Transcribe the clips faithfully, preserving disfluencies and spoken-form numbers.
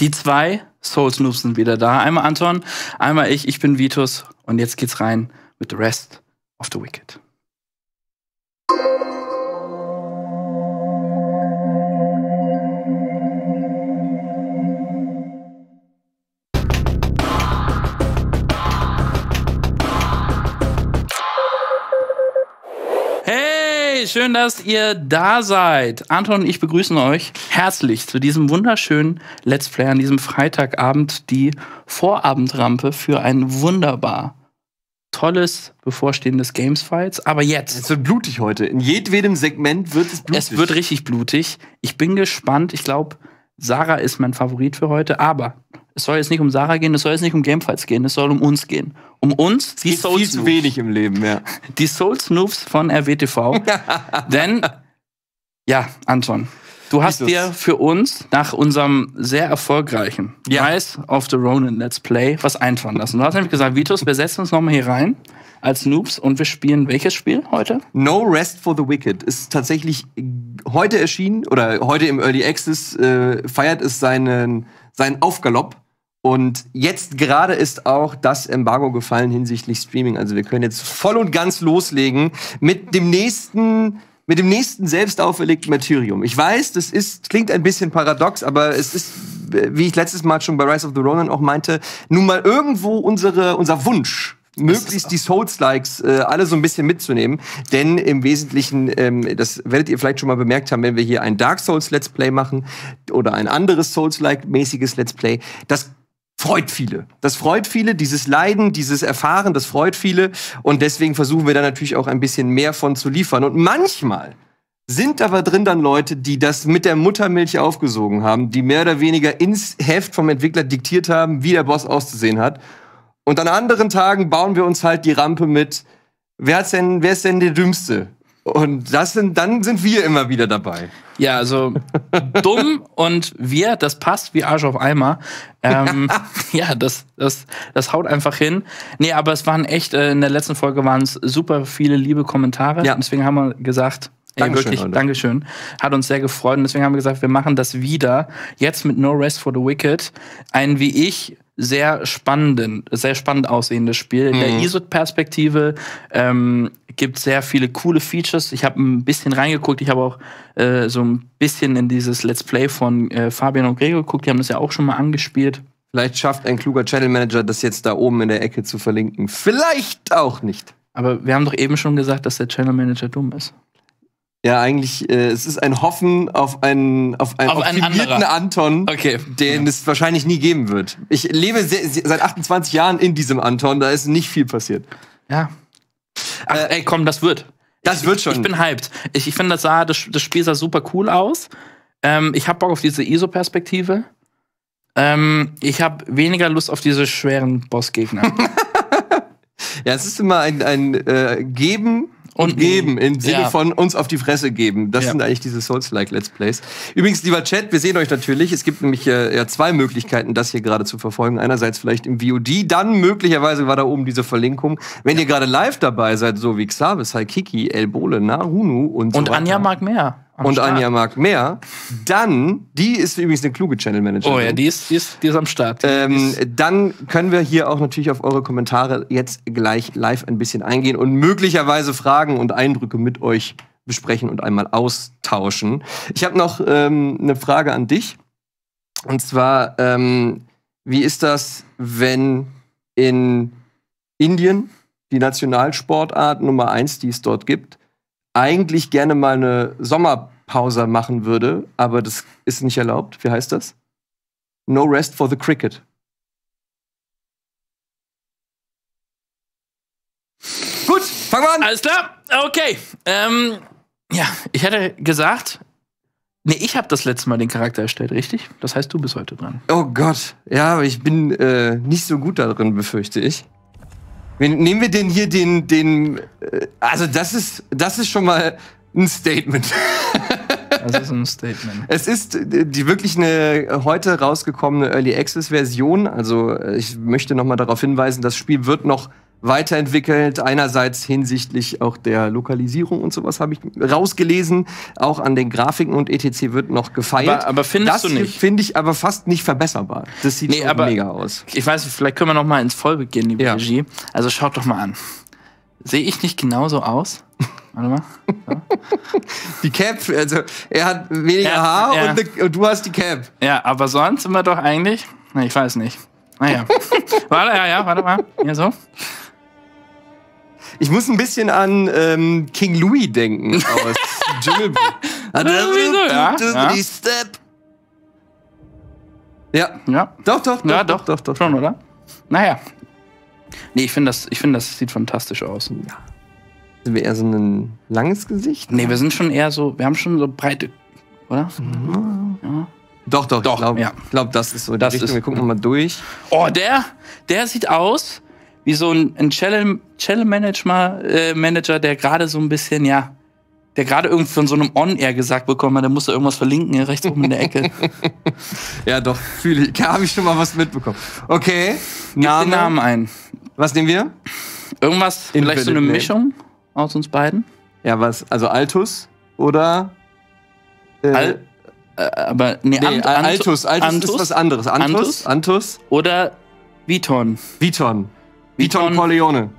Die zwei Soul-Snoops sind wieder da. Einmal Anton, einmal ich. Ich bin Vitus. Und jetzt geht's rein mit The Rest of the Wicked. Schön, dass ihr da seid. Anton und ich begrüßen euch herzlich zu diesem wunderschönen Let's Play an diesem Freitagabend, die Vorabendrampe für ein wunderbar tolles bevorstehendes Gamefights. Aber jetzt. Es wird blutig heute. In jedwedem Segment wird es blutig. Es wird richtig blutig. Ich bin gespannt. Ich glaube, Sarah ist mein Favorit für heute. Aber es soll jetzt nicht um Sarah gehen, es soll jetzt nicht um Gamefights gehen, es soll um uns gehen. Um uns, die Soul Snoops. Viel zu wenig im Leben, ja. Die Soul Snoops von R W T V. Denn, ja, Anton, du hast Vitus. dir für uns nach unserem sehr erfolgreichen ja. Rise of the Ronin Let's Play was einfallen lassen. Du hast nämlich gesagt, Vitus, wir setzen uns nochmal hier rein als Snoops und wir spielen welches Spiel heute? No Rest for the Wicked ist tatsächlich heute erschienen oder heute im Early Access, äh, feiert es seinen, seinen Aufgalopp. Und jetzt gerade ist auch das Embargo gefallen hinsichtlich Streaming. Also wir können jetzt voll und ganz loslegen mit dem nächsten, mit dem nächsten selbst auferlegten Martyrium. Ich weiß, das ist, klingt ein bisschen paradox, aber es ist, wie ich letztes Mal schon bei Rise of the Ronin auch meinte, nun mal irgendwo unsere, unser Wunsch, möglichst die Souls-Likes äh, alle so ein bisschen mitzunehmen. Denn im Wesentlichen, ähm, das werdet ihr vielleicht schon mal bemerkt haben, wenn wir hier ein Dark Souls-Let's Play machen oder ein anderes Souls-like-mäßiges Let's Play, das freut viele. Das freut viele, dieses Leiden, dieses Erfahren, das freut viele. Und deswegen versuchen wir da natürlich auch ein bisschen mehr von zu liefern. Und manchmal sind aber drin dann Leute, die das mit der Muttermilch aufgesogen haben, die mehr oder weniger ins Heft vom Entwickler diktiert haben, wie der Boss auszusehen hat. Und an anderen Tagen bauen wir uns halt die Rampe mit, wer, hat's denn, wer ist denn der Dümmste? Und das sind, dann sind wir immer wieder dabei. Ja, also dumm und wir, das passt wie Arsch auf Eimer. Ähm, ja, das, das, das haut einfach hin. Nee, aber es waren echt, in der letzten Folge waren es super viele liebe Kommentare. Ja. Deswegen haben wir gesagt, ey, Dankeschön, wirklich, Leute. Dankeschön. Hat uns sehr gefreut. Und deswegen haben wir gesagt, wir machen das wieder. Jetzt mit No Rest for the Wicked. Ein, wie ich, sehr spannenden, sehr spannend aussehendes Spiel. In der mhm. I S O-Perspektive ähm, gibt sehr viele coole Features. Ich habe ein bisschen reingeguckt. Ich habe auch äh, so ein bisschen in dieses Let's Play von äh, Fabian und Gregor geguckt. Die haben das ja auch schon mal angespielt. Vielleicht schafft ein kluger Channel Manager, das jetzt da oben in der Ecke zu verlinken. Vielleicht auch nicht. Aber wir haben doch eben schon gesagt, dass der Channel Manager dumm ist. Ja, eigentlich, äh, es ist ein Hoffen auf einen, auf einen, auf einen optimierten Anton, okay. den ja. es wahrscheinlich nie geben wird. Ich lebe se seit achtundzwanzig Jahren in diesem Anton, da ist nicht viel passiert. Ja. Ach, äh, ey, komm, das wird. Das ich, wird schon. Ich, ich bin hyped. Ich, ich finde, das, sah, das, das Spiel sah super cool aus. Ähm, ich hab Bock auf diese I S O-Perspektive. Ähm, ich hab weniger Lust auf diese schweren Bossgegner. Ja, es ist immer ein, ein äh, Geben und Geben, im Sinne ja. von uns auf die Fresse geben. Das ja. sind eigentlich diese Souls-like-Let's Plays. Übrigens, lieber Chat, wir sehen euch natürlich. Es gibt nämlich äh, ja, zwei Möglichkeiten, das hier gerade zu verfolgen. Einerseits vielleicht im V O D, dann möglicherweise war da oben diese Verlinkung. Wenn ja. ihr gerade live dabei seid, so wie Xavis, Haikiki, Elbole, Nahunu und so Und weiter. Anja mag mehr. Und Start. Anja mag mehr. Dann, die ist übrigens eine kluge Channel-Managerin. Oh ja, die ist, die ist, die ist am Start. Die ähm, ist. Dann können wir hier auch natürlich auf eure Kommentare jetzt gleich live ein bisschen eingehen und möglicherweise Fragen und Eindrücke mit euch besprechen und einmal austauschen. Ich habe noch ähm, eine Frage an dich. Und zwar, ähm, wie ist das, wenn in Indien die Nationalsportart Nummer eins, die es dort gibt, eigentlich gerne mal eine Sommerpause machen würde, aber das ist nicht erlaubt. Wie heißt das? No Rest for the Cricket. Gut, fangen wir an. Alles klar, okay. Ähm, ja, ich hätte gesagt, nee, ich habe das letzte Mal den Charakter erstellt, richtig? Das heißt, du bist heute dran. Oh Gott, ja, aber ich bin äh, nicht so gut darin, befürchte ich. Nehmen wir denn hier den, den, also das ist, das ist schon mal ein Statement. Das ist ein Statement. Es ist die wirklich eine heute rausgekommene Early Access Version. Also ich möchte noch mal darauf hinweisen, das Spiel wird noch weiterentwickelt. Einerseits hinsichtlich auch der Lokalisierung und sowas habe ich rausgelesen. Auch an den Grafiken und et cetera wird noch gefeilt. Aber, aber findest das du nicht? Das finde ich aber fast nicht verbesserbar. Das sieht nee, aber mega aus. Ich weiß nicht, vielleicht können wir noch mal ins Vollbild gehen, liebe ja. Regie. Also schaut doch mal an. Sehe ich nicht genauso aus? Warte mal. Ja. Die Cap, also er hat weniger ja, Haar ja. Und, ne, und du hast die Cap. Ja, aber sonst sind wir doch eigentlich... Na, ich weiß nicht. Naja. warte, ja, ja, warte mal. Hier so. Ich muss ein bisschen an ähm, King Louis denken. Aus Jungle Book. ja, ja. Ja. ja. Doch, doch, doch. Ja, doch, doch, doch. Schon, oder? Naja. Nee, ich finde, das, ich find, das sieht fantastisch aus. Ja. Sind wir eher so ein langes Gesicht? Nee, wir sind schon eher so, wir haben schon so breite, oder? Mhm. Ja. Doch, doch, doch. Ich glaube, ja. glaub, das ist so das Richtung. Ist, wir gucken mal durch. Oh, der, der sieht aus wie so ein, ein Channel, Channel Manager, äh, Manager, der gerade so ein bisschen, ja, der gerade irgendwie von so einem On-Air gesagt bekommen hat, der muss da irgendwas verlinken, hier rechts oben in der Ecke. ja, doch, fühle ich. Da habe ich schon mal was mitbekommen. Okay, gib den Namen ein. Was nehmen wir? Irgendwas, in vielleicht so eine Mischung aus uns beiden. Ja, was? Also Altus oder. Äh, Al äh, aber. Nee, nee Ant Altus. Altus. Altus ist was anderes. Antus. Antus. Antus. Oder Viton. Viton. Viton Corleone.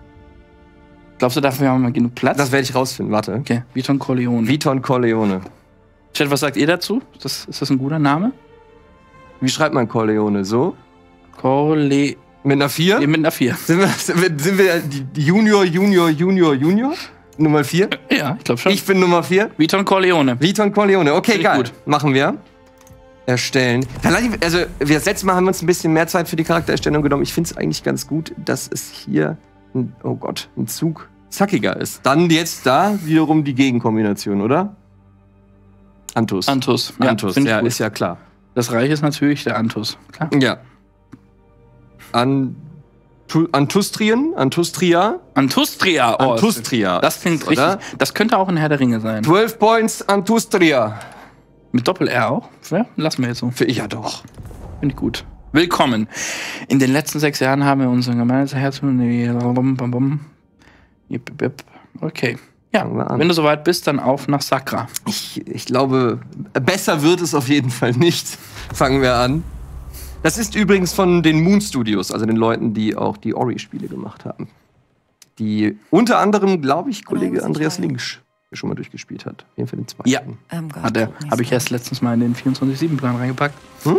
Glaubst du, dafür haben wir genug Platz? Das werde ich rausfinden, warte. Okay, Viton Corleone. Viton Corleone. Chat, was sagt ihr dazu? Das, ist das ein guter Name? Wie schreibt man Corleone? So? Corleone. Mit einer vier? Nee, mit einer vier. Sind wir, sind wir, sind wir Junior, Junior, Junior, Junior? Nummer vier? Ja, ich glaube schon. Ich bin Nummer vier. Viton Corleone. Viton Corleone. Okay, geil. Gut. Machen wir. Erstellen. Vielleicht, also, wir das letzte Mal haben wir uns ein bisschen mehr Zeit für die Charaktererstellung genommen. Ich finde es eigentlich ganz gut, dass es hier, ein, oh Gott, ein Zug zackiger ist. Dann jetzt da wiederum die Gegenkombination, oder? Antus. Antus. Ja, Antus, ja, ist ja klar. Das Reich ist natürlich der Antus. Klar. Ja. An Antustrien? Antustria? Antustria. Oh, Antustria. Das klingt richtig. Oder? Das könnte auch ein Herr der Ringe sein. zwölf Points Antustria. Mit Doppel-R auch? Ja, lassen wir jetzt so. Ja, doch. Finde ich gut. Willkommen. In den letzten sechs Jahren haben wir unseren Gemeinschaftsherz. Okay. Ja, wenn du soweit bist, dann auf nach Sakra. Ich, ich glaube, besser wird es auf jeden Fall nicht. Fangen wir an. Das ist übrigens von den Moon Studios, also den Leuten, die auch die Ori-Spiele gemacht haben. Die unter anderem, glaube ich, Kollege Andreas Linksch schon mal durchgespielt hat. Jeden Fall den zweiten. Ja, um hat er. Habe ich erst letztens mal in den vierundzwanzig sieben Plan reingepackt. Mhm.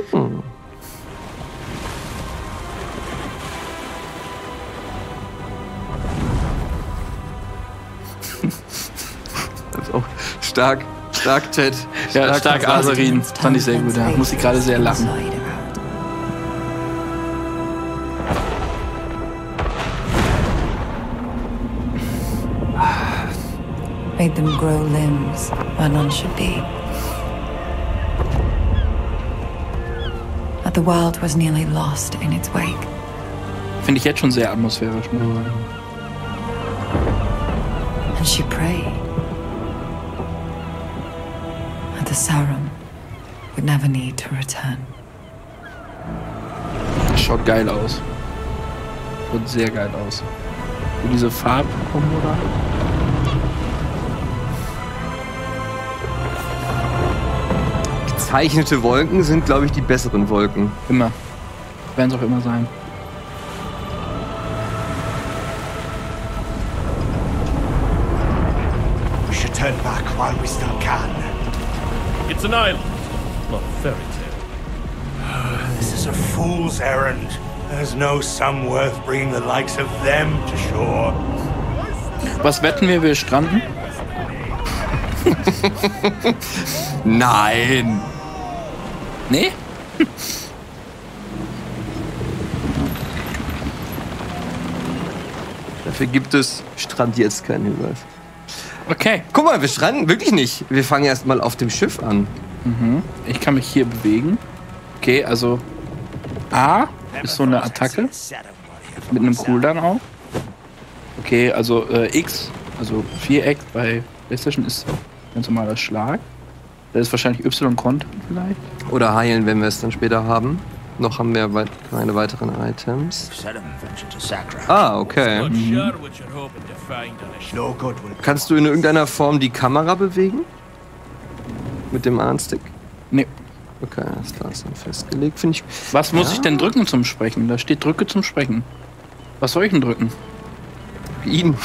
Das ist auch stark, stark Chat. Stark, ja, stark Aserin. Fand ich sehr gut. Da muss ich gerade sehr lachen. Made them grow limbs where none should be. But the world was nearly lost in its wake. Finde ich jetzt schon sehr atmosphärisch. And she prayed. And the Sauron would never need to return. Schaut geil aus. Schaut sehr geil aus. Wie diese Farben kommen, oder? Gezeichnete Wolken sind, glaube ich, die besseren Wolken. Immer. Werden es auch immer sein. We should turn back while we still can. It's an island, not a fairy tale. This is a fool's errand. There's no sum worth bringing the likes of them to shore. Was wetten wir, wir stranden? Nein. Nee? Dafür gibt es Strand jetzt keinen Hinweis. Okay. Guck mal, wir stranden wirklich nicht. Wir fangen erstmal auf dem Schiff an. Mhm. Ich kann mich hier bewegen. Okay, also A ist so eine Attacke. Mit einem Cooldown auch. Okay, also äh, X, also Viereck bei PlayStation ist ganz normaler Schlag. Das ist wahrscheinlich Y-Konten vielleicht. Oder heilen, wenn wir es dann später haben. Noch haben wir wei keine weiteren Items. Ah, okay. Mhm. Kannst du in irgendeiner Form die Kamera bewegen? Mit dem A-Stick? Nee. Okay, das ist dann festgelegt, finde ich. Was muss ja. ich denn drücken zum Sprechen? Da steht Drücke zum Sprechen. Was soll ich denn drücken? Ihn.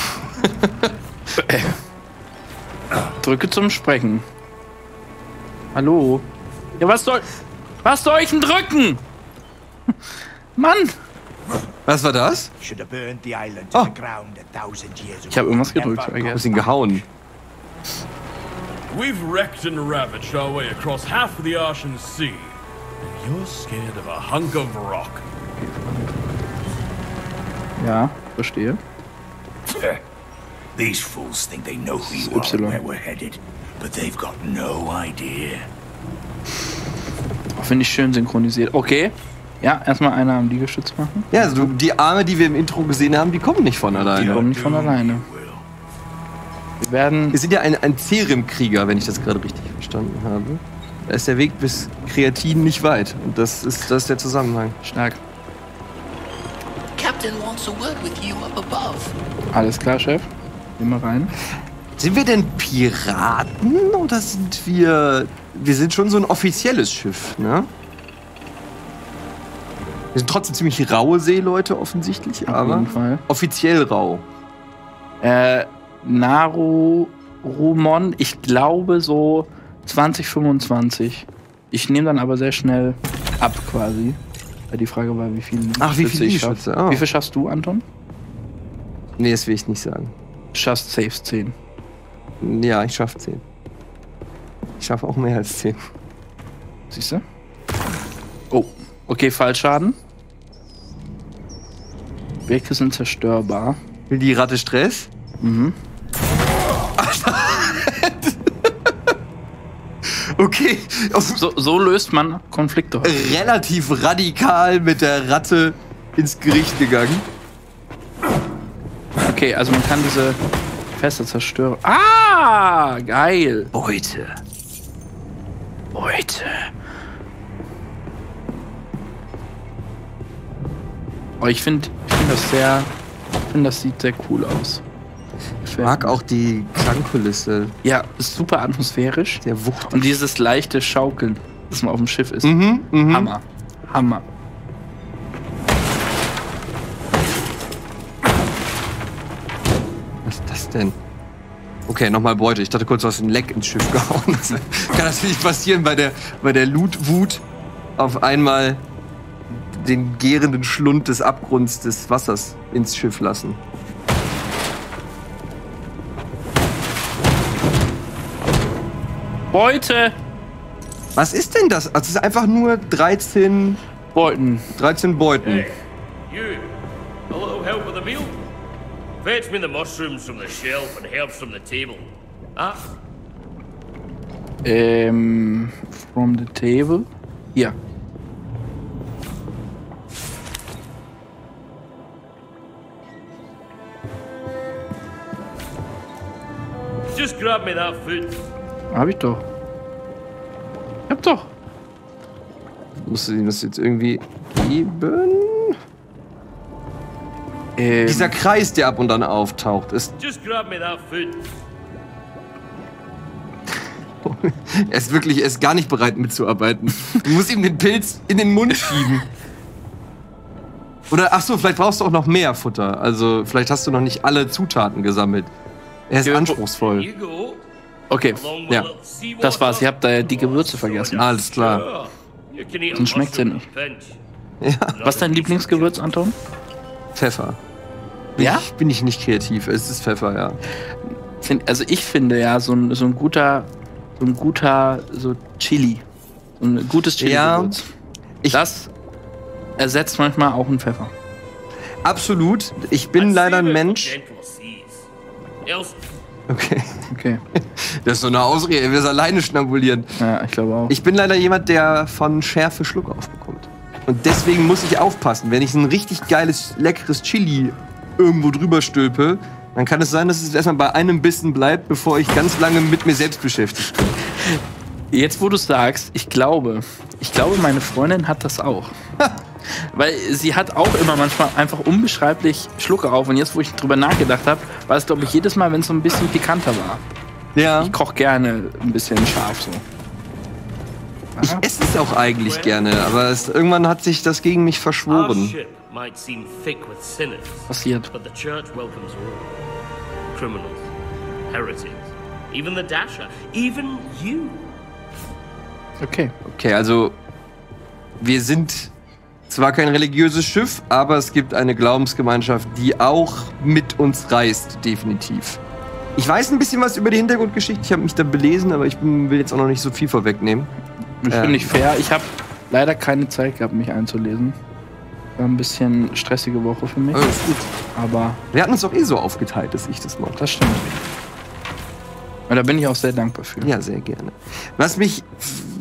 Drücke zum Sprechen. Hallo? Ja, was soll... Was soll ich denn drücken? Mann! Was war das? Oh. Ich habe irgendwas gedrückt. Ich habe ihn gehauen. We've wrecked and ravaged our way across half of the Arshan Sea. And you're scared of a hunk of rock. Ja, verstehe. These fools think they know who you are and where we're headed, but they've got no idea. Finde ich schön synchronisiert. Okay. Ja, erstmal einer am Liegestütz machen. Ja, also die Arme, die wir im Intro gesehen haben, die kommen nicht von alleine. Die kommen nicht von alleine. Wir werden... Wir sind ja ein, ein Zerim-Krieger, wenn ich das gerade richtig verstanden habe. Da ist der Weg bis Kreatin nicht weit. Und das ist, das ist der Zusammenhang. Stark. Alles klar, Chef. Gehen wir rein. Sind wir denn Piraten oder sind wir... Wir sind schon so ein offizielles Schiff, ne? Wir sind trotzdem ziemlich raue Seeleute, offensichtlich, Auf aber jeden Fall. offiziell rau. Äh, Narumon, ich glaube so zwanzig fünfundzwanzig. Ich nehme dann aber sehr schnell ab, quasi. Die Frage war, wie viele Ach, wie viel ich schaffe. Oh. Wie viel schaffst du, Anton? Nee, das will ich nicht sagen. Du schaffst safe zehn. Ja, ich schaffe zehn. Ich schaffe auch mehr als zehn. Siehst du? Oh, okay, Fallschaden. Wege sind zerstörbar. Will die Ratte Stress? Mhm. Okay. So, so löst man Konflikte. Relativ radikal mit der Ratte ins Gericht gegangen. Okay, also man kann diese Fässer zerstören. Ah, geil. Beute. Beute. Oh, ich finde find das sehr. Ich finde, das sieht sehr cool aus. Ich mag auch die Klangkulisse. Ja, ist super atmosphärisch. Sehr wuchtig. Und dieses leichte Schaukeln, das man auf dem Schiff ist. Mhm, mh. Hammer. Hammer. Was ist das denn? Okay, nochmal Beute. Ich dachte kurz, du hast ein Leck ins Schiff gehauen. Das kann natürlich passieren bei der, bei der Loot-Wut. Auf einmal den gärenden Schlund des Abgrunds des Wassers ins Schiff lassen. Beute! Was ist denn das? Also es ist einfach nur dreizehn... Beuten. dreizehn Beuten. Hey, you. A little help with the meal? Fetch me the mushrooms from the shelf and herbs from the table. Ah? Ähm... From the table? Ja. Yeah. Just grab me that food. Hab ich doch. Ich hab doch. Musst du ihm das jetzt irgendwie geben? Ähm. Dieser Kreis, der ab und an auftaucht, ist... er ist wirklich, er ist gar nicht bereit mitzuarbeiten. Du musst ihm den Pilz in den Mund schieben. Oder, ach so, vielleicht brauchst du auch noch mehr Futter. Also, vielleicht hast du noch nicht alle Zutaten gesammelt. Er ist anspruchsvoll. Okay, ja. Das war's. Ihr habt da die Gewürze vergessen. Alles klar. Dann schmeckt's ja nicht. Ja. Was ist dein Lieblingsgewürz, Anton? Pfeffer. Bin ja? Ich, bin ich nicht kreativ. Es ist Pfeffer, ja. Also ich finde ja, so ein, so ein guter, so ein guter so Chili. So ein gutes Chili-Gewürz. Ja, das ersetzt manchmal auch einen Pfeffer. Absolut. Ich bin leider ein Mensch. Okay. Okay. Das ist so eine Ausrede, er will es alleine schnabulieren. Ja, ich glaube auch. Ich bin leider jemand, der von Schärfe Schluck aufbekommt. Und deswegen muss ich aufpassen. Wenn ich ein richtig geiles, leckeres Chili irgendwo drüber stülpe, dann kann es sein, dass es erstmal bei einem Bissen bleibt, bevor ich ganz lange mit mir selbst beschäftigt bin. Jetzt, wo du sagst, ich glaube, Ich glaube, meine Freundin hat das auch. Weil sie hat auch immer manchmal einfach unbeschreiblich Schlucke auf. Und jetzt, wo ich drüber nachgedacht habe, war es, glaube ich, jedes Mal, wenn es so ein bisschen pikanter war. Ja. Ich koche gerne ein bisschen scharf so. Ich esse es auch eigentlich gerne, aber es, irgendwann hat sich das gegen mich verschworen. Passiert. Okay. Okay, also wir sind zwar kein religiöses Schiff, aber es gibt eine Glaubensgemeinschaft, die auch mit uns reist, definitiv. Ich weiß ein bisschen was über die Hintergrundgeschichte, ich habe mich da belesen, aber ich bin, will jetzt auch noch nicht so viel vorwegnehmen. Ich bin nicht fair. Ich habe leider keine Zeit gehabt, mich einzulesen. War ein bisschen stressige Woche für mich. Oh, ist gut. Aber wir hatten uns doch eh so aufgeteilt, dass ich das mache. Das stimmt. Und da bin ich auch sehr dankbar für. Ja, sehr gerne. Was mich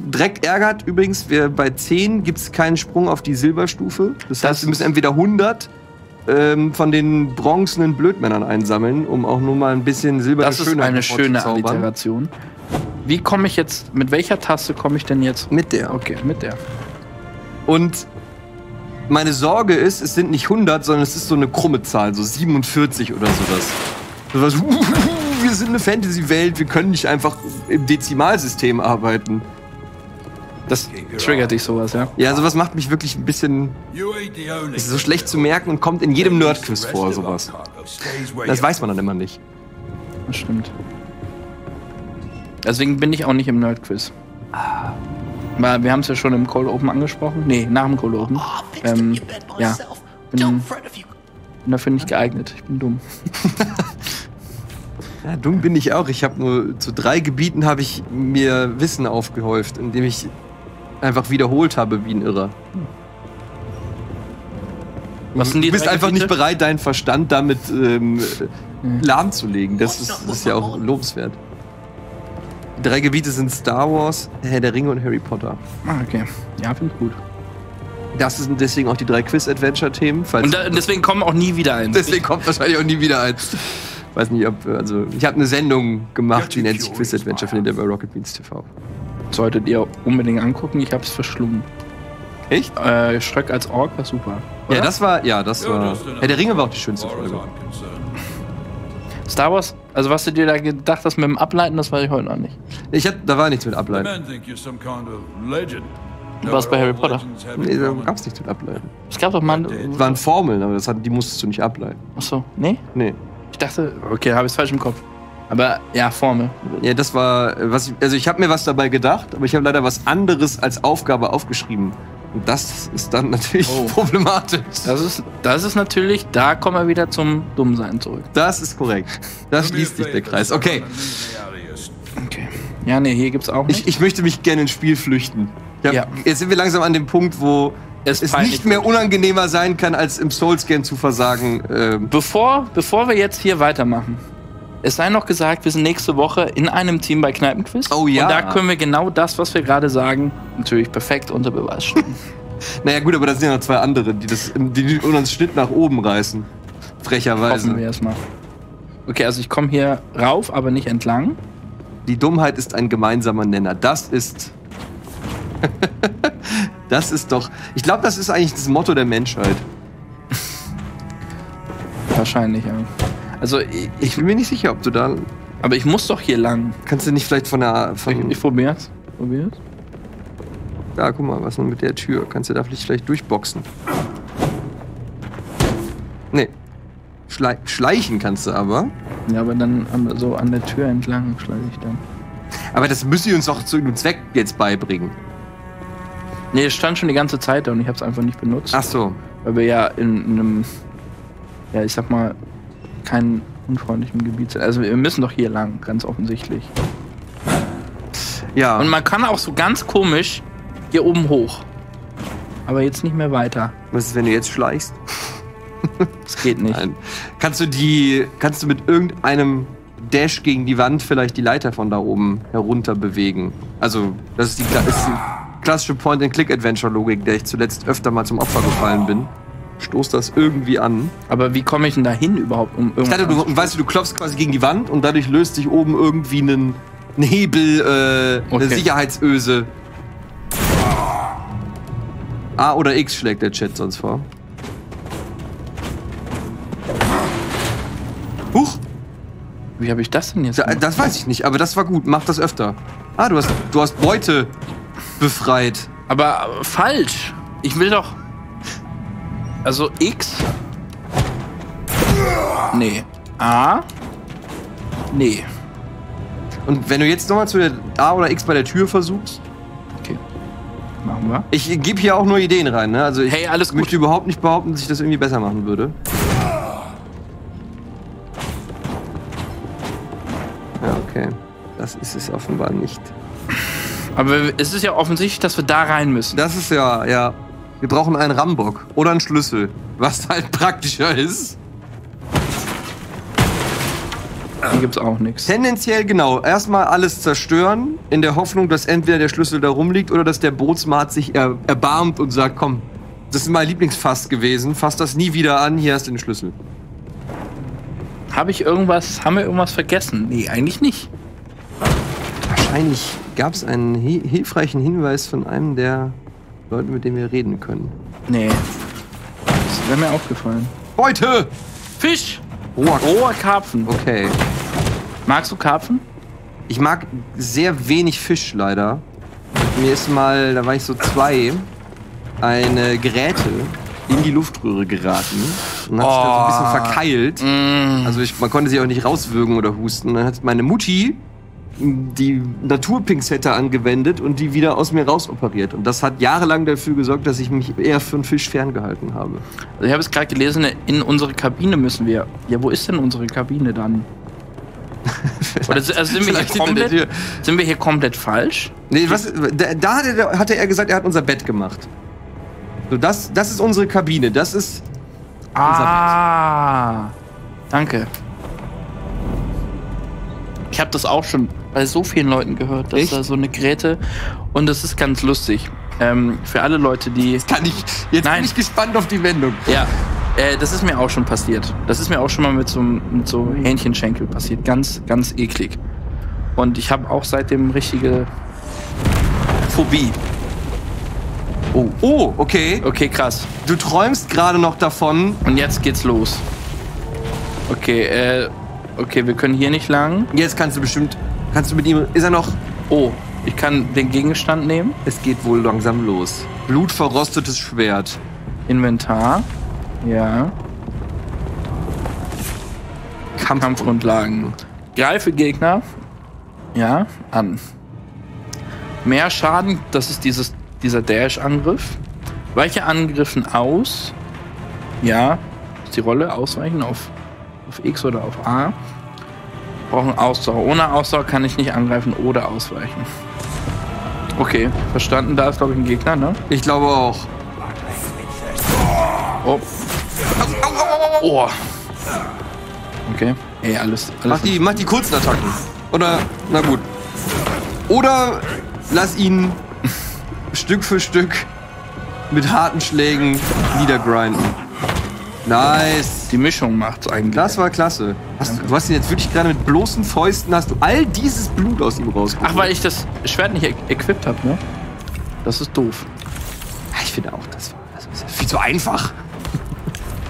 direkt ärgert übrigens, wir bei zehn gibt es keinen Sprung auf die Silberstufe. Das, das heißt, wir müssen entweder hundert ähm, von den bronzenen Blödmännern einsammeln, um auch nur mal ein bisschen silberne Schönheit Das ist Schönheit eine schöne Alliteration. Wie komme ich jetzt, mit welcher Taste komme ich denn jetzt? Mit der. Okay, mit der. Und meine Sorge ist, es sind nicht hundert, sondern es ist so eine krumme Zahl, so siebenundvierzig oder sowas. Sowas, uh, uh, wir sind eine Fantasy-Welt, wir können nicht einfach im Dezimalsystem arbeiten. Das triggert dich sowas, ja? Ja, sowas macht mich wirklich ein bisschen... Es ist so schlecht zu merken und kommt in jedem Nerdquiz vor, sowas. Das weiß man dann immer nicht. Das stimmt. Deswegen bin ich auch nicht im Nerdquiz. Ah. Weil wir haben es ja schon im Cold Open angesprochen. Nee, nach dem Cold Open. Oh, ähm, ja. Bin, bin dafür nicht geeignet. Ich bin dumm. Ja, dumm bin ich auch. Ich habe nur zu drei Gebieten habe ich mir Wissen aufgehäuft, indem ich einfach wiederholt habe wie ein Irrer. Hm. Was sind die du bist einfach Gebiete? Nicht bereit, deinen Verstand damit ähm, hm. lahmzulegen. Das ist, das ist ja auch lobenswert. Die drei Gebiete sind Star Wars, Herr der Ringe und Harry Potter. Ah, okay. Ja, finde ich gut. Das sind deswegen auch die drei Quiz-Adventure-Themen. Und da, deswegen kommen auch nie wieder eins. Deswegen kommt wahrscheinlich auch nie wieder eins. Weiß nicht, ob... Also, ich habe eine Sendung gemacht, die nennt sich Quiz-Adventure, findet ihr bei Rocket Beans T V. Solltet ihr unbedingt angucken, ich habe es verschlungen. Echt? Äh, Schröck als Ork war super. Oder? Ja, das war... Ja, das war... Herr der Ringe war auch die schönste Folge. Star Wars, also was du dir da gedacht hast mit dem Ableiten, das weiß ich heute noch nicht. Ich hab, da war nichts mit Ableiten. Du warst bei Harry Potter. Nee, da gab's nichts mit Ableiten. Es gab doch mal... Das waren Formeln, aber das hat, die musstest du nicht ableiten. Ach so, nee? Nee. Ich dachte, okay, habe ich es falsch im Kopf. Aber ja, Formel. Ja, das war... Was ich, also ich habe mir was dabei gedacht, aber ich habe leider was anderes als Aufgabe aufgeschrieben. Und das ist dann natürlich oh. problematisch. Das ist, das ist natürlich, da kommen wir wieder zum Dummsein zurück. Das ist korrekt. Da schließt sich der Kreis. Okay. Okay. Ja, nee, hier gibt's auch nicht. Ich, ich möchte mich gerne ins Spiel flüchten. Hab, ja. Jetzt sind wir langsam an dem Punkt, wo es, es nicht mehr unangenehmer sein kann, als im Souls-Game zu versagen. Ähm. Bevor, bevor wir jetzt hier weitermachen. Es sei noch gesagt, wir sind nächste Woche in einem Team bei Kneipenquiz. Oh ja. Und da können wir genau das, was wir gerade sagen, natürlich perfekt unter Beweis stellen. Naja gut, aber da sind ja noch zwei andere, die, das, die uns Schnitt nach oben reißen. Frecherweise. Hoffen wir erstmal. Okay, also ich komme hier rauf, aber nicht entlang. Die Dummheit ist ein gemeinsamer Nenner. Das ist... das ist doch... Ich glaube, das ist eigentlich das Motto der Menschheit. Wahrscheinlich, ja. Also ich, ich bin mir nicht sicher, ob du da... Aber ich muss doch hier lang. Kannst du nicht vielleicht von der... Von ich ich probier's. probier's. Da, guck mal, was nun mit der Tür? Kannst du da vielleicht, vielleicht durchboxen? Nee. Schle schleichen kannst du aber. Ja, aber dann so an der Tür entlang schleiche ich dann. Aber das müssen die uns doch zu einem Zweck jetzt beibringen. Nee, das stand schon die ganze Zeit da und ich hab's einfach nicht benutzt. Ach so. Weil wir ja in einem... Ja, ich sag mal... kein unfreundlichem Gebiet sind. Also wir müssen doch hier lang, ganz offensichtlich. Ja. Und man kann auch so ganz komisch hier oben hoch. Aber jetzt nicht mehr weiter. Was ist, wenn du jetzt schleichst? Das geht nicht. Nein. Kannst du die, kannst du mit irgendeinem Dash gegen die Wand vielleicht die Leiter von da oben herunter bewegen? Also das ist die, das ist die klassische Point-and-Click-Adventure-Logik, der ich zuletzt öfter mal zum Opfer gefallen bin. Stoß das irgendwie an. Aber wie komme ich denn da hin überhaupt? Um ich dachte, du, weißt du, du klopfst quasi gegen die Wand und dadurch löst sich oben irgendwie einen, einen Hebel, äh, okay. eine Sicherheitsöse. A oder X schlägt der Chat sonst vor. Huch! Wie habe ich das denn jetzt gemacht? Das weiß ich nicht, aber das war gut. Mach das öfter. Ah, du hast, du hast Beute befreit. Aber äh, falsch. Ich will doch... Also X... Nee. A? Nee. Und wenn du jetzt nochmal zu der A oder X bei der Tür versuchst? Okay. Machen wir. Ich gebe hier auch nur Ideen rein, ne? Also ich hey, alles möchte gut. überhaupt nicht behaupten, dass ich das irgendwie besser machen würde. Ja, okay. Das ist es offenbar nicht. Aber es ist ja offensichtlich, dass wir da rein müssen. Das ist ja, ja. Wir brauchen einen Rambock oder einen Schlüssel, was halt praktischer ist. Hier gibt's auch nichts. Tendenziell genau. Erstmal alles zerstören, in der Hoffnung, dass entweder der Schlüssel da rumliegt oder dass der Bootsmann sich er erbarmt und sagt, komm, das ist mein Lieblingsfass gewesen, fass das nie wieder an, hier hast du den Schlüssel. Habe ich irgendwas, haben wir irgendwas vergessen? Nee, eigentlich nicht. Wahrscheinlich gab es einen hilfreichen Hinweis von einem der Leute, mit denen wir reden können. Nee. Das wäre mir aufgefallen. Beute! Fisch! Roher, Roher Karpfen. Okay. Magst du Karpfen? Ich mag sehr wenig Fisch, leider. Mir ist mal, da war ich so zwei, eine Gräte in die Luftröhre geraten. Und hat oh. sich dann so ein bisschen verkeilt. Mm. Also ich, man konnte sie auch nicht rauswürgen oder husten. Dann hat meine Mutti die Naturpinzette angewendet und die wieder aus mir rausoperiert. Und das hat jahrelang dafür gesorgt, dass ich mich eher von Fisch ferngehalten habe. Also ich habe es gerade gelesen, in unsere Kabine müssen wir. Ja, wo ist denn unsere Kabine dann? Oder sind, also sind, wir hier komplett, sind wir hier komplett falsch? Nee, was, da, da hatte, hatte er gesagt, er hat unser Bett gemacht. So, das, das ist unsere Kabine, das ist unser ah, Bett. Danke. Ich habe das auch schon bei so vielen Leuten gehört, dass Echt? da so eine Gräte und das ist ganz lustig. Ähm, für alle Leute, die... Das kann ich, jetzt Nein. bin ich gespannt auf die Wendung. Ja, äh, das ist mir auch schon passiert. Das ist mir auch schon mal mit so, mit so Hähnchenschenkel passiert. Ganz, ganz eklig. Und ich habe auch seitdem richtige Phobie. Oh, oh, okay. Okay, krass. Du träumst gerade noch davon. Und jetzt geht's los. Okay, äh... Okay, wir können hier nicht lang. Jetzt kannst du bestimmt... Kannst du mit ihm... Ist er noch... Oh, ich kann den Gegenstand nehmen. Es geht wohl langsam los. Blutverrostetes Schwert. Inventar. Ja. Kampf Kampfgrundlagen. Greife Gegner. Ja, an. Mehr Schaden. Das ist dieses, dieser Dash-Angriff. Weiche Angriffen aus. Ja. Ist die Rolle ausweichen auf... auf X oder auf A. Brauchen Ausdauer. Ohne Ausdauer kann ich nicht angreifen oder ausweichen. Okay, verstanden. Da ist, glaube ich, ein Gegner, ne? Ich glaube auch. Oh. Oh. Okay. Ey, alles, alles. Mach die, mach die kurzen Attacken. Oder, na gut. Oder lass ihn Stück für Stück mit harten Schlägen niedergrinden. Nice. Die Mischung macht's eigentlich. Das war klasse. Hast du, du hast ihn jetzt wirklich gerade mit bloßen Fäusten, hast du all dieses Blut aus ihm rausgeholt. Ach, weil ich das Schwert nicht e equipped habe, ne? Das ist doof. Ja, ich finde auch, das war das ist viel zu einfach.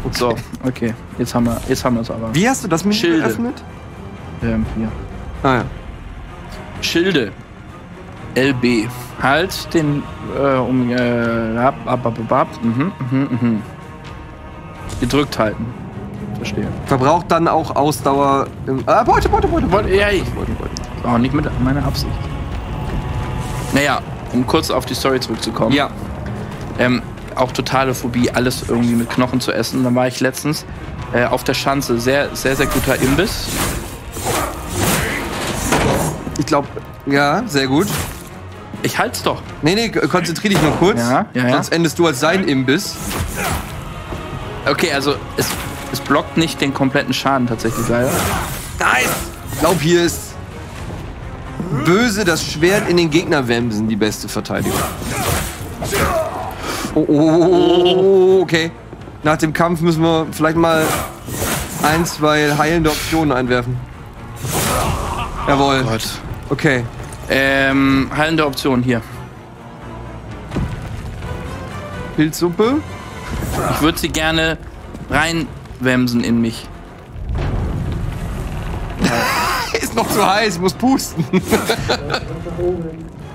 Okay. So, okay. Jetzt haben wir jetzt haben wir es aber. Wie hast du das Menü geöffnet? Ähm, hier. Ah ja. Schilde. L B. Halt den, äh, um, äh, ab, ab, ab, ab, ab. Mhm, mhm, mhm. Gedrückt halten. Verstehe. Verbraucht dann auch Ausdauer im... Ah, Beute, Beute, Beute, Beute. Ja, ich... Auch nicht mit meiner Absicht. Naja, um kurz auf die Story zurückzukommen. Ja. Ähm, auch totale Phobie, alles irgendwie mit Knochen zu essen. Dann war ich letztens äh, auf der Schanze. Sehr, sehr, sehr guter Imbiss. Ich glaube... Ja, sehr gut. Ich halt's doch. Nee, nee, konzentrier dich nur kurz. Ja, ja, ja. Sonst endest du als sein Imbiss. Okay, also es, es blockt nicht den kompletten Schaden tatsächlich leider. Nice! Ich glaube, hier ist böse das Schwert in den Gegner wemsen die beste Verteidigung. Oh, oh, okay. Nach dem Kampf müssen wir vielleicht mal ein, zwei heilende Optionen einwerfen. Jawohl. Oh Gott. Okay. Ähm, heilende Option hier. Pilzsuppe. Ich würde sie gerne reinwemsen in mich. Ist noch zu heiß, muss pusten.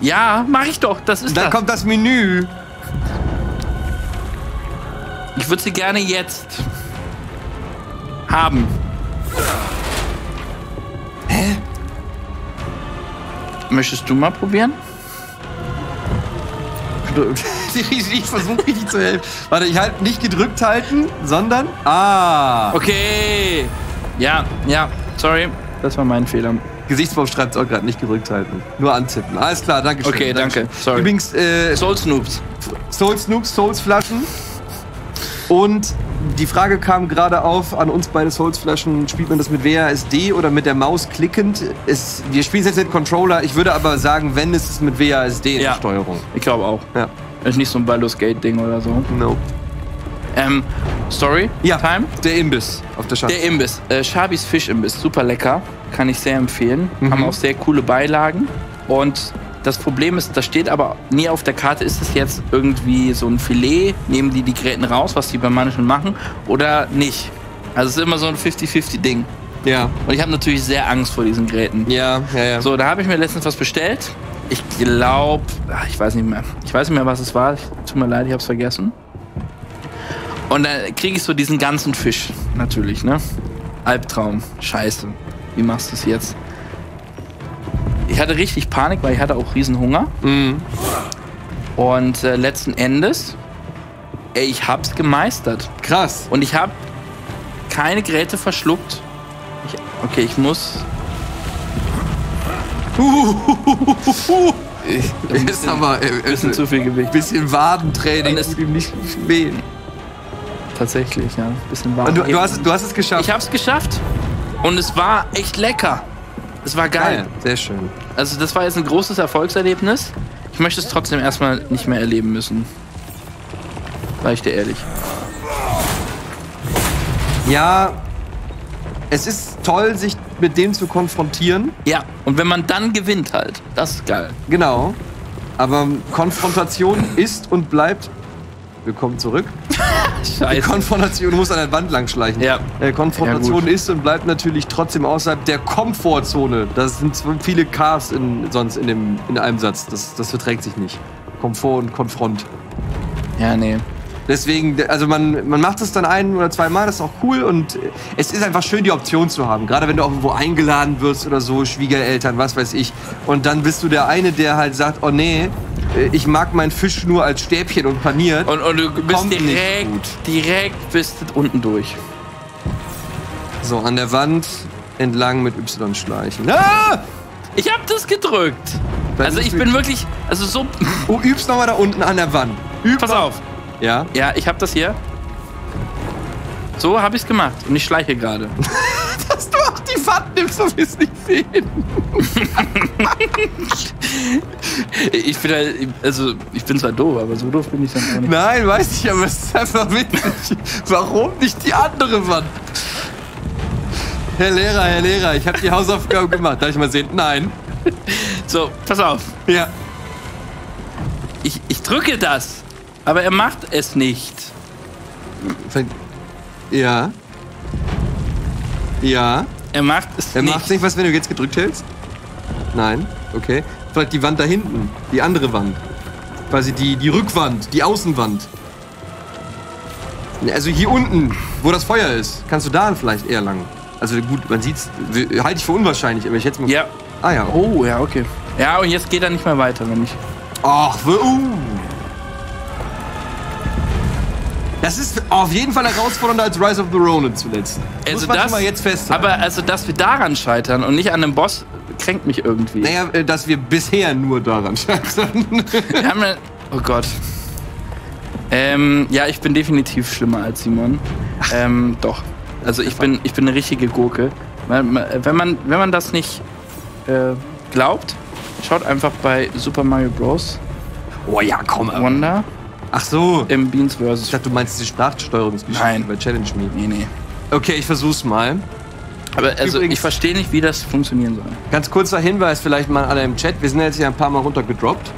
Ja, mach ich doch, das ist das. Dann kommt das Menü. Ich würde sie gerne jetzt haben. Hä? Möchtest du mal probieren? Ich versuche richtig zu helfen. Warte, ich halt nicht gedrückt halten, sondern... Ah! Okay! Ja, ja, sorry. Das war mein Fehler. Gesichtsbaum schreibt es auch gerade nicht gedrückt halten. Nur antippen. Alles klar, danke schön. Okay, danke. danke. Sorry. Übrigens, äh... Soul Snoops. Soul Snoops, Souls Flaschen. Und die Frage kam gerade auf an uns beide Souls-Flaschen, spielt man das mit W A S D oder mit der Maus klickend? Es, wir spielen es jetzt mit Controller, ich würde aber sagen, wenn, ist es mit W A S D in ja, der Steuerung. Ich glaube auch. Ja. Ist nicht so ein Baldur's Gate-Ding oder so. Nope. Ähm, Story? Ja, Time? Der Imbiss auf der Schanze. Der Imbiss. Äh, Schabis Fischimbiss, super lecker. Kann ich sehr empfehlen. Mhm. Haben auch sehr coole Beilagen. Und das Problem ist, das steht aber nie auf der Karte, ist es jetzt irgendwie so ein Filet, nehmen die die Gräten raus, was die bei manchen machen, oder nicht. Also es ist immer so ein fifty fifty Ding. Ja. Und ich habe natürlich sehr Angst vor diesen Gräten. Ja, ja, ja. So, da habe ich mir letztens was bestellt. Ich glaube, ich weiß nicht mehr. Ich weiß nicht mehr, was es war. Tut mir leid, ich habe es vergessen. Und dann kriege ich so diesen ganzen Fisch, natürlich, ne? Albtraum, scheiße. Wie machst du es jetzt? Ich hatte richtig Panik, weil ich hatte auch riesen Hunger. Mm. Und äh, letzten Endes, ey, ich hab's gemeistert. Krass. Und ich hab keine Gräte verschluckt. Ich, okay, ich muss... ich, ein bisschen, aber, äh, bisschen äh, zu viel Gewicht. Bisschen Wadentraining. Es tut ihm nicht weh. Tatsächlich, ja. Bisschen Waden. Du, du, hast, du hast es geschafft. Ich hab's geschafft. Und es war echt lecker. Es war geil. geil. Sehr schön. Also das war jetzt ein großes Erfolgserlebnis. Ich möchte es trotzdem erstmal nicht mehr erleben müssen. Sei ich dir ehrlich. Ja, es ist toll, sich mit dem zu konfrontieren. Ja, und wenn man dann gewinnt halt, das ist geil. Genau, aber Konfrontation ist und bleibt... Willkommen zurück. Scheiße. Die Konfrontation, du musst an der Wand lang schleichen. Ja. Äh, Konfrontation ja, ist und bleibt natürlich trotzdem außerhalb der Komfortzone. Das sind viele Ks in, sonst in, dem, in einem Satz. Das, das verträgt sich nicht. Komfort und Konfront. Ja, nee. Deswegen, also man, man macht es dann ein oder zweimal, das ist auch cool. Und es ist einfach schön, die Option zu haben. Gerade wenn du auch irgendwo eingeladen wirst oder so, Schwiegereltern, was weiß ich. Und dann bist du der eine, der halt sagt, oh nee, ich mag meinen Fisch nur als Stäbchen und paniert. Und, und du bist direkt, direkt bist du unten durch. So, an der Wand entlang mit Y schleichen. Ah! Ich hab das gedrückt. Dann also ich bin wirklich, also so... Oh, übst nochmal da unten an der Wand. Üb Pass auf. Ja? Ja, ich hab das hier. So hab ich's gemacht und ich schleiche gerade. Dass du auch die Wand nimmst und wir es nicht sehen. Ich bin halt, also ich bin zwar doof, aber so doof bin ich dann auch nicht. Nein, weiß ich, aber es ist einfach witzig. Warum nicht die andere Wand? Herr Lehrer, Herr Lehrer, ich habe die Hausaufgaben gemacht. Darf ich mal sehen? Nein. So, pass auf. Ja. Ich, ich drücke das, aber er macht es nicht. Ja. Ja. Er macht es nicht. Er macht nicht, was, wenn du jetzt gedrückt hältst? Nein, okay. Vielleicht die Wand da hinten, die andere Wand. Quasi die, die Rückwand, die Außenwand. Also hier unten, wo das Feuer ist, kannst du da vielleicht eher lang. Also gut, man sieht's, halte ich für unwahrscheinlich, aber ich hätte mal... Ja. Ah ja. Oh, ja, okay. Ja, und jetzt geht er nicht mehr weiter, wenn ich... Ach, wo... Uh. Das ist auf jeden Fall herausfordernder als Rise of the Ronin zuletzt. Das also muss man das, schon mal jetzt festhalten. Aber also, dass wir daran scheitern und nicht an einem Boss, kränkt mich irgendwie. Naja, dass wir bisher nur daran scheitern. Wir haben ja, oh Gott. Ähm, ja, ich bin definitiv schlimmer als Simon. Ähm, doch. Also ich bin, ich bin eine richtige Gurke. Wenn man, wenn man das nicht äh, glaubt, schaut einfach bei Super Mario Bros. Oh ja, komm. Wonder. Ach so. Im Beans versus. Ich dachte, du meinst die Sprachsteuerungsgeschichte. Nein. Bei Challenge Me. Nee, nee. Okay, ich versuch's mal. Aber also, übrigens, ich verstehe nicht, wie das funktionieren soll. Ganz kurzer Hinweis vielleicht mal an einem Chat. Wir sind jetzt hier ein paar Mal runtergedroppt.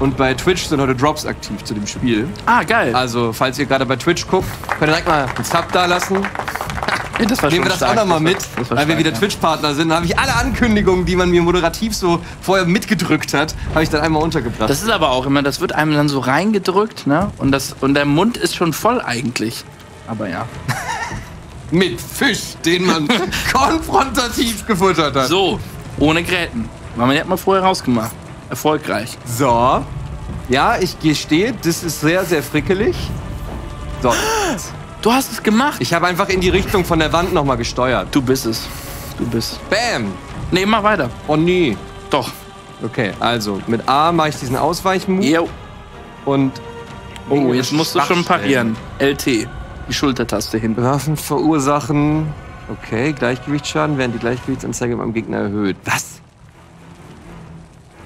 Und bei Twitch sind heute Drops aktiv zu dem Spiel. Ah, geil. Also, falls ihr gerade bei Twitch guckt, könnt ihr direkt mal einen Sub da lassen. Das war Nehmen wir das stark. auch nochmal mit, das war, das war weil stark, wir wieder ja. Twitch-Partner sind. Da habe ich alle Ankündigungen, die man mir moderativ so vorher mitgedrückt hat, habe ich dann einmal untergebracht. Das ist aber auch immer, das wird einem dann so reingedrückt, ne? Und, das, und der Mund ist schon voll eigentlich. Aber ja. Mit Fisch, den man konfrontativ gefuttert hat. So, ohne Gräten. Weil man hat mal vorher rausgemacht. Erfolgreich. So. Ja, ich gestehe, das ist sehr, sehr frickelig. So. Du hast es gemacht. Ich habe einfach in die Richtung von der Wand nochmal gesteuert. Du bist es. Du bist. Bam. Nee, mach weiter. Oh, nee. Doch. Okay, also mit A mache ich diesen Ausweichmove. Jo. Und... Oh, jetzt musst du schon parieren. L T. Die Schultertaste hin. Waffen verursachen. Okay, Gleichgewichtsschaden, während die Gleichgewichtsanzeige beim Gegner erhöht. Was?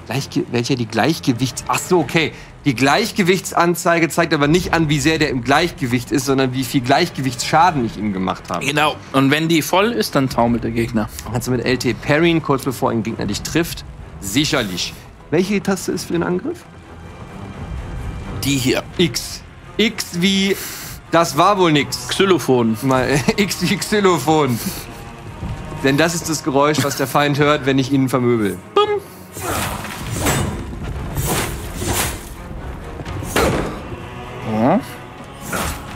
Gleichge welcher die Gleichgewichts... Ach so, okay. Die Gleichgewichtsanzeige zeigt aber nicht an, wie sehr der im Gleichgewicht ist, sondern wie viel Gleichgewichtsschaden ich ihm gemacht habe. Genau. Und wenn die voll ist, dann taumelt der Gegner. Kannst du mit L T parryen, kurz bevor ein Gegner dich trifft? Sicherlich. Welche Taste ist für den Angriff? Die hier. X. X wie... Das war wohl nix. Xylophon. Mal, X wie Xylophon. Denn das ist das Geräusch, was der Feind hört, wenn ich ihn vermöbel. Bumm.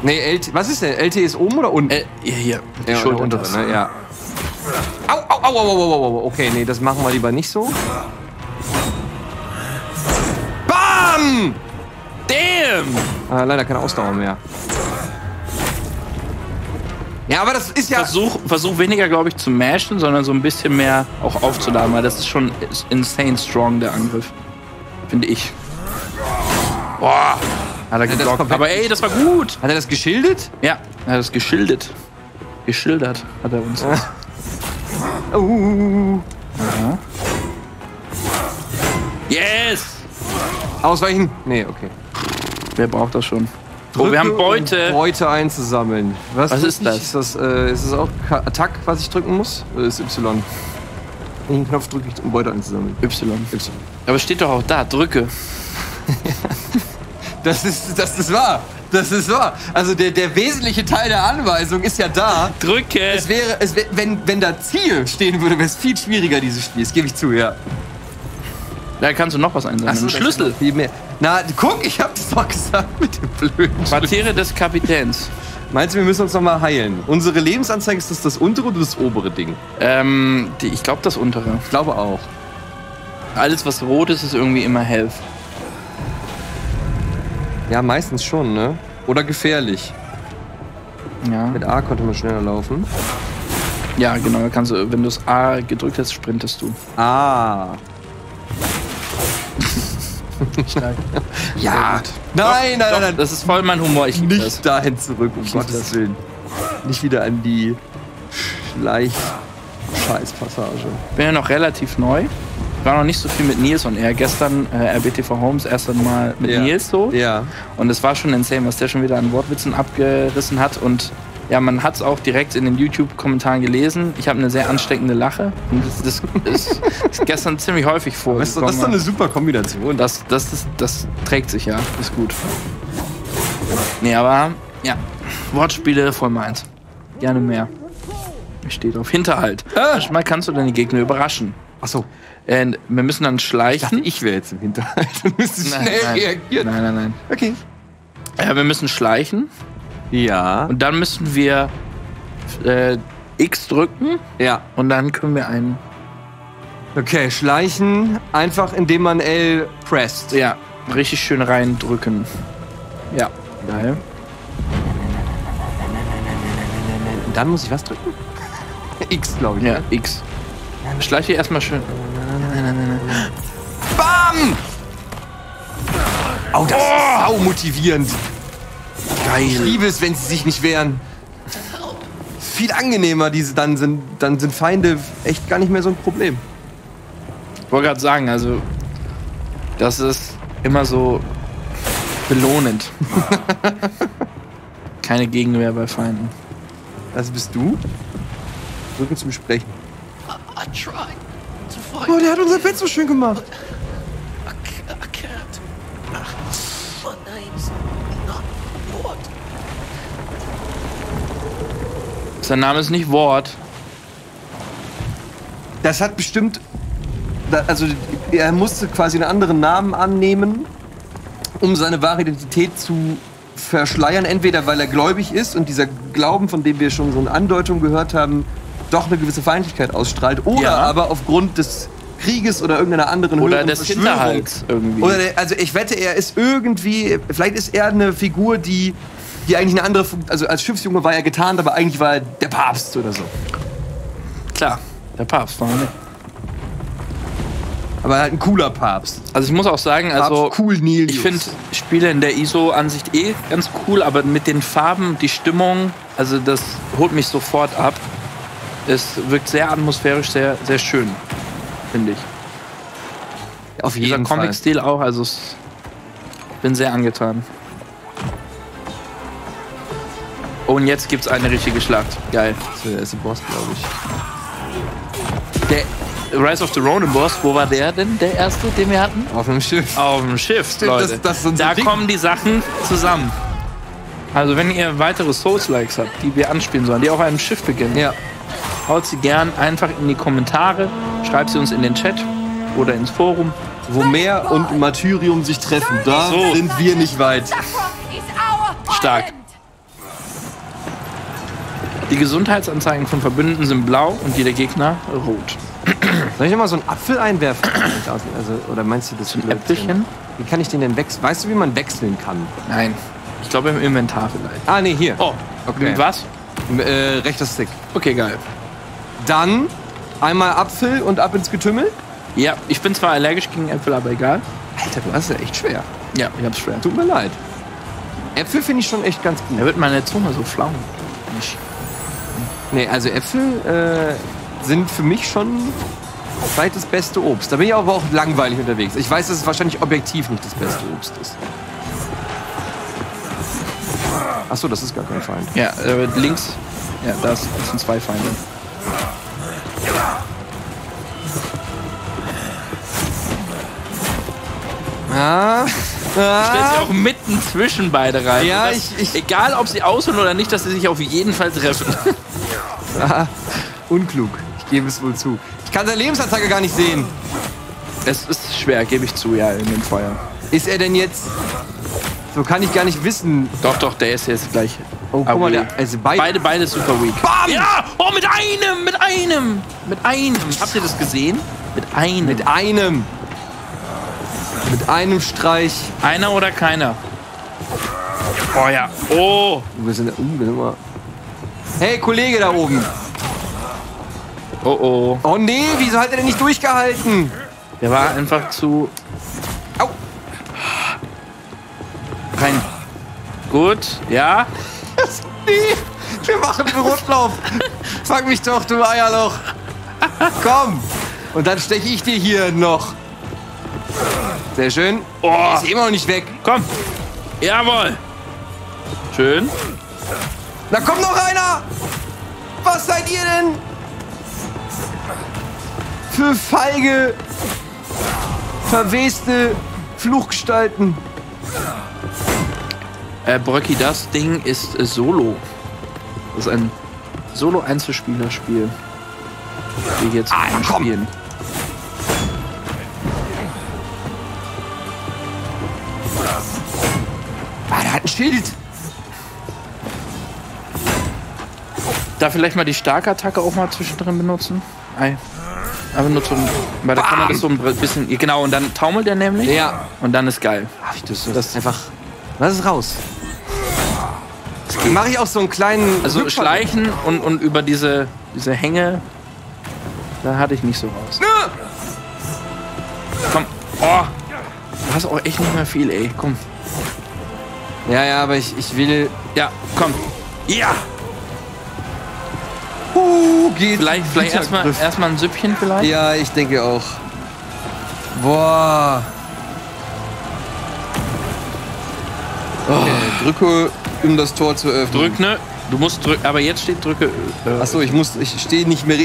Nee, L T, was ist denn? L T ist oben oder unten? L hier, hier. Die ja, Schulter untere, ne? Ja. Au, au, au, au, au, au, au. Okay, nee, das machen wir lieber nicht so. Bam! Damn! Ah, leider keine Ausdauer mehr. Ja, aber das ist ja... Versuch, versuch weniger, glaube ich, zu mashen, sondern so ein bisschen mehr auch aufzuladen, weil das ist schon insane strong, der Angriff. Finde ich. Boah! Hat er geblockt. Hat er aber ey, das war gut. Hat er das geschildert? Ja, er hat das geschildert. Geschildert hat er uns. Oh. Uh. Ja. Yes! Ausweichen? Nee, okay. Wer braucht das schon? Oh, wir haben Beute. Um Beute einzusammeln. Was, was ist das? Ist das, äh, ist das auch Attack, was ich drücken muss? Oder ist Y? Den Knopf drücke ich, um Beute einzusammeln. Y. Y. Aber steht doch auch da, drücke. Das ist, das ist wahr. Das ist wahr. Also der, der wesentliche Teil der Anweisung ist ja da. Drücke. Es wäre, es wär, wenn, wenn da Ziel stehen würde, wäre es viel schwieriger, dieses Spiel. Das gebe ich zu, ja. Da kannst du noch was einsammeln. Achso, Schlüssel. Viel mehr. Na, guck, ich hab's doch gesagt mit dem blöden Quartiere des Kapitäns. Meinst du, wir müssen uns noch mal heilen? Unsere Lebensanzeige, ist das das untere oder das obere Ding? Ähm, die, ich glaube das untere. Ich glaube auch. Alles, was rot ist, ist irgendwie immer Health. Ja, meistens schon, ne? Oder gefährlich. Ja. Mit A konnte man schneller laufen. Ja, genau. Kannst du, wenn du das A gedrückt hast, sprintest du. Ah. Stark. Ja. Nein, nein, nein, nein. Das ist voll mein Humor. Ich nicht das. dahin zurück, um Gottes das. Willen. Nicht wieder an die Schleich-Scheiß-Passage. Ich bin ja noch relativ neu. Ich war noch nicht so viel mit Nils und er. Gestern äh, R B T V Homes erst einmal mit ja. Nils so. Ja. Und es war schon insane, was der schon wieder an Wortwitzen abgerissen hat. Und ja, man hat es auch direkt in den YouTube-Kommentaren gelesen. Ich habe eine sehr ansteckende Lache. Und das, das ist, ist gestern ziemlich häufig vorgekommen. Das, das ist doch eine super Kombination. Das, das, das, das trägt sich ja. Ist gut. Nee, aber ja. Wortspiele voll meins. Gerne mehr. Ich stehe drauf. Hinterhalt. Ah. Manchmal kannst du deine Gegner überraschen. Achso. Äh, wir müssen dann schleichen. Ich, ich wäre jetzt im Hinterhalt. Du müsstest schnell nein. reagieren. Nein, nein, nein. Okay. Äh, wir müssen schleichen. Ja. Und dann müssen wir äh, X drücken. Ja. Und dann können wir einen. Okay, schleichen einfach, indem man L presst. Ja. Richtig schön reindrücken. Ja. Geil. Und dann muss ich was drücken? X, glaube ich. Ja, ne? X. Schleiche erstmal schön. Bam! Oh, das ist sau motivierend. Geil. Ich liebe es, wenn sie sich nicht wehren. Viel angenehmer, diese dann sind, dann sind Feinde echt gar nicht mehr so ein Problem. Ich wollte gerade sagen, also das ist immer so belohnend. Keine Gegenwehr bei Feinden. Das bist du? Drücken zum Sprechen. Oh, der hat unser Bett so schön gemacht. Sein Name ist nicht Wort. Das hat bestimmt... Also er musste quasi einen anderen Namen annehmen, um seine wahre Identität zu verschleiern. Entweder weil er gläubig ist und dieser Glauben, von dem wir schon so eine Andeutung gehört haben, doch eine gewisse Feindlichkeit ausstrahlt. Oder ja. aber aufgrund des Krieges oder irgendeiner anderen Oder des Hinterhalts irgendwie. Oder der, also ich wette, er ist irgendwie... Vielleicht ist er eine Figur, die, die eigentlich eine andere... Also als Schiffsjunge war er getarnt, aber eigentlich war er der Papst oder so. Klar, der Papst war er nicht. Aber halt ein cooler Papst. Also ich muss auch sagen, also cool ich finde Spiele in der I S O-Ansicht eh ganz cool, aber mit den Farben, die Stimmung, also das holt mich sofort ab. Es wirkt sehr atmosphärisch, sehr, sehr schön, finde ich. Auf jeden Fall. Dieser Comic-Stil auch, also ich bin sehr angetan. Und jetzt gibt's eine richtige Schlacht. Geil. Das ist der erste Boss, glaube ich. Der Rise of the Ronin Boss, wo war der denn, der erste, den wir hatten? Auf dem Schiff. Auf dem Schiff, Stimmt, Leute. Das, das da kommen die Sachen zusammen. Also wenn ihr weitere Souls-Likes habt, die wir anspielen sollen, die auch auf einem Schiff beginnen, ja. haut sie gern einfach in die Kommentare, schreibt sie uns in den Chat oder ins Forum. Wo Meer und Martyrium sich treffen, da so. sind wir nicht weit. Stark. Die Gesundheitsanzeigen von Verbündeten sind blau und die der Gegner rot. Soll ich mal so einen Apfel einwerfen? Also, oder meinst du das? So ein Äpfelchen? Wie kann ich den denn wechseln? Weißt du, wie man wechseln kann? Nein. Ich glaube im Inventar vielleicht. Ah, nee, hier. Oh, okay. Mit was? Äh, rechter Stick. Okay, geil. Dann einmal Apfel und ab ins Getümmel? Ja, ich bin zwar allergisch gegen Äpfel, aber egal. Alter, du hast ja echt schwer. Ja, ich hab's schwer. Tut mir leid. Äpfel finde ich schon echt ganz gut. Da wird meine Zunge so flaum. Nee, also Äpfel äh, sind für mich schon... Vielleicht das beste Obst. Da bin ich aber auch langweilig unterwegs. Ich weiß, dass es wahrscheinlich objektiv nicht das beste Obst ist. Achso, das ist gar kein Feind. Ja, äh, links. Ja, da sind zwei Feinde. Ah. Ah. Stellt sie auch mitten zwischen beide rein. Ja, das, ich, ich, egal, ob sie ausholen oder nicht, dass sie sich auf jeden Fall treffen. Ah, unklug. Ich gebe es wohl zu. Ich kann seine Lebensanzeige gar nicht sehen. Es ist schwer, gebe ich zu, ja, in dem Feuer. Ist er denn jetzt... So kann ich gar nicht wissen. Doch, doch, der ist jetzt gleich. Oh, guck mal, der, also beide. Beide, beide super weak. Bam! Ja! Oh, mit einem, mit einem, mit einem. Habt ihr das gesehen? Mit einem. Mit einem. Mit einem Streich. Einer oder keiner? Oh ja. Oh. Wir sind da oben. Hey, Kollege da oben. Oh oh. Oh nee, wieso hat er denn nicht durchgehalten? Der war einfach zu... Au! Rein. Gut, ja. Nee, wir machen den Rundlauf. Fang mich doch, du Eierloch. Komm. Und dann steche ich dir hier noch. Sehr schön. Oh. Ist immer noch nicht weg. Komm. Jawohl. Schön. Da kommt noch einer. Was seid ihr denn? Für feige, verweste Fluchgestalten. Äh, Bröcki, das Ding ist äh, Solo. Das ist ein Solo-Einzelspieler-Spiel. Wir hier jetzt ah, spielen. Ah, der hat ein Schild. Da vielleicht mal die starke Attacke auch mal zwischendrin benutzen? Ei. Aber nur zum. Bei der Kamera ist so ein bisschen. Genau, und dann taumelt er nämlich. Ja. Und dann ist geil. Ach, das, das ist einfach. Lass es raus. Mache ich auch so einen kleinen. Also Hüpfer schleichen und, und über diese, diese Hänge. Da hatte ich nicht so raus. Ah! Komm. Oh. Du hast auch echt nicht mehr viel, ey. Komm. Ja, ja, aber ich, ich will. Ja, komm. Ja! Uh, geht vielleicht vielleicht erstmal erst ein Süppchen vielleicht? Ja, ich denke auch. Boah. Oh. Okay, drücke, um das Tor zu öffnen. Drück, ne? Du musst drücken, aber jetzt steht drücke. Äh, Achso, ich muss, ich stehe nicht mehr.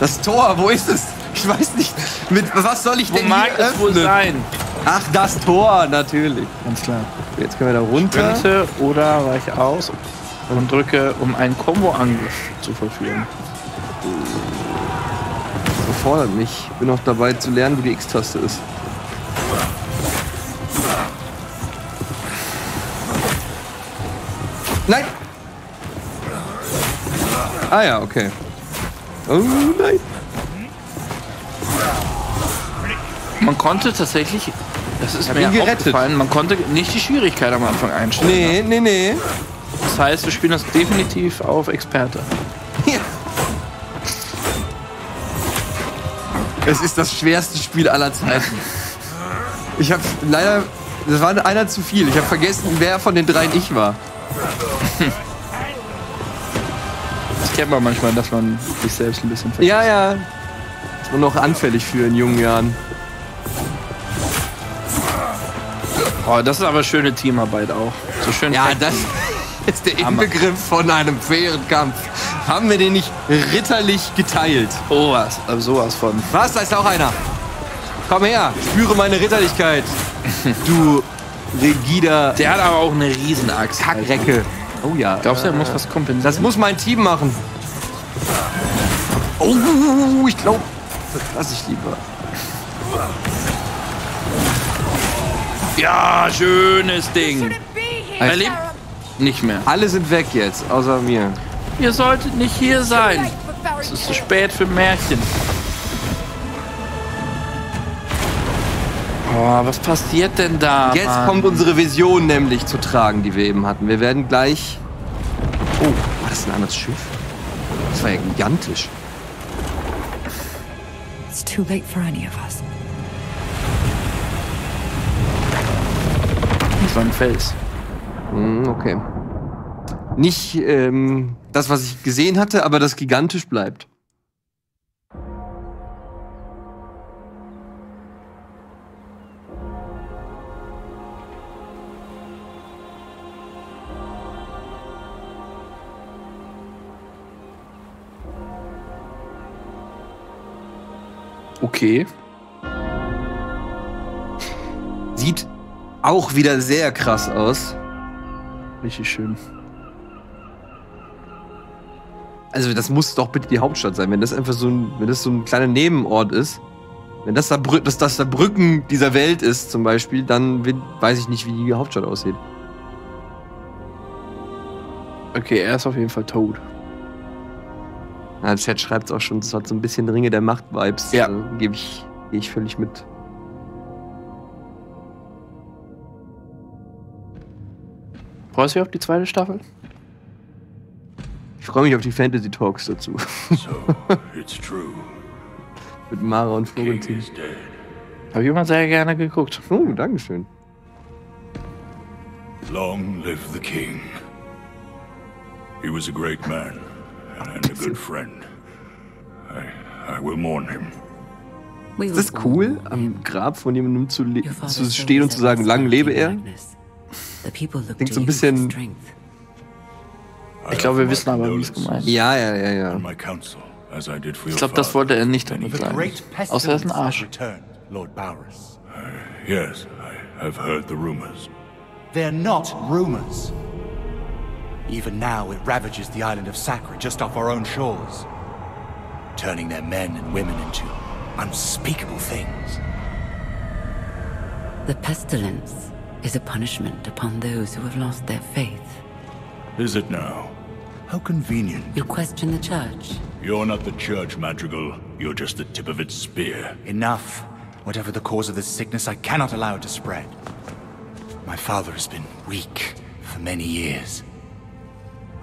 Das Tor, wo ist es? Ich weiß nicht. Mit was soll ich denn hier öffnen? Wo mag es wohl sein? Ach, das Tor, natürlich. Ganz klar. Jetzt können wir da runter. Spinte oder weich aus. und drücke, um einen Combo-Angriff zu verführen. Das überfordert mich. Ich bin noch dabei zu lernen, wie die X-Taste ist. Nein! Ah ja, okay. Oh nein! Man konnte tatsächlich, das ist mir ja aufgefallen, man konnte nicht die Schwierigkeit am Anfang einstellen. Nee, nee, nee. Das heißt, wir spielen das definitiv auf Experte. Ja. Es ist das schwerste Spiel aller Zeiten. Ich habe leider, das war einer zu viel. Ich habe vergessen, wer von den dreien ich war. Das kennt man manchmal, dass man sich selbst ein bisschen vergisst. Ja, ja. Ist man noch anfällig für in jungen Jahren. Oh, das ist aber schöne Teamarbeit auch. So schön. Ja, das ist der Inbegriff von einem fairen Kampf. Haben wir den nicht ritterlich geteilt? Oh, was, sowas von. Was, da ist auch einer. Komm her, spüre meine Ritterlichkeit. Du rigider... Der hat aber auch eine Riesenachse. Kackrecke. Oh ja. Glaubst du, er muss was kompensieren? Das muss mein Team machen. Oh, ich glaube, das lasse ich lieber. Ja, schönes Ding. Er lebt nicht mehr. Alle sind weg jetzt, außer mir. Ihr solltet nicht hier sein. Es ist zu spät für Märchen. Oh, was passiert denn da? Jetzt Mann? Kommt unsere Vision nämlich zu tragen, die wir eben hatten. Wir werden gleich... Oh, war das ein anderes Schiff? Das war ja gigantisch. It's too late for any of us. Das war ein Fels. Okay. Nicht ähm, das, was ich gesehen hatte, aber das gigantisch bleibt. Okay. Sieht auch wieder sehr krass aus. Richtig schön. Also das muss doch bitte die Hauptstadt sein, wenn das einfach so ein, wenn das so ein kleiner Nebenort ist. Wenn das da, dass das da Brücken dieser Welt ist zum Beispiel, dann weiß ich nicht, wie die Hauptstadt aussieht. Okay, er ist auf jeden Fall tot. Na, der Chat schreibt es auch schon, das hat so ein bisschen Ringe der Macht-Vibes. Ja. Also, gebe ich, gehe ich völlig mit. Freust du dich auf die zweite Staffel? Ich freue mich auf die Fantasy Talks dazu. So, it's true. Mit Mara und Florentin. Habe ich immer sehr gerne geguckt. Oh, dankeschön. Long live the king. He was a great man and a good friend. I, I will mourn him. Ist das cool, am Grab von jemandem zu, zu stehen und zu sagen, lang lebe er? Klingt so ein bisschen... Ich glaube, wir wissen aber, wie es gemeint ist. Ja, ja, ja, ja. Ich glaube, das wollte er nicht damit sagen. Außer er ist ein Arsch. Yes, I have heard the rumors. They're not rumors. Even now it ravages the island of Sakra just off our own shores, turning their men and women into unspeakable things. The pestilence is a punishment upon those who have lost their faith. Is it now? How convenient. You question the church. You're not the church, Madrigal. You're just the tip of its spear. Enough. Whatever the cause of this sickness, I cannot allow it to spread. My father has been weak for many years.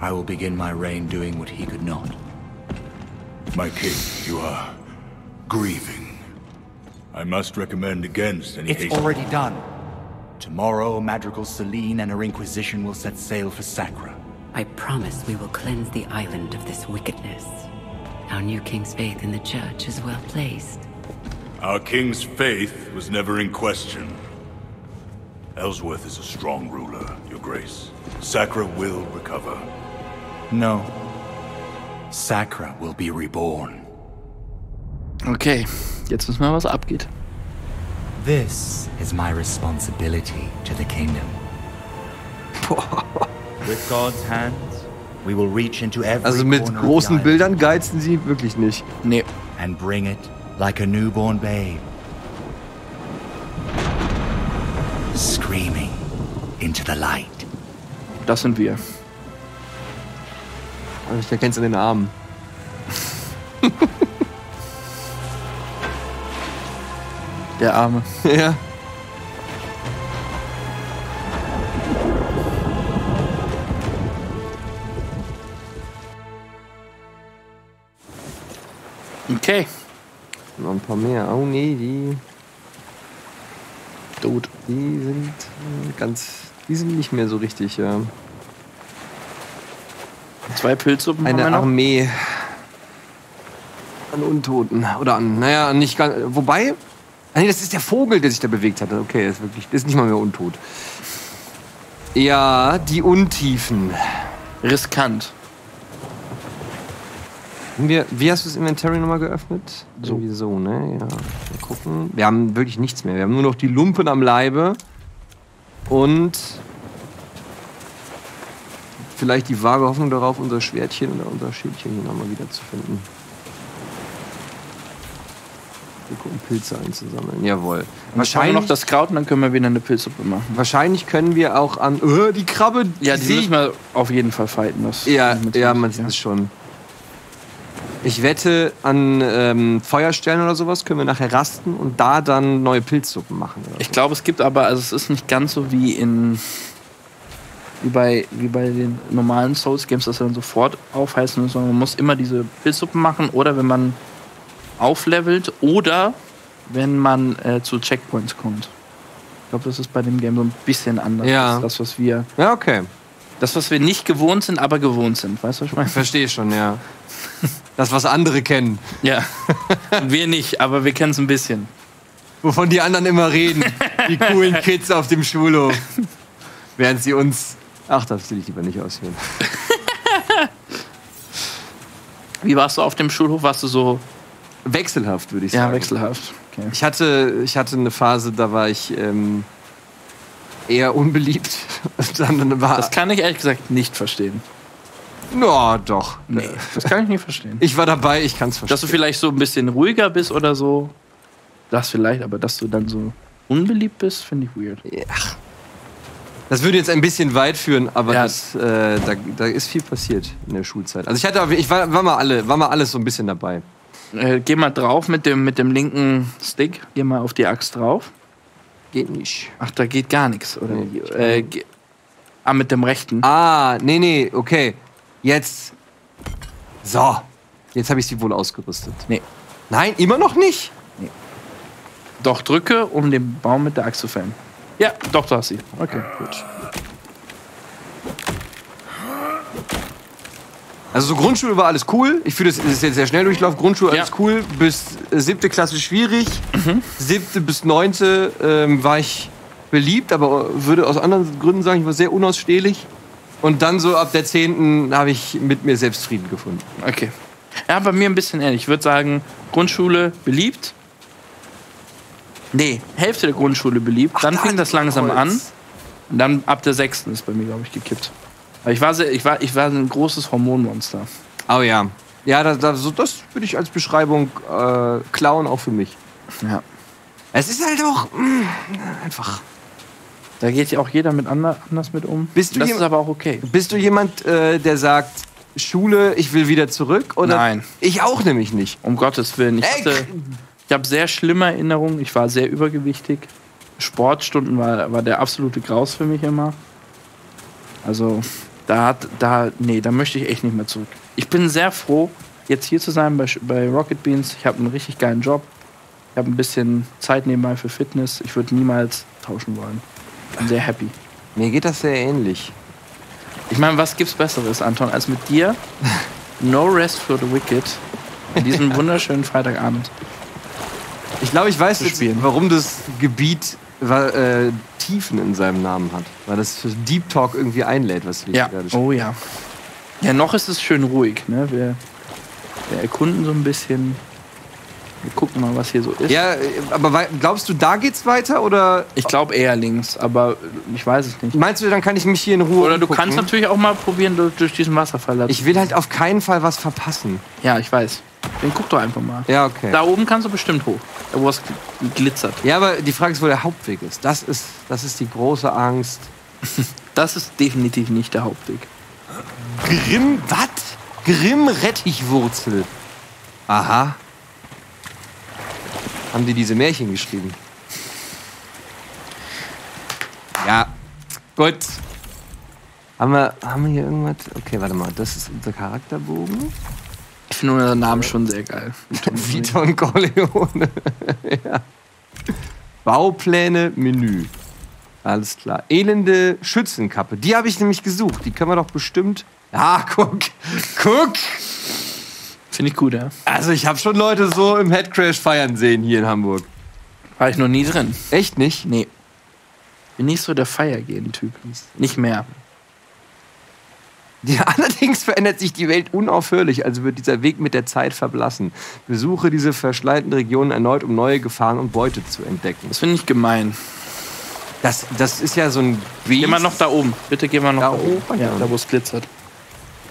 I will begin my reign doing what he could not. My king, you are grieving. I must recommend against any haste. It's already done. Tomorrow, Madrigal Selene and her Inquisition will set sail for Sakra. I promise we will cleanse the island of this wickedness. Our new king's faith in the church is well placed. Our king's faith was never in question. Ellsworth is a strong ruler, Your Grace. Sakra will recover. No. Sakra will be reborn. Okay, jetzt wissen wir, was abgeht. This is my responsibility to the kingdom. With God's hands, Also mit großen Bildern geizen sie wirklich nicht. Nee. And bring it like a newborn babe. Screaming into the light. Das sind wir. Ich erkenne es in den Armen. Der Arme. Ja. Okay. Noch ein paar mehr. Oh nee, die... Tot. Die sind ganz... Die sind nicht mehr so richtig, ja. Zwei Pilzsuppen. Eine Armee. An Untoten. Oder an... Naja, nicht ganz... Wobei... Ah nee, das ist der Vogel, der sich da bewegt hat. Okay, das ist wirklich... Das ist nicht mal mehr untot. Ja, die Untiefen. Riskant. Wir, wie hast du das Inventory nochmal geöffnet? So. Irgendwie so, ne? Ja. Mal gucken. Wir haben wirklich nichts mehr. Wir haben nur noch die Lumpen am Leibe. Und... Vielleicht die vage Hoffnung darauf, unser Schwertchen oder unser Schildchen hier nochmal wieder zu finden. Wir gucken, Pilze einzusammeln. Jawohl. Wahrscheinlich noch das Kraut und dann können wir wieder eine Pilzsuppe machen. Wahrscheinlich können wir auch an... Oh, die Krabbe! Ja, die, die müssen wir auf jeden Fall fighten. Das ja, ja, man sieht es schon. Ich wette, an ähm, Feuerstellen oder sowas können wir nachher rasten und da dann neue Pilzsuppen machen. Oder ich so. glaube, es gibt aber, also es ist nicht ganz so wie in... Wie bei, wie bei den normalen Souls-Games, dass wir dann sofort aufheißen müssen. Man muss immer diese Pilzsuppen machen oder wenn man auflevelt oder wenn man äh, zu Checkpoints kommt. Ich glaube, das ist bei dem Game so ein bisschen anders. Ja. Als das, was wir, ja, okay. Das, was wir nicht gewohnt sind, aber gewohnt sind. Weißt du, was ich meine? Ich verstehe schon, ja. Das, was andere kennen. Ja. Und wir nicht, aber wir kennen es ein bisschen. Wovon die anderen immer reden. Die coolen Kids auf dem Schulhof. Während sie uns... Ach, das will ich lieber nicht ausführen. Wie warst du auf dem Schulhof? Warst du so wechselhaft, würde ich sagen. Ja, wechselhaft. Okay. Ich hatte, ich hatte eine Phase, da war ich ähm, eher unbeliebt. Dann war das kann ich ehrlich gesagt nicht verstehen. No, doch. Nee, das kann ich nicht verstehen. Ich war dabei, ich kann es verstehen. Dass du vielleicht so ein bisschen ruhiger bist oder so. Das vielleicht, aber dass du dann so unbeliebt bist, finde ich weird. Ja. Das würde jetzt ein bisschen weit führen, aber ja. das, äh, da, da ist viel passiert in der Schulzeit. Also ich hatte, ich war, war mal alle, war mal alles so ein bisschen dabei. Äh, geh mal drauf mit dem, mit dem linken Stick. Geh mal auf die Axt drauf. Geht nicht. Ach, da geht gar nichts, oder? Nee, äh, ge ah, mit dem rechten. Ah, nee, nee, okay. Jetzt. So. Jetzt habe ich sie wohl ausgerüstet. Nee. Nein, immer noch nicht? Nee. Doch, drücke, um den Baum mit der Axt zu fällen. Ja, doch, da ist sie. Okay, gut. Also so Grundschule war alles cool. Ich fühle, das ist jetzt der Schnelldurchlauf. Grundschule alles ja. cool. Bis äh, siebte Klasse schwierig. Mhm. Siebte bis neunte ähm, war ich beliebt, aber würde aus anderen Gründen sagen, ich war sehr unausstehlich. Und dann so ab der zehnten habe ich mit mir selbst Frieden gefunden. Okay. Ja, bei mir ein bisschen ähnlich. Ich würde sagen, Grundschule beliebt. Nee, Hälfte der Grundschule beliebt. Dann Ach, da fing das langsam Holz. an. Und dann ab der sechsten ist bei mir, glaube ich, gekippt. Aber ich war, sehr, ich, war, ich war ein großes Hormonmonster. Oh ja. Ja, das, das, das würde ich als Beschreibung äh, klauen, auch für mich. Ja. Es ist halt auch mh, einfach... Da geht ja auch jeder mit anders, anders mit um. Bist du das ist aber auch okay. Bist du jemand, äh, der sagt, Schule, ich will wieder zurück? Oder Nein. Ich auch nämlich nicht. Um Gottes Willen. Ich hatte... Ey, Ich habe sehr schlimme Erinnerungen. Ich war sehr übergewichtig. Sportstunden war, war der absolute Graus für mich immer. Also, da hat, da, nee, da möchte ich echt nicht mehr zurück. Ich bin sehr froh, jetzt hier zu sein bei, bei Rocket Beans. Ich habe einen richtig geilen Job. Ich habe ein bisschen Zeit nebenbei für Fitness. Ich würde niemals tauschen wollen. Ich bin sehr happy. Mir geht das sehr ähnlich. Ich meine, was gibt's Besseres, Anton, als mit dir? No Rest for the Wicked. An diesem wunderschönen Freitagabend. Ich glaube, ich weiß jetzt, warum das Gebiet äh, Tiefen in seinem Namen hat. Weil das für Deep Talk irgendwie einlädt, was wir ja. gerade spielen. Oh ja. Ja, noch ist es schön ruhig. Ne? Wir, wir erkunden so ein bisschen. Wir gucken mal, was hier so ist. Ja, aber glaubst du, da geht's weiter oder? Ich glaube eher links, aber ich weiß es nicht. Meinst du, dann kann ich mich hier in Ruhe Oder du umgucken? Kannst natürlich auch mal probieren, durch, durch diesen Wasserfall. Ich will halt auf keinen Fall was verpassen. Ja, ich weiß. Dann guck doch einfach mal. Ja, okay. Da oben kannst du bestimmt hoch, da wo es glitzert. Ja, aber die Frage ist, wo der Hauptweg ist. Das ist, das ist die große Angst. Das ist definitiv nicht der Hauptweg. Grimm, was? Grimm-Rettichwurzel. Aha. Haben die diese Märchen geschrieben? Ja. Gut. Haben wir, haben wir hier irgendwas? Okay, warte mal. Das ist unser Charakterbogen. Ich finde unseren Namen schon sehr geil. Viton Corleone. Ja. Baupläne, Menü. Alles klar. Elende Schützenkappe. Die habe ich nämlich gesucht. Die können wir doch bestimmt... Ja, guck. Guck. Finde ich gut, ja. Also ich habe schon Leute so im Headcrash feiern sehen hier in Hamburg. War ich noch nie drin. Echt nicht? Nee. Bin nicht so der Feiergehen-Typ. Nicht mehr. Ja, allerdings verändert sich die Welt unaufhörlich, also wird dieser Weg mit der Zeit verblassen. Besuche diese verschleierten Regionen erneut, um neue Gefahren und Beute zu entdecken. Das finde ich gemein. Das, das ist ja so ein Biest. Geh mal noch da oben. Bitte geh mal noch da, da oben. oben. Ja, da wo es glitzert.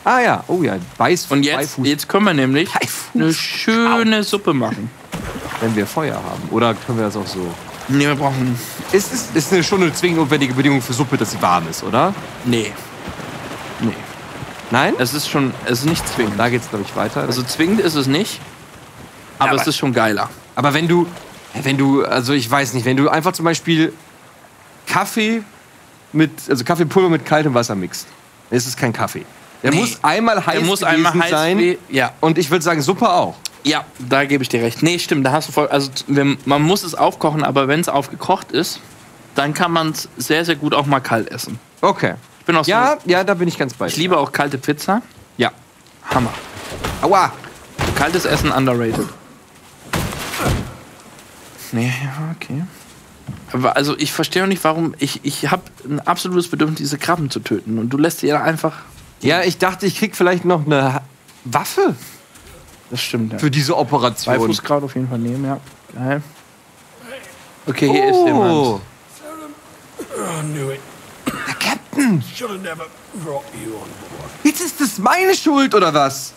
Ah ja, oh ja, Beiß. Und jetzt, Beifuß. Jetzt können wir nämlich Beifuß. eine schöne Au. Suppe machen. Wenn wir Feuer haben. Oder können wir das auch so? Nee, wir brauchen... Ist, ist, ist eine schon eine zwingend notwendige Bedingung für Suppe, dass sie warm ist, oder? Nee. Nee. Nein? Es ist schon, es ist nicht zwingend. Da geht's, glaube ich, weiter. Also zwingend ist es nicht, aber, aber es ist schon geiler. Aber wenn du, wenn du, also ich weiß nicht, wenn du einfach zum Beispiel Kaffee mit, also Kaffeepulver mit kaltem Wasser mixt, dann ist es kein Kaffee. Der nee. muss einmal heiß, muss einmal heiß sein. Ja. Und ich würde sagen, Suppe auch. Ja, da gebe ich dir recht. Nee, stimmt, da hast du voll. Also, wenn, man muss es aufkochen, aber wenn es aufgekocht ist, dann kann man es sehr, sehr gut auch mal kalt essen. Okay. Ich bin auch so ja, ja, da bin ich ganz bei dir. Ich liebe auch kalte Pizza. Ja. Hammer. Aua. Kaltes Essen underrated. Nee, ja, okay. Aber also, ich verstehe auch nicht, warum. Ich, ich habe ein absolutes Bedürfnis, diese Krabben zu töten. Und du lässt sie ja einfach. Ja, ich dachte, ich krieg vielleicht noch eine Waffe. Das stimmt, ja. Für diese Operation. Beifußkraut auf jeden Fall nehmen, ja. Geil. Okay, hier oh. ist jemand. Der Captain! Jetzt ist das meine Schuld, oder was?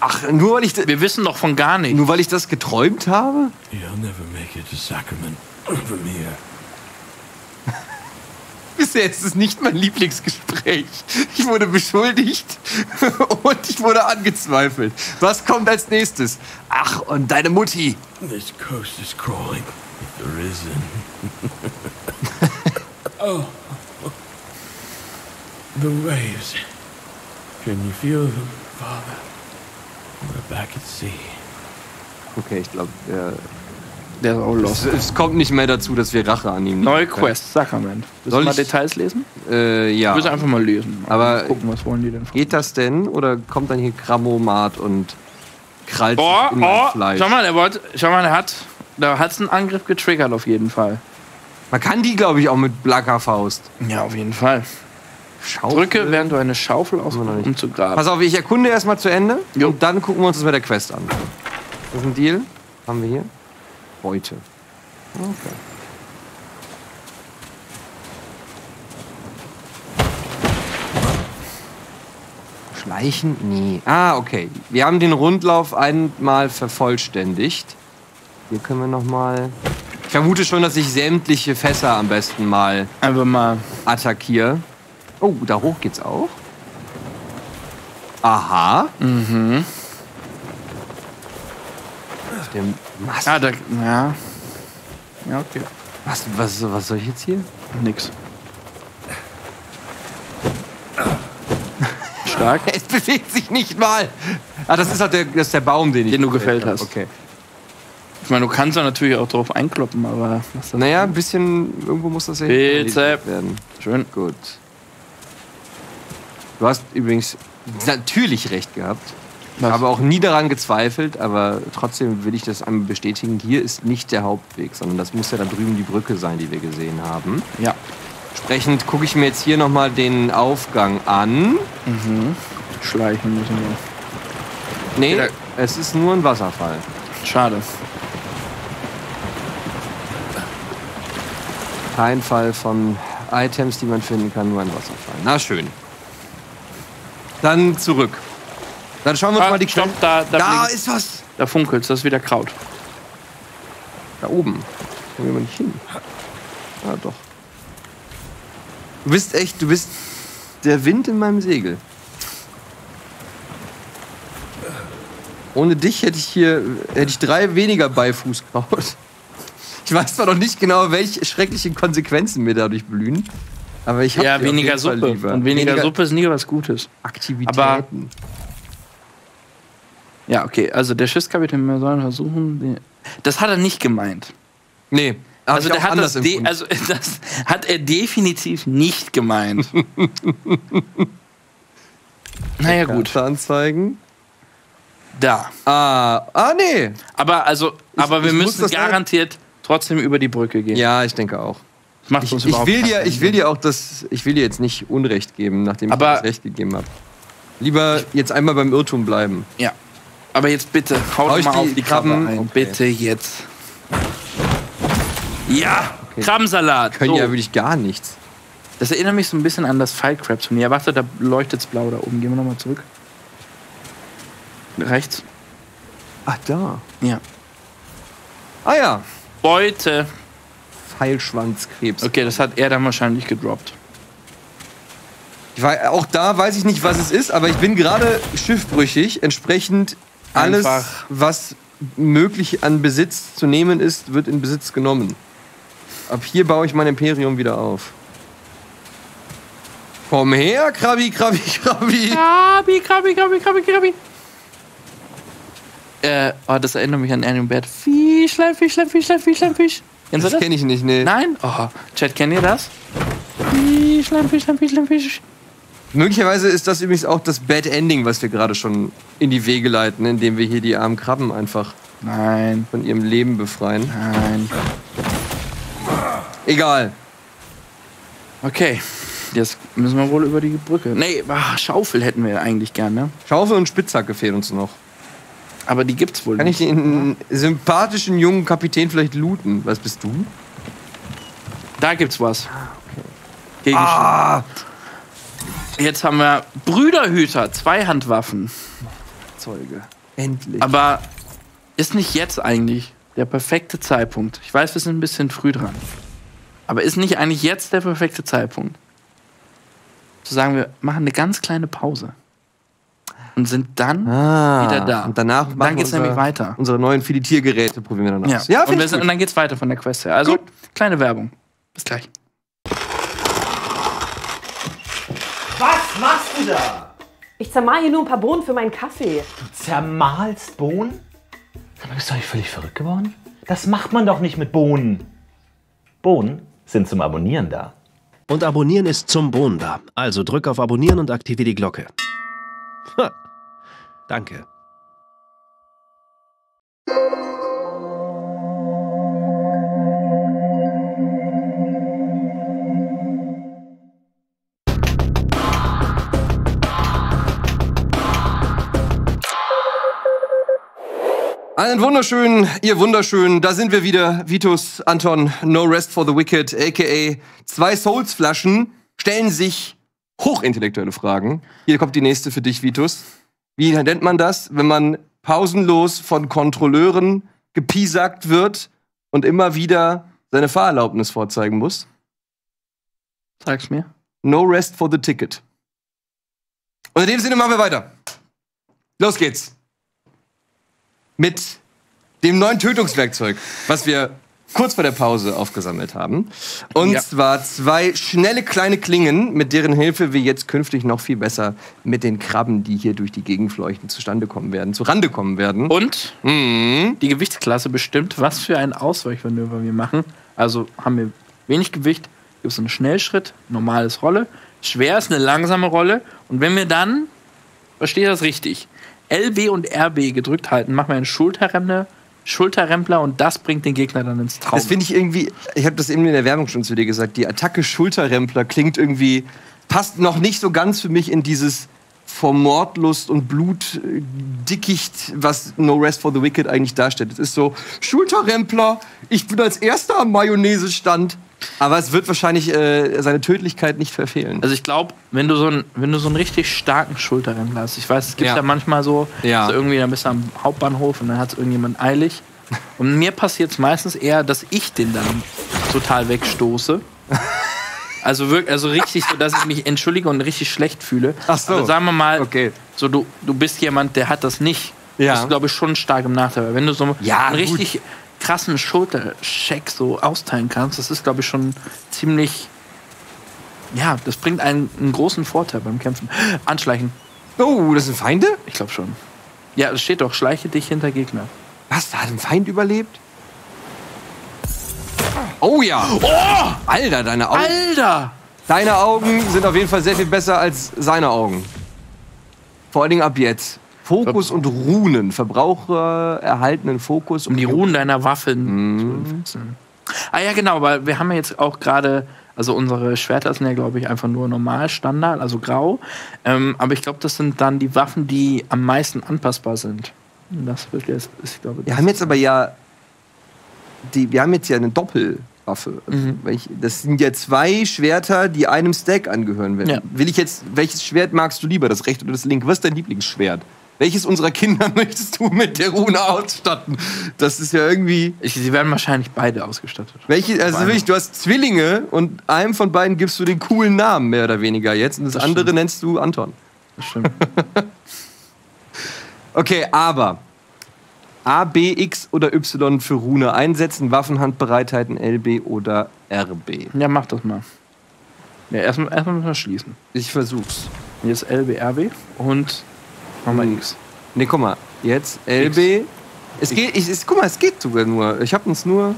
Ach, nur weil ich... Wir wissen doch von gar nichts. Nur weil ich das geträumt habe? You'll never make it to Sacrament from here. Bisher ist es nicht mein Lieblingsgespräch. Ich wurde beschuldigt und ich wurde angezweifelt. Was kommt als nächstes? Ach, und deine Mutti. This coast is crawling. There isn't. Oh. The waves. Can you feel them, Father? We're back at sea. Okay, ich glaube, der... Der ist auch lost. Es, es kommt nicht mehr dazu, dass wir Rache an ihm nehmen. Neue Quest, Sakrament. Willst du mal Details lesen? Äh, ja. Ich will einfach mal lesen. Aber gucken, was wollen die denn? Geht das denn? Oder kommt dann hier Kramomat und krallt oh, in mein oh, Fleisch? Schau mal, der wollte, schau mal, der hat, der hat's einen Angriff getriggert auf jeden Fall. Man kann die, glaube ich, auch mit Blacker Faust. Ja, auf jeden Fall. Schaufel? Drücke, während du eine Schaufel ausnimmst, um zu graben. Pass auf, ich erkunde erstmal zu Ende jo. und dann gucken wir uns das mit der Quest an. Das ist ein Deal. Haben wir hier? Beute. Okay. Schleichen? Nee. Ah, okay. Wir haben den Rundlauf einmal vervollständigt. Hier können wir noch mal... Ich vermute schon, dass ich sämtliche Fässer am besten mal... Einfach mal... attackiere. Oh, da hoch geht's auch. Aha. Mhm. Was? Ah, da, ja. Ja, okay. Was, was, was soll ich jetzt hier? Nix. Stark. Es bewegt sich nicht mal. Ah, das ist halt der, das ist der Baum, den, den ich du gefällt hast. Okay. Ich meine, du kannst ja natürlich auch drauf einkloppen, aber... Was naja, ein bisschen... Irgendwo muss das ja werden. Schön. Gut. Du hast übrigens natürlich recht gehabt. Ich habe auch nie daran gezweifelt, aber trotzdem will ich das einmal bestätigen. Hier ist nicht der Hauptweg, sondern das muss ja da drüben die Brücke sein, die wir gesehen haben. Ja. Entsprechend gucke ich mir jetzt hier nochmal den Aufgang an. Mhm. Schleichen müssen wir. Nee, es ist nur ein Wasserfall. Schade. Kein Fall von Items, die man finden kann, nur ein Wasserfall. Na schön. Dann zurück. Dann schauen wir uns ah, mal die Stopp, da, da, da ist was. Da funkelt's, das ist wieder Kraut. Da oben. Da will man nicht hin. Ah, doch. Du bist echt, du bist der Wind in meinem Segel. Ohne dich hätte ich hier, hätte ich drei weniger Beifußkraut. Ich weiß zwar noch nicht genau, welche schrecklichen Konsequenzen mir dadurch blühen. Aber ich habe ja weniger Suppe. Lieber. Und weniger, weniger Suppe ist nie was Gutes. Aktivitäten. Aber ja, okay. Also der Schiffskapitän, wir sollen versuchen. Das hat er nicht gemeint. Nee. Also, der hat das de also das hat er definitiv nicht gemeint. Naja, gut. Anzeigen. Da. Ah, ah nee. Aber, also, ich, aber wir müssen garantiert sein. Trotzdem über die Brücke gehen. Ja, ich denke auch. Das macht ich, uns überhaupt ich will dir, ich will dir auch das, ich will dir jetzt nicht Unrecht geben, nachdem aber ich dir das Recht gegeben habe. Lieber jetzt einmal beim Irrtum bleiben. Ja. Aber jetzt bitte, haut mal die auf die Krabben ein. Und bitte jetzt. Ja, okay. Krabbensalat. Können so. Ja wirklich gar nichts. Das erinnert mich so ein bisschen an das Fight Crab Turnier. Ja, warte, da leuchtet's blau da oben. Gehen wir nochmal zurück. Rechts. Ach, da. Ja. Ah ja. Beute. Pfeilschwanzkrebs. Okay, das hat er dann wahrscheinlich gedroppt. Ich war, auch da weiß ich nicht, was es ist, aber ich bin gerade schiffbrüchig. Entsprechend alles, einfach. Was möglich an Besitz zu nehmen ist, wird in Besitz genommen. Ab hier baue ich mein Imperium wieder auf. Komm her, Krabi, Krabi, Krabi. Krabi, Krabi, Krabi, Krabi, Krabi. Äh, oh, das erinnert mich an Animal Bad. Fisch, Fisch, Fisch, Fisch, Fisch. Das, das? kenne ich nicht, ne. Nein? Oh, Chat, kennt ihr das? Fisch, Fisch, Fisch, Fisch. Möglicherweise ist das übrigens auch das Bad Ending, was wir gerade schon in die Wege leiten, indem wir hier die armen Krabben einfach Nein. von ihrem Leben befreien. Nein. Egal. Okay. Jetzt müssen wir wohl über die Brücke. Nee, ach, Schaufel hätten wir eigentlich gern, ne? Schaufel und Spitzhacke fehlen uns noch. Aber die gibt's wohl Kann nicht. Kann ich den sympathischen jungen Kapitän vielleicht looten? Was bist du? Da gibt's was. Okay. Ah! Jetzt haben wir Brüderhüter, Zweihandwaffen. Zeuge. Endlich. Aber ist nicht jetzt eigentlich der perfekte Zeitpunkt? Ich weiß, wir sind ein bisschen früh dran. Aber ist nicht eigentlich jetzt der perfekte Zeitpunkt? Zu sagen, wir machen eine ganz kleine Pause. Und sind dann ah, wieder da. Und danach machen dann geht's wir unser, nämlich weiter. Unsere neuen Filetiergeräte probieren wir dann aus. Ja, ja und, wir sind, und dann geht's weiter von der Quest her. Also, gut. Kleine Werbung. Bis gleich. Was machst du da? Ich zermal hier nur ein paar Bohnen für meinen Kaffee. Du zermalst Bohnen? Sag mal, bist du eigentlich völlig verrückt geworden? Das macht man doch nicht mit Bohnen. Bohnen sind zum Abonnieren da. Und Abonnieren ist zum Bohnen da. Also drück auf Abonnieren und aktiviere die Glocke. Ha. Danke. Einen wunderschönen, ihr wunderschönen, da sind wir wieder. Vitus, Anton, No Rest for the Wicked, a k a zwei Souls-Flaschen stellen sich hochintellektuelle Fragen. Hier kommt die nächste für dich, Vitus. Wie nennt man das, wenn man pausenlos von Kontrolleuren gepiesackt wird und immer wieder seine Fahrerlaubnis vorzeigen muss? Sag's mir. No Rest for the Ticket. Und in dem Sinne machen wir weiter. Los geht's. Mit dem neuen Tötungswerkzeug, was wir kurz vor der Pause aufgesammelt haben. Und ja. zwar zwei schnelle kleine Klingen, mit deren Hilfe wir jetzt künftig noch viel besser mit den Krabben, die hier durch die Gegend fleuchten, zustande kommen werden, zu Rande kommen werden. Und mhm. die Gewichtsklasse bestimmt, was für ein Ausweichmanöver wir machen. Also haben wir wenig Gewicht, gibt es einen Schnellschritt, normales Rolle, schwer ist eine langsame Rolle. Und wenn wir dann, verstehe das richtig, L B und R B gedrückt halten, machen wir einen Schulterremne, Schulterrempler und das bringt den Gegner dann ins Traum. Das finde ich irgendwie, ich habe das eben in der Werbung schon zu dir gesagt, die Attacke Schulterrempler klingt irgendwie, passt noch nicht so ganz für mich in dieses vor Mordlust und Blutdickicht, was No Rest for the Wicked eigentlich darstellt. Es ist so, Schulterrempler, ich bin als Erster am Mayonnaise-Stand. Aber es wird wahrscheinlich äh, seine Tödlichkeit nicht verfehlen. Also ich glaube, wenn du so einen, wenn du so einen richtig starken Schulterrempler hast, ich weiß, es gibt ja, ja manchmal so, ja. so irgendwie, dann bist du am Hauptbahnhof und dann hat es irgendjemand eilig. Und mir passiert es meistens eher, dass ich den dann total wegstoße. Also wirklich, also richtig so, dass ich mich entschuldige und richtig schlecht fühle. Ach so. Aber sagen wir mal, okay. so du, du bist jemand, der hat das nicht. Ja. Das ist, glaube ich, schon stark im Nachteil. Wenn du so ja, einen richtig gut. krassen Schultercheck so austeilen kannst, das ist, glaube ich, schon ziemlich... Ja, das bringt einen, einen großen Vorteil beim Kämpfen. Anschleichen. Oh, das sind Feinde? Ich glaube schon. Ja, es steht doch, schleiche dich hinter Gegner. Was, da hat ein Feind überlebt? Oh ja! Oh! Alter, deine Augen. Alter! Deine Augen sind auf jeden Fall sehr viel besser als seine Augen. Vor allen Dingen ab jetzt. Fokus und Runen. Verbraucher erhaltenen Fokus. Um die Runen deiner Waffen. Mhm. Ah ja, genau, weil wir haben ja jetzt auch gerade, also unsere Schwerter sind ja, glaube ich, einfach nur normal, Standard, also grau. Ähm, aber ich glaube, das sind dann die Waffen, die am meisten anpassbar sind. Das wird jetzt, ich glaube, das wir haben jetzt aber ja die, wir haben jetzt ja eine Doppelwaffe. Mhm. Das sind ja zwei Schwerter, die einem Stack angehören werden. Ja. Will ich jetzt, welches Schwert magst du lieber, das rechte oder das linke? Was ist dein Lieblingsschwert? Welches unserer Kinder möchtest du mit der Rune ausstatten? Das ist ja irgendwie... Ich, sie werden wahrscheinlich beide ausgestattet. Welche, also wirklich, du hast Zwillinge und einem von beiden gibst du den coolen Namen, mehr oder weniger jetzt. Und das, das andere stimmt. nennst du Anton. Das stimmt. Okay, aber A, B, X oder Y für Rune einsetzen, Waffenhandbereitheiten L B oder R B. Ja, mach das mal. Ja, erstmal erst müssen wir schließen. Ich versuch's. Jetzt L B, R B und machen wir X. Ne, guck mal, jetzt L B. Es geht, ich, es, guck mal, es geht sogar nur. Ich hab uns nur...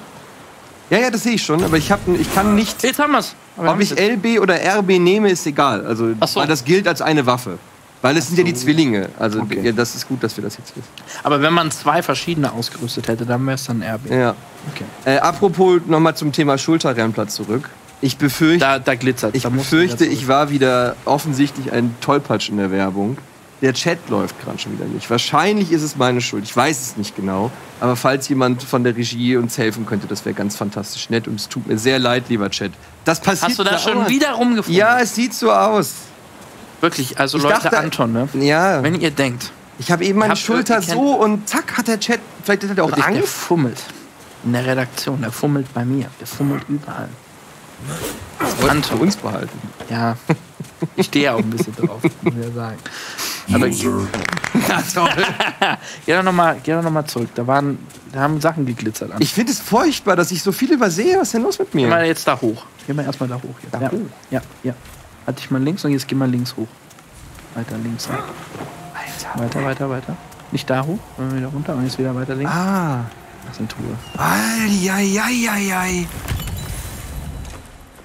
Ja, ja, das sehe ich schon, aber ich, hab, ich kann nicht... Jetzt haben wir's. Aber ob ich jetzt L B oder R B nehme, ist egal. Also, ach so. Weil das gilt als eine Waffe. Weil es so. sind ja die Zwillinge. Also okay. ja, das ist gut, dass wir das jetzt wissen. Aber wenn man zwei verschiedene ausgerüstet hätte, dann wäre es dann R B. Ja. Okay. Äh, apropos nochmal zum Thema Schulterrennplatz zurück. Ich befürchte, da, da glitzert. Ich da befürchte, ich war wieder offensichtlich ein Tollpatsch in der Werbung. Der Chat läuft gerade schon wieder nicht. Wahrscheinlich ist es meine Schuld. Ich weiß es nicht genau. Aber falls jemand von der Regie uns helfen könnte, das wäre ganz fantastisch nett. Und es tut mir sehr leid, lieber Chat. Das passiert. Hast du da schon aus. wieder rumgefunden? Ja, es sieht so aus. Wirklich, also ich Leute, dachte, Anton, ne? Ja. Wenn ihr denkt. Ich habe eben meine hab Schulter so und zack hat der Chat, vielleicht hat er auch wirklich, Angst. Der fummelt in der Redaktion, der fummelt bei mir, der fummelt überall. Das Anton. Für uns behalten. Ja, ich stehe ja auch ein bisschen drauf, muss ich ja sagen. Aber ja, toll. Geh doch nochmal noch zurück, da, waren, da haben Sachen geglitzert. Anton. Ich finde es furchtbar, dass ich so viel übersehe, was ist denn los mit mir? Geh mal jetzt da hoch, geh mal erstmal da hoch. Jetzt. Da ja. hoch? Ja, ja. Hatte ich mal links und jetzt geh mal links hoch. Weiter links. Alter, weiter, weiter, weiter. Nicht da hoch, sondern wieder runter und jetzt wieder weiter links. Ah. Das ist eine Tour. Ai, ai, ai, ai.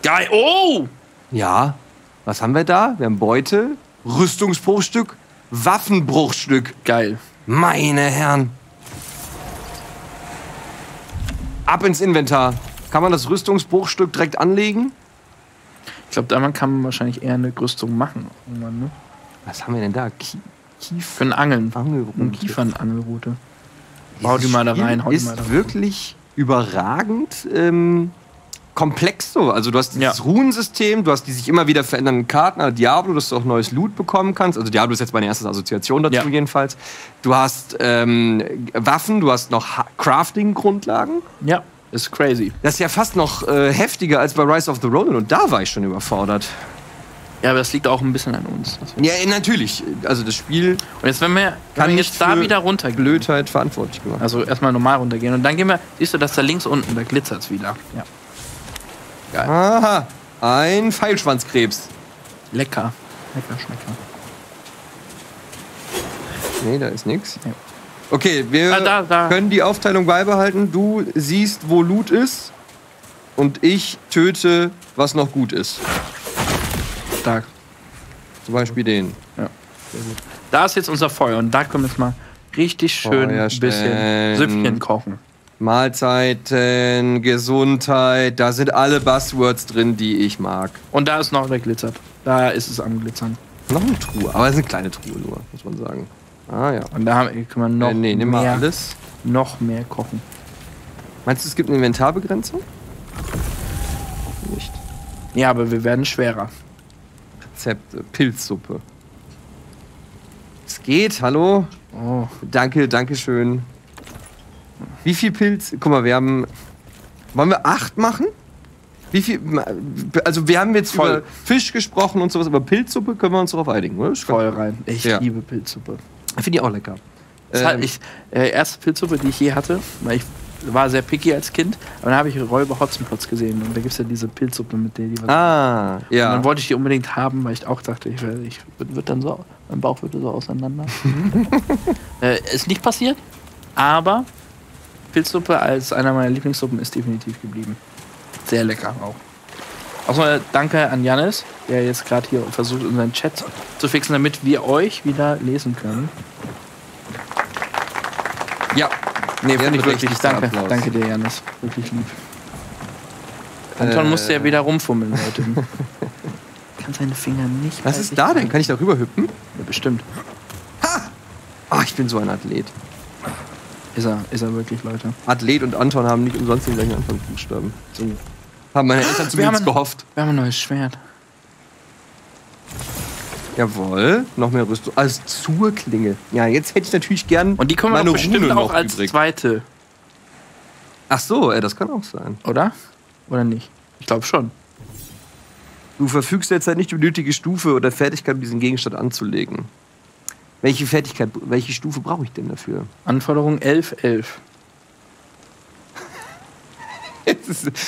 Geil. Oh! Ja. Was haben wir da? Wir haben Beute, Rüstungsbruchstück, Waffenbruchstück. Geil. Meine Herren. Ab ins Inventar. Kann man das Rüstungsbruchstück direkt anlegen? Ich glaube, da kann man wahrscheinlich eher eine Rüstung machen. Ne? Was haben wir denn da? Kie Kief Für ein Angeln. Eine Kiefernangelrute. Bau die mal da rein. Hau die mal da rein. Ist wirklich überragend ähm, komplex so. Also du hast dieses ja. Runensystem, du hast die sich immer wieder verändernden Karten, also Diablo, dass du auch neues Loot bekommen kannst. Also Diablo ist jetzt meine erste Assoziation dazu ja. jedenfalls. Du hast ähm, Waffen, du hast noch Crafting-Grundlagen. Ja. Ist crazy. Das ist ja fast noch äh, heftiger als bei Rise of the Ronin und da war ich schon überfordert. Ja, aber das liegt auch ein bisschen an uns. Ja, natürlich. Also das Spiel. Und jetzt, wenn wir, kann wir jetzt da wieder runtergehen. Blödheit verantwortlich gemacht. Also erstmal normal runtergehen und dann gehen wir. Siehst du, dass da links unten, da glitzert es wieder. Ja. Geil. Aha. Ein Pfeilschwanzkrebs. Lecker. Lecker, schmecker. Nee, da ist nichts. Ja. Okay, wir ah, da, da. können die Aufteilung beibehalten. Du siehst, wo Loot ist und ich töte, was noch gut ist. Stark. Zum Beispiel den. Ja. Sehr gut. Da ist jetzt unser Feuer und da können wir jetzt mal richtig schön ein bisschen Süppchen kochen. Mahlzeiten, Gesundheit, da sind alle Buzzwords drin, die ich mag. Und da ist noch der Glitzer. Da ist es am Glitzern. noch eine Truhe, aber es ist eine kleine Truhe nur, muss man sagen. Ah ja. Und da haben, kann man noch äh, nee, nimm mal mehr, alles. noch mehr kochen. Meinst du, es gibt eine Inventarbegrenzung? Nicht. Ja, aber wir werden schwerer. Rezepte, Pilzsuppe. Es geht, hallo? Oh. Danke, danke schön. Wie viel Pilz? Guck mal, wir haben... Wollen wir acht machen? Wie viel... Also wir haben jetzt Voll. über Fisch gesprochen und sowas, aber Pilzsuppe können wir uns darauf einigen, oder? Voll rein. Ich ja. liebe Pilzsuppe. Finde ich auch lecker. Das ähm, ich, äh, erste Pilzsuppe, die ich je hatte, weil ich war sehr picky als Kind, aber dann habe ich Räuber Hotzenplotz gesehen und da gibt es ja diese Pilzsuppe mit der, die was Ah, haben. ja. Und dann wollte ich die unbedingt haben, weil ich auch dachte, ich, ich wird, wird dann so, mein Bauch würde so auseinander. äh, ist nicht passiert, aber Pilzsuppe als einer meiner Lieblingssuppen ist definitiv geblieben. Sehr lecker auch. Auch mal danke an Jannis, der jetzt gerade hier versucht, unseren Chat zu fixen, damit wir euch wieder lesen können. Ja, nee, finde ich wirklich. Danke, danke dir, Jannis. Wirklich lieb. Anton äh, musste ja wieder rumfummeln heute. Kann seine Finger nicht. Was ist da denn? Kann ich da rüber hüpfen? Ja, bestimmt. Ha! Oh, ich bin so ein Athlet. Ist er, ist er wirklich, Leute. Athlet und Anton haben nicht umsonst den gleichen Anfangsbuchstaben. So. Haben meine Eltern zumindest gehofft. Wir haben ein neues Schwert. Jawohl, noch mehr Rüstung. Als zur Klinge. Ja, jetzt hätte ich natürlich gern. Und die kommen meine auch bestimmt Rune auch als übrig. zweite. Ach so, ey, das kann auch sein. Oder? Oder nicht? Ich glaube schon. Du verfügst jetzt halt nicht über die nötige Stufe oder Fertigkeit, um diesen Gegenstand anzulegen. Welche Fertigkeit, welche Stufe brauche ich denn dafür? Anforderung elf elf.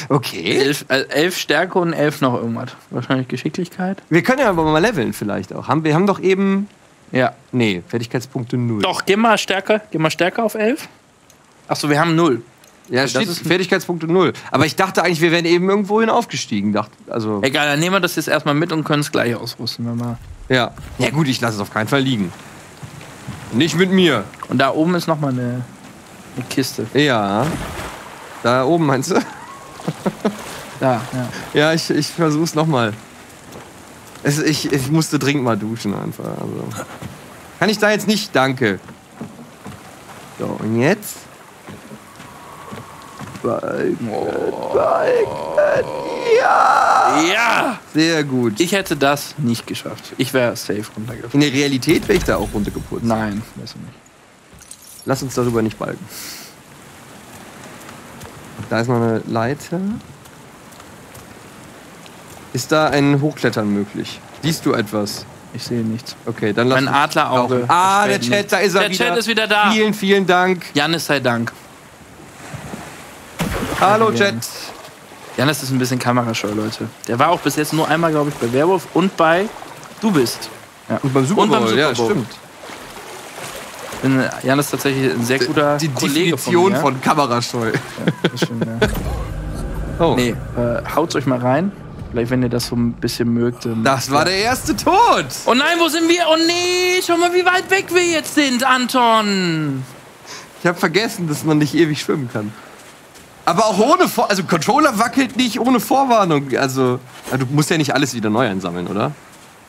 Okay. Elf, also elf Stärke und elf noch irgendwas. Wahrscheinlich Geschicklichkeit. Wir können ja aber mal leveln vielleicht auch. Haben, wir haben doch eben... Ja. Nee, Fertigkeitspunkte null. Doch, geh mal stärker, geh mal stärker auf elf. Achso, wir haben null. Ja, das steht Fertigkeitspunkte null. Aber ich dachte eigentlich, wir wären eben irgendwohin aufgestiegen. Dacht, also Egal, dann nehmen wir das jetzt erstmal mit und können es gleich ausrüsten. Wenn wir ja. ja gut, ich lasse es auf keinen Fall liegen. Nicht mit mir. Und da oben ist nochmal eine, eine Kiste. Ja. Da oben meinst du? Da, ja. Ja, ich, ich versuch's nochmal. Ich, ich musste dringend mal duschen einfach. Also. Kann ich da jetzt nicht? Danke. So, und jetzt? Balken, oh. Balken. Ja! Ja! Sehr gut. Ich hätte das nicht geschafft. Ich wäre safe runtergefallen. In der Realität wäre ich da auch runtergeputzt. Nein, weiß ich nicht. Lass uns darüber nicht balgen. Da ist noch eine Leiter. Ist da ein Hochklettern möglich? Siehst du etwas? Ich sehe nichts. Okay, dann lass Mein Adlerauge. Ah, der Chat, da ist er wieder. Der Chat ist wieder da. Vielen, vielen Dank. Jannis sei Dank. Hallo, Chat. Jannis ist ein bisschen kamerascheu, Leute. Der war auch bis jetzt nur einmal, glaube ich, bei Werwolf und bei Du bist. Ja. Und beim Super Bowl, und beim Super Bowl. ja, stimmt. Jan ist tatsächlich ein sehr guter Die Kollege Definition von, mir. von Kamerascheu. Ja, das stimmt, ja. oh. Nee, äh, haut's euch mal rein. Vielleicht, wenn ihr das so ein bisschen mögt. Das war der erste Tod! Oh nein, wo sind wir? Oh nee, schau mal, wie weit weg wir jetzt sind, Anton! Ich hab vergessen, dass man nicht ewig schwimmen kann. Aber auch ohne Vor... Also, Controller wackelt nicht ohne Vorwarnung. Also, du musst ja nicht alles wieder neu einsammeln, oder?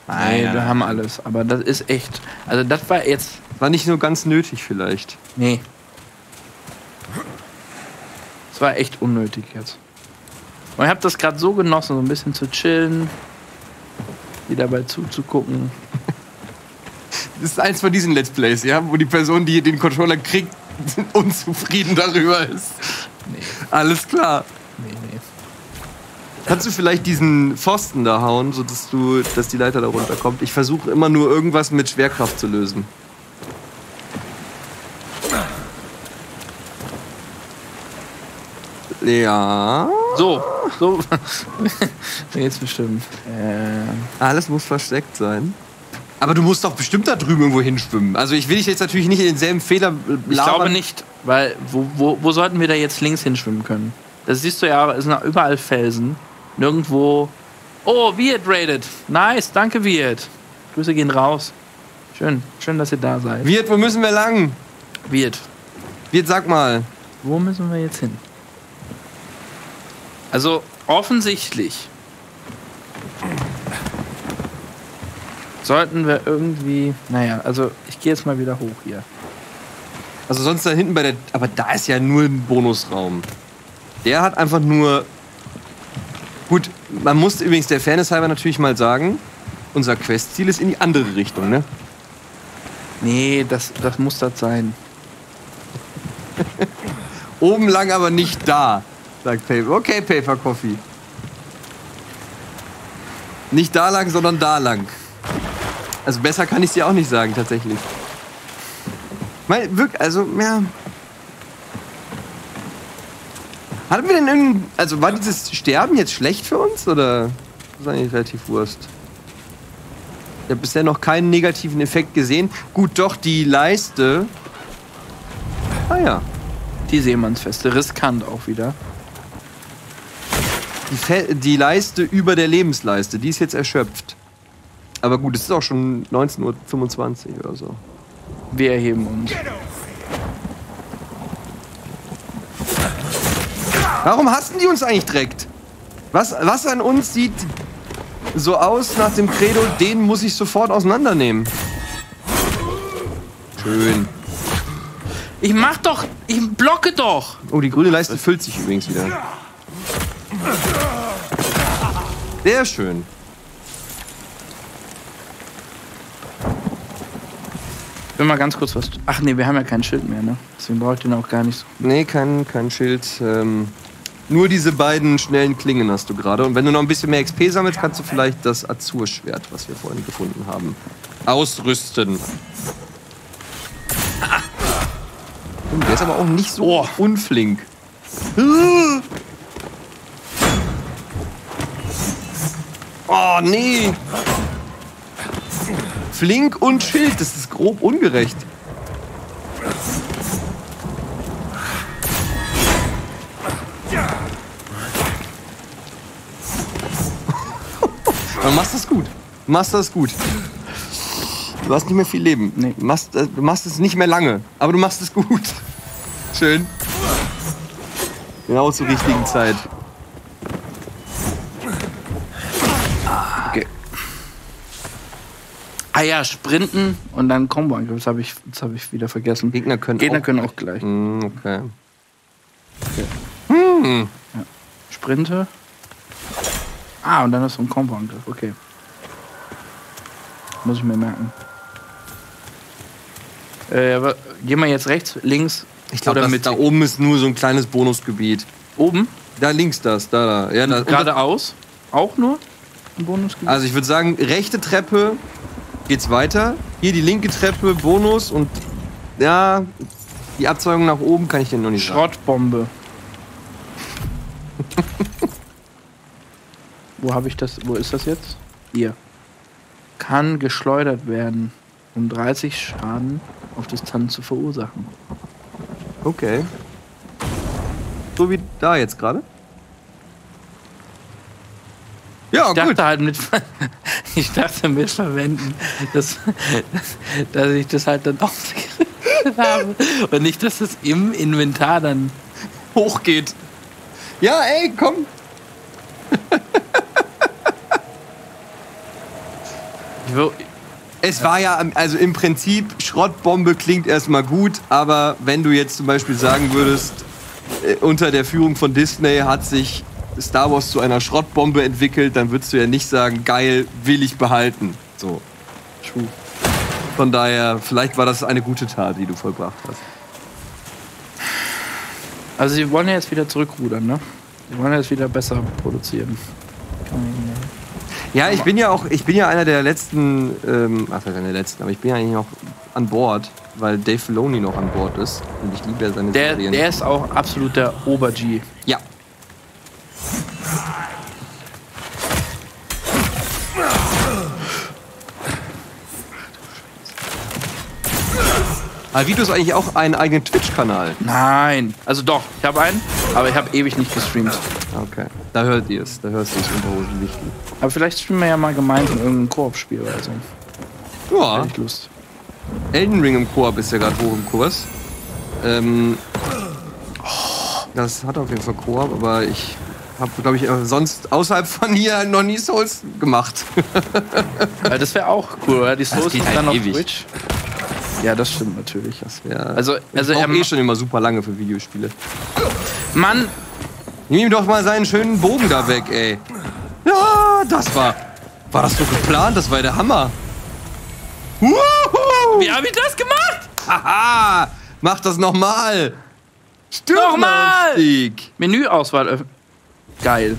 Nein, ja. wir haben alles. Aber das ist echt... Also, das war jetzt... War nicht so ganz nötig vielleicht. Nee. Es war echt unnötig jetzt. Und ich habe das gerade so genossen, so ein bisschen zu chillen, die dabei zuzugucken. Das ist eins von diesen Let's Plays, ja, wo die Person, die den Controller kriegt, unzufrieden darüber ist. Nee. Alles klar. Nee, nee. Kannst du vielleicht diesen Pfosten da hauen, sodass du, dass die Leiter da runterkommt? Ich versuche immer nur irgendwas mit Schwerkraft zu lösen. Ja. So, so. Jetzt bestimmt. Äh. Alles muss versteckt sein. Aber du musst doch bestimmt da drüben irgendwo hinschwimmen. Also ich will dich jetzt natürlich nicht in denselben Fehler labern. Ich glaube nicht, weil wo, wo, wo sollten wir da jetzt links hinschwimmen können? Das siehst du ja, es sind überall Felsen. Nirgendwo. Oh, Viet raided. Nice, danke Viet. Grüße gehen raus. Schön, schön, dass ihr da seid. Viet, wo müssen wir lang? Viet. Viet, sag mal. Wo müssen wir jetzt hin? Also offensichtlich Sollten wir irgendwie... Naja, also ich gehe jetzt mal wieder hoch hier. Also sonst da hinten bei der... Aber da ist ja nur ein Bonusraum. Der hat einfach nur... Gut, man muss übrigens der Fairness halber natürlich mal sagen, unser Questziel ist in die andere Richtung, ne? Nee, das, das muss das sein. Oben lang aber nicht da, sagt Paper. Okay, Paper Coffee. Nicht da lang, sondern da lang. Also besser kann ich es dir auch nicht sagen, tatsächlich. Mein, wirklich, also, ja... Hatten wir denn irgendein... Also war dieses Sterben jetzt schlecht für uns, oder? Das ist eigentlich relativ Wurst. Ich habe bisher noch keinen negativen Effekt gesehen. Gut, doch, die Leiste... Ah ja. Die Seemannsfeste, riskant auch wieder. Die, Fe die Leiste über der Lebensleiste, die ist jetzt erschöpft. Aber gut, es ist auch schon neunzehn Uhr fünfundzwanzig oder so. Wir erheben uns. Warum hassen die uns eigentlich direkt? Was, was an uns sieht so aus nach dem Credo, den muss ich sofort auseinandernehmen. Schön. Ich mach doch, ich blocke doch. Oh, die grüne Leiste füllt sich übrigens wieder. Sehr schön. Ich will mal ganz kurz was... Ach nee, wir haben ja kein Schild mehr, ne? Deswegen brauche ich den auch gar nicht so. Nee, kein, kein Schild. Ähm Nur diese beiden schnellen Klingen hast du gerade. Und wenn du noch ein bisschen mehr X P sammelst, kannst du vielleicht das Azurschwert, was wir vorhin gefunden haben, ausrüsten. Ah. Der ist aber auch nicht so oh. unflink. Oh, nee. Flink und Schild, das ist grob ungerecht. Du machst das gut. Du machst das gut. Du hast nicht mehr viel Leben. Nee. Du, machst, du machst es nicht mehr lange, aber du machst es gut. Schön. Genau zur richtigen Zeit. Okay. Ah ja, Sprinten und dann Combo-Angriff. Das habe ich, das hab ich wieder vergessen. Gegner können, Gegner auch, können auch gleich. Mm, okay. okay. Hm. Ja. Sprinte. Ah, und dann ist so ein Combo-Angriff. Okay. Muss ich mir merken. Äh, aber gehen wir jetzt rechts, links? Ich glaube, da oben ist nur so ein kleines Bonusgebiet. Oben? Da links das, da, da. Ja, da. Geradeaus? Auch nur ein Bonusgebiet? Also ich würde sagen, rechte Treppe geht's weiter. Hier die linke Treppe, Bonus und ja, die Abzweigung nach oben kann ich dir noch nicht sagen. Schrottbombe. Wo habe ich das? Wo ist das jetzt? Hier. Kann geschleudert werden, um dreißig Schaden auf Distanz zu verursachen. Okay. So wie da jetzt gerade? Ja, ich dachte gut. Halt mit, ich dachte mit verwenden, dass, dass, dass ich das halt dann ausgerichtet habe. Und nicht, dass es im Inventar dann hochgeht. Ja, ey, komm. Es war ja, also im Prinzip, Schrottbombe klingt erstmal gut, aber wenn du jetzt zum Beispiel sagen würdest, unter der Führung von Disney hat sich Star Wars zu einer Schrottbombe entwickelt, dann würdest du ja nicht sagen, geil, will ich behalten. So. Von daher, vielleicht war das eine gute Tat, die du vollbracht hast. Also sie wollen ja jetzt wieder zurückrudern, ne? Sie wollen ja jetzt wieder besser produzieren. Kann man nicht mehr. Ja, ich bin ja auch, ich bin ja einer der letzten, ähm, ach, einer der letzten, aber ich bin ja eigentlich noch an Bord, weil Dave Filoni noch an Bord ist und ich liebe ja seine der, Serien. Der ist auch absoluter Ober-G. Ja. Aber Vitus eigentlich auch einen eigenen Twitch-Kanal? Nein, also doch, ich habe einen, aber ich habe ewig nicht gestreamt. Okay, da hört ihr es, da hörst du es Unterhosen wichtig. Aber vielleicht spielen wir ja mal gemeinsam irgendein Koop-Spiel oder so. Ja. Hätte ich Lust. Elden Ring im Koop ist ja gerade hoch im Kurs. Ähm, das hat auf jeden Fall Koop, aber ich habe, glaube ich, sonst außerhalb von hier noch nie Souls gemacht. Ja, das wäre auch cool, oder? Die Souls sind halt dann ewig. Auf Twitch. Ja, das stimmt natürlich. Das wär, also, also er eh schon immer super lange für Videospiele. Mann! Nimm ihm doch mal seinen schönen Bogen da weg, ey. Ja, das war... War das so geplant? Das war der Hammer. Wuhu! Wie hab ich das gemacht? Haha! Mach das nochmal! Nochmal! Menüauswahl öffnen. Geil.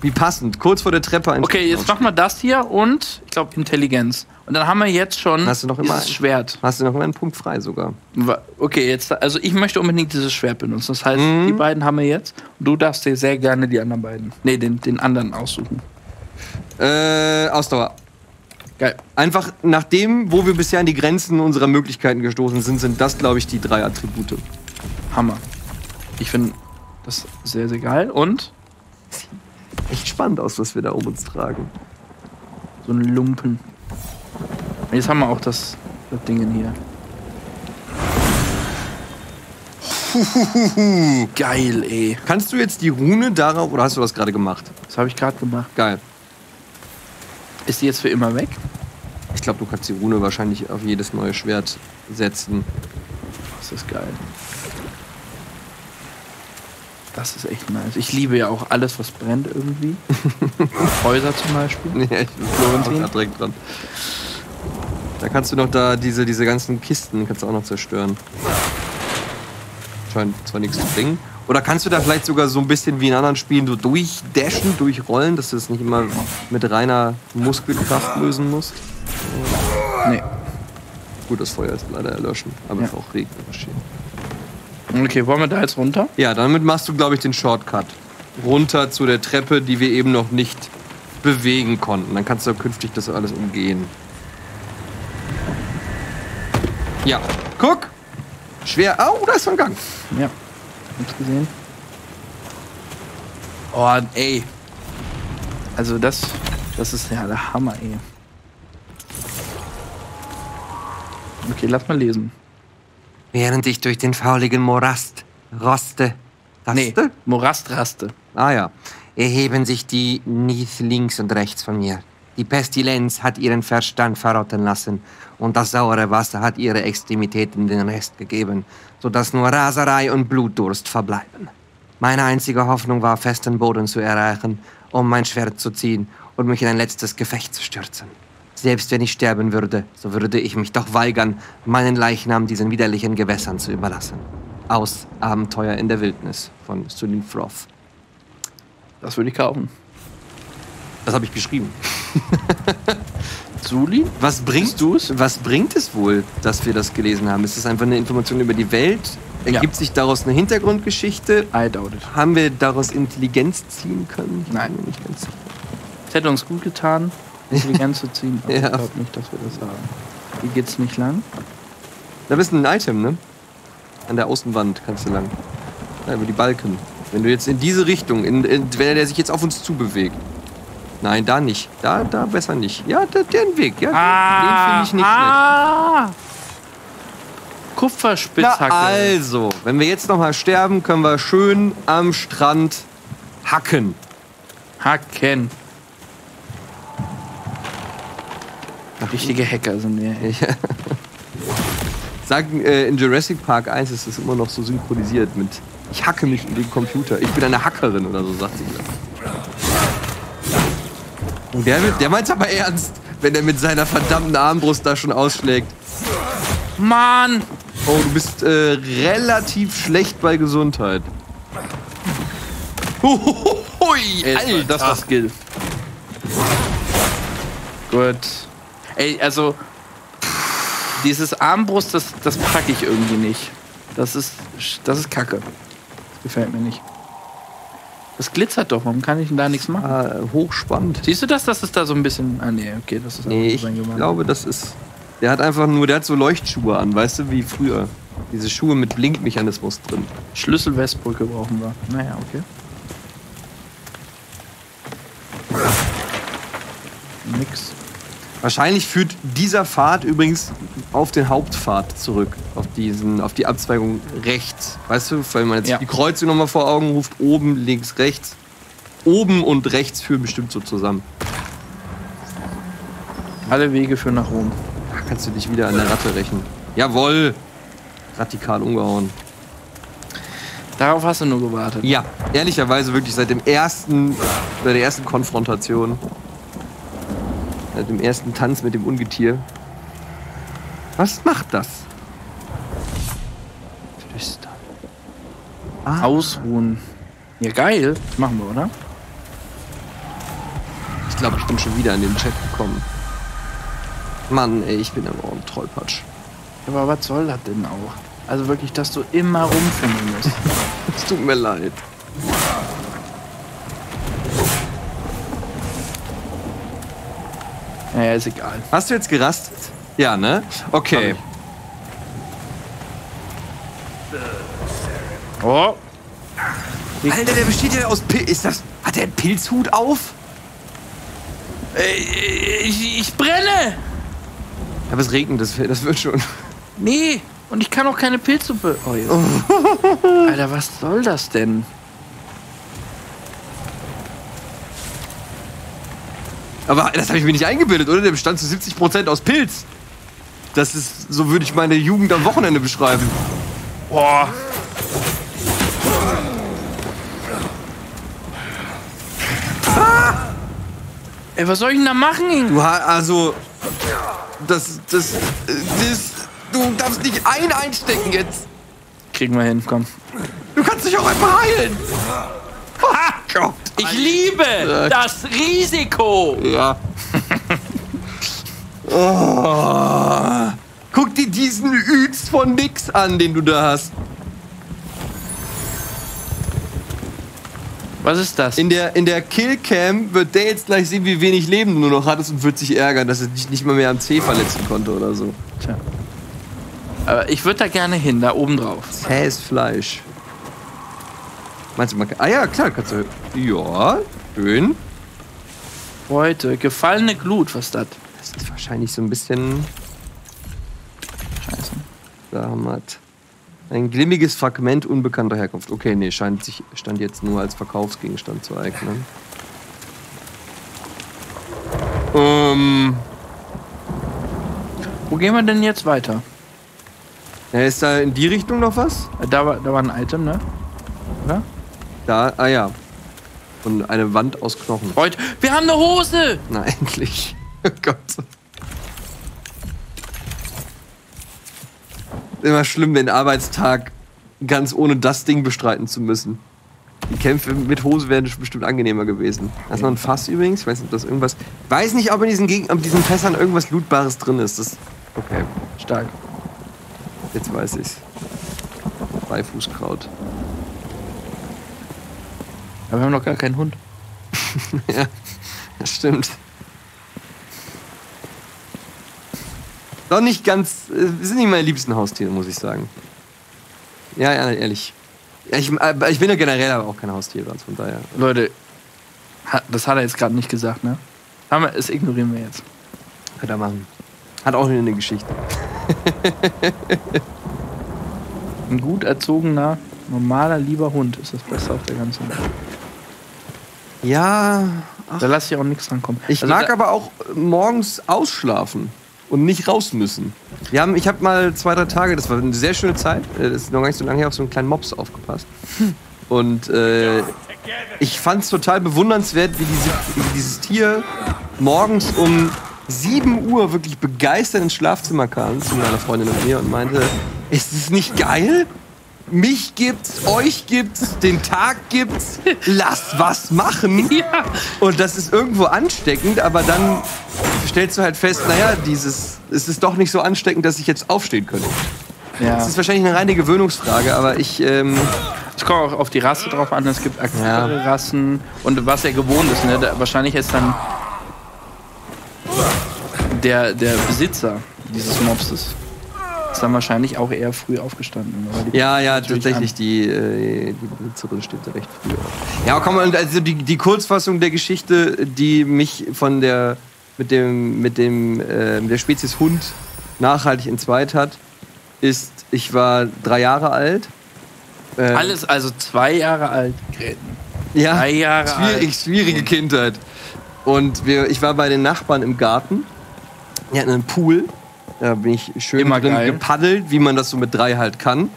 Wie passend. Kurz vor der Treppe. Ein okay, jetzt mach mal das hier und ich glaube Intelligenz. Und dann haben wir jetzt schon hast du noch dieses immer ein, Schwert. Hast du noch immer einen Punkt frei sogar. Okay, jetzt also ich möchte unbedingt dieses Schwert benutzen. Das heißt, mhm. die beiden haben wir jetzt. Und du darfst dir sehr gerne die anderen beiden. Nee, den, den anderen aussuchen. Äh, Ausdauer. Geil. Einfach nach dem, wo wir bisher an die Grenzen unserer Möglichkeiten gestoßen sind, sind das, glaube ich, die drei Attribute. Hammer. Ich finde das sehr, sehr geil. Und? Sieht echt spannend aus, was wir da um uns tragen. So ein Lumpen. Und jetzt haben wir auch das, das Ding hier. Huhuhuhu. Geil, ey. Kannst du jetzt die Rune darauf, oder hast du das gerade gemacht? Das habe ich gerade gemacht. Geil. Ist die jetzt für immer weg? Ich glaube, du kannst die Rune wahrscheinlich auf jedes neue Schwert setzen. Das ist geil. Das ist echt nice. Ich liebe ja auch alles, was brennt irgendwie. Häuser zum Beispiel. Ja, ich bin Florentin. Da direkt dran. Da kannst du noch da diese, diese ganzen Kisten kannst du auch noch zerstören. Scheint zwar nichts zu bringen. Oder kannst du da vielleicht sogar so ein bisschen wie in anderen Spielen so durchdashen, durchrollen, dass du das nicht immer mit reiner Muskelkraft lösen musst? Nee. Gut, das Feuer ist leider erlöschen, aber ja. Es ist auch regnerisch hier. Okay, wollen wir da jetzt runter? Ja, damit machst du, glaube ich, den Shortcut. Runter zu der Treppe, die wir eben noch nicht bewegen konnten. Dann kannst du künftig das alles umgehen. Ja, guck! Schwer. Oh, da ist so ein Gang. Ja. Gesehen. Oh, ey. Also das, das ist ja der Hammer, ey. Okay, lass mal lesen. Während ich durch den fauligen Morast roste, raste? Nee, Morast raste. Ah ja. Erheben sich die Nith links und rechts von mir. Die Pestilenz hat ihren Verstand verrotten lassen und das saure Wasser hat ihre Extremitäten den Rest gegeben, sodass nur Raserei und Blutdurst verbleiben. Meine einzige Hoffnung war, festen Boden zu erreichen, um mein Schwert zu ziehen und mich in ein letztes Gefecht zu stürzen. Selbst wenn ich sterben würde, so würde ich mich doch weigern, meinen Leichnam diesen widerlichen Gewässern zu überlassen. Aus Abenteuer in der Wildnis von Suli Froth. Das würde ich kaufen. Das habe ich geschrieben. Suli? Was bringt du's? Was bringt es wohl, dass wir das gelesen haben? Ist das einfach eine Information über die Welt? Ergibt ja. sich daraus eine Hintergrundgeschichte? I doubt it. Haben wir daraus Intelligenz ziehen können? Nein, nicht ganz. Es hätte uns gut getan, Intelligenz zu ziehen. Aber ja. Ich glaube nicht, dass wir das haben. Hier geht's nicht lang. Da bist du ein Item, ne? An der Außenwand kannst du lang. Ja, über die Balken. Wenn du jetzt in diese Richtung, in, in, wenn der sich jetzt auf uns zubewegt. Nein, da nicht. Da, da besser nicht. Ja, da, den Weg. Ja, ah, den finde ich nicht ah, schlecht. Kupferspitzhacke. Na also, wenn wir jetzt noch mal sterben, können wir schön am Strand hacken. Hacken. Richtige Hacker sind wir. Ja. Sagen äh, in Jurassic Park eins ist das immer noch so synchronisiert mit ich hacke mich in den Computer. Ich bin eine Hackerin oder so, sagt sie das. Der, der meint's aber ernst, wenn er mit seiner verdammten Armbrust da schon ausschlägt. Mann! Oh, du bist äh, relativ schlecht bei Gesundheit. Hui, Alter, das war Skill. Gut. Ey, also dieses Armbrust, das, das packe ich irgendwie nicht. Das ist, das ist Kacke. Das gefällt mir nicht. Das glitzert doch, warum kann ich denn da nichts machen? Ah, hochspannend. Siehst du das, das ist da so ein bisschen... Ah nee, okay, das ist... Nee, ich glaube, das ist... Der hat einfach nur, der hat so Leuchtschuhe an, weißt du, wie früher. Diese Schuhe mit Blinkmechanismus drin. Schlüssel-Westbrücke brauchen wir. Naja, okay. Nix. Wahrscheinlich führt dieser Pfad übrigens auf den Hauptpfad zurück, auf diesen, auf die Abzweigung rechts. Weißt du, wenn man jetzt ja. die Kreuzung nochmal vor Augen ruft, oben, links, rechts. Oben und rechts führen bestimmt so zusammen. Alle Wege führen nach Rom. Da kannst du dich wieder an der Ratte rächen. Jawohl! Radikal umgehauen. Darauf hast du nur gewartet. Ja, ehrlicherweise wirklich seit dem ersten, seit der ersten Konfrontation. Seit dem ersten Tanz mit dem Ungetier. Was macht das? Flüstern. Ah. Ausruhen. Ja, geil. Das machen wir, oder? Ich glaube, ich bin schon wieder in den Chat gekommen. Mann, ey, ich bin aber auch ein Trollpatsch. Aber was soll das denn auch? Also wirklich, dass du immer rumfinden musst. Es tut mir leid. Naja, ist egal. Hast du jetzt gerastet? Ja, ne? Okay. Oh. Alter, der besteht ja aus Pil- Ist das? Hat der einen Pilzhut auf? Ich, ich brenne! Aber es regnet, das, das wird schon. Nee, und ich kann auch keine Pilzsuppe. Oh, jetzt. Oh. Alter, was soll das denn? Aber das habe ich mir nicht eingebildet, oder? Der bestand zu siebzig Prozent aus Pilz. Das ist, so würde ich meine Jugend am Wochenende beschreiben. Boah. Ah! Ey, was soll ich denn da machen? Du hast also. Das, das. Das. Du darfst nicht ein einstecken jetzt. Kriegen wir hin, komm. Du kannst dich auch einfach heilen. Ah! Gott. Ich liebe das Risiko! Ja. Oh. Guck dir diesen Übst von nix an, den du da hast. Was ist das? In der, in der Killcam wird der jetzt gleich sehen, wie wenig Leben du nur noch hattest und wird sich ärgern, dass er dich nicht mal mehr am Zeh verletzen konnte oder so. Tja. Aber ich würde da gerne hin, da oben drauf. Zähes Fleisch. Meinst du, man kann. Ah ja, klar, kannst du. Ja, schön. Heute, gefallene Glut, was das? Das ist wahrscheinlich so ein bisschen. Scheiße. Da haben wir es. Ein glimmiges Fragment unbekannter Herkunft. Okay, nee, scheint sich stand jetzt nur als Verkaufsgegenstand zu eignen. Ähm. Wo gehen wir denn jetzt weiter? Ja, ist da in die Richtung noch was? Da war, da war ein Item, ne? Oder? Da, ah ja. Und eine Wand aus Knochen. Freut. Wir haben eine Hose! Na, endlich. Oh Gott. Immer schlimm, den Arbeitstag ganz ohne das Ding bestreiten zu müssen. Die Kämpfe mit Hose wären bestimmt angenehmer gewesen. Das ist noch ein Fass übrigens. Ich weiß nicht, ob das irgendwas. Weiß nicht, ob in diesen, Geg ob diesen Fässern irgendwas Lootbares drin ist. Das okay, stark. Jetzt weiß ich's. Beifußkraut. Aber wir haben noch gar keinen Hund. Ja, das stimmt. Doch nicht ganz. Sind nicht meine liebsten Haustiere, muss ich sagen. Ja, ja, ehrlich. Ich, ich bin ja generell aber auch kein Haustier, also von daher. Leute, das hat er jetzt gerade nicht gesagt, ne? Das ignorieren wir jetzt. Kann er machen. Hat auch eine Geschichte. Ein gut erzogener, normaler, lieber Hund ist das Beste auf der ganzen Welt. Ja. Ach. Da lasse ich auch nichts dran kommen. Ich also mag aber auch morgens ausschlafen und nicht raus müssen. Wir haben, ich habe mal zwei, drei Tage, das war eine sehr schöne Zeit, das ist noch gar nicht so lange her, auf so einen kleinen Mops aufgepasst. Und äh, ich fand es total bewundernswert, wie, diese, wie dieses Tier morgens um sieben Uhr wirklich begeistert ins Schlafzimmer kam, zu meiner Freundin und mir, und meinte, ist es nicht geil? Mich gibt's, euch gibt's, den Tag gibt's, lasst was machen. Ja. Und das ist irgendwo ansteckend, aber dann stellst du halt fest, naja, dieses, es ist doch nicht so ansteckend, dass ich jetzt aufstehen könnte. Ja. Das ist wahrscheinlich eine reine Gewöhnungsfrage, aber ich... Ähm, es kommt auch auf die Rasse drauf an, es gibt aktivere ja. Rassen und was er gewohnt ist. Ne? Da, wahrscheinlich ist dann der, der Besitzer dieses Mopses. Ist dann wahrscheinlich auch eher früh aufgestanden. Ja, ja, tatsächlich, die, äh, die Besitzerin steht da recht früh auf. Ja, komm, also die, die Kurzfassung der Geschichte, die mich von der mit dem mit dem äh, mit der Spezies Hund nachhaltig entzweit hat, ist, ich war drei Jahre alt. Ähm, Alles, also zwei Jahre alt. Ja, drei Jahre schwierig, alt. Schwierige Kindheit. Und wir, ich war bei den Nachbarn im Garten. Die hatten einen Pool. Da bin ich schön Immer drin geil. gepaddelt, wie man das so mit drei halt kann.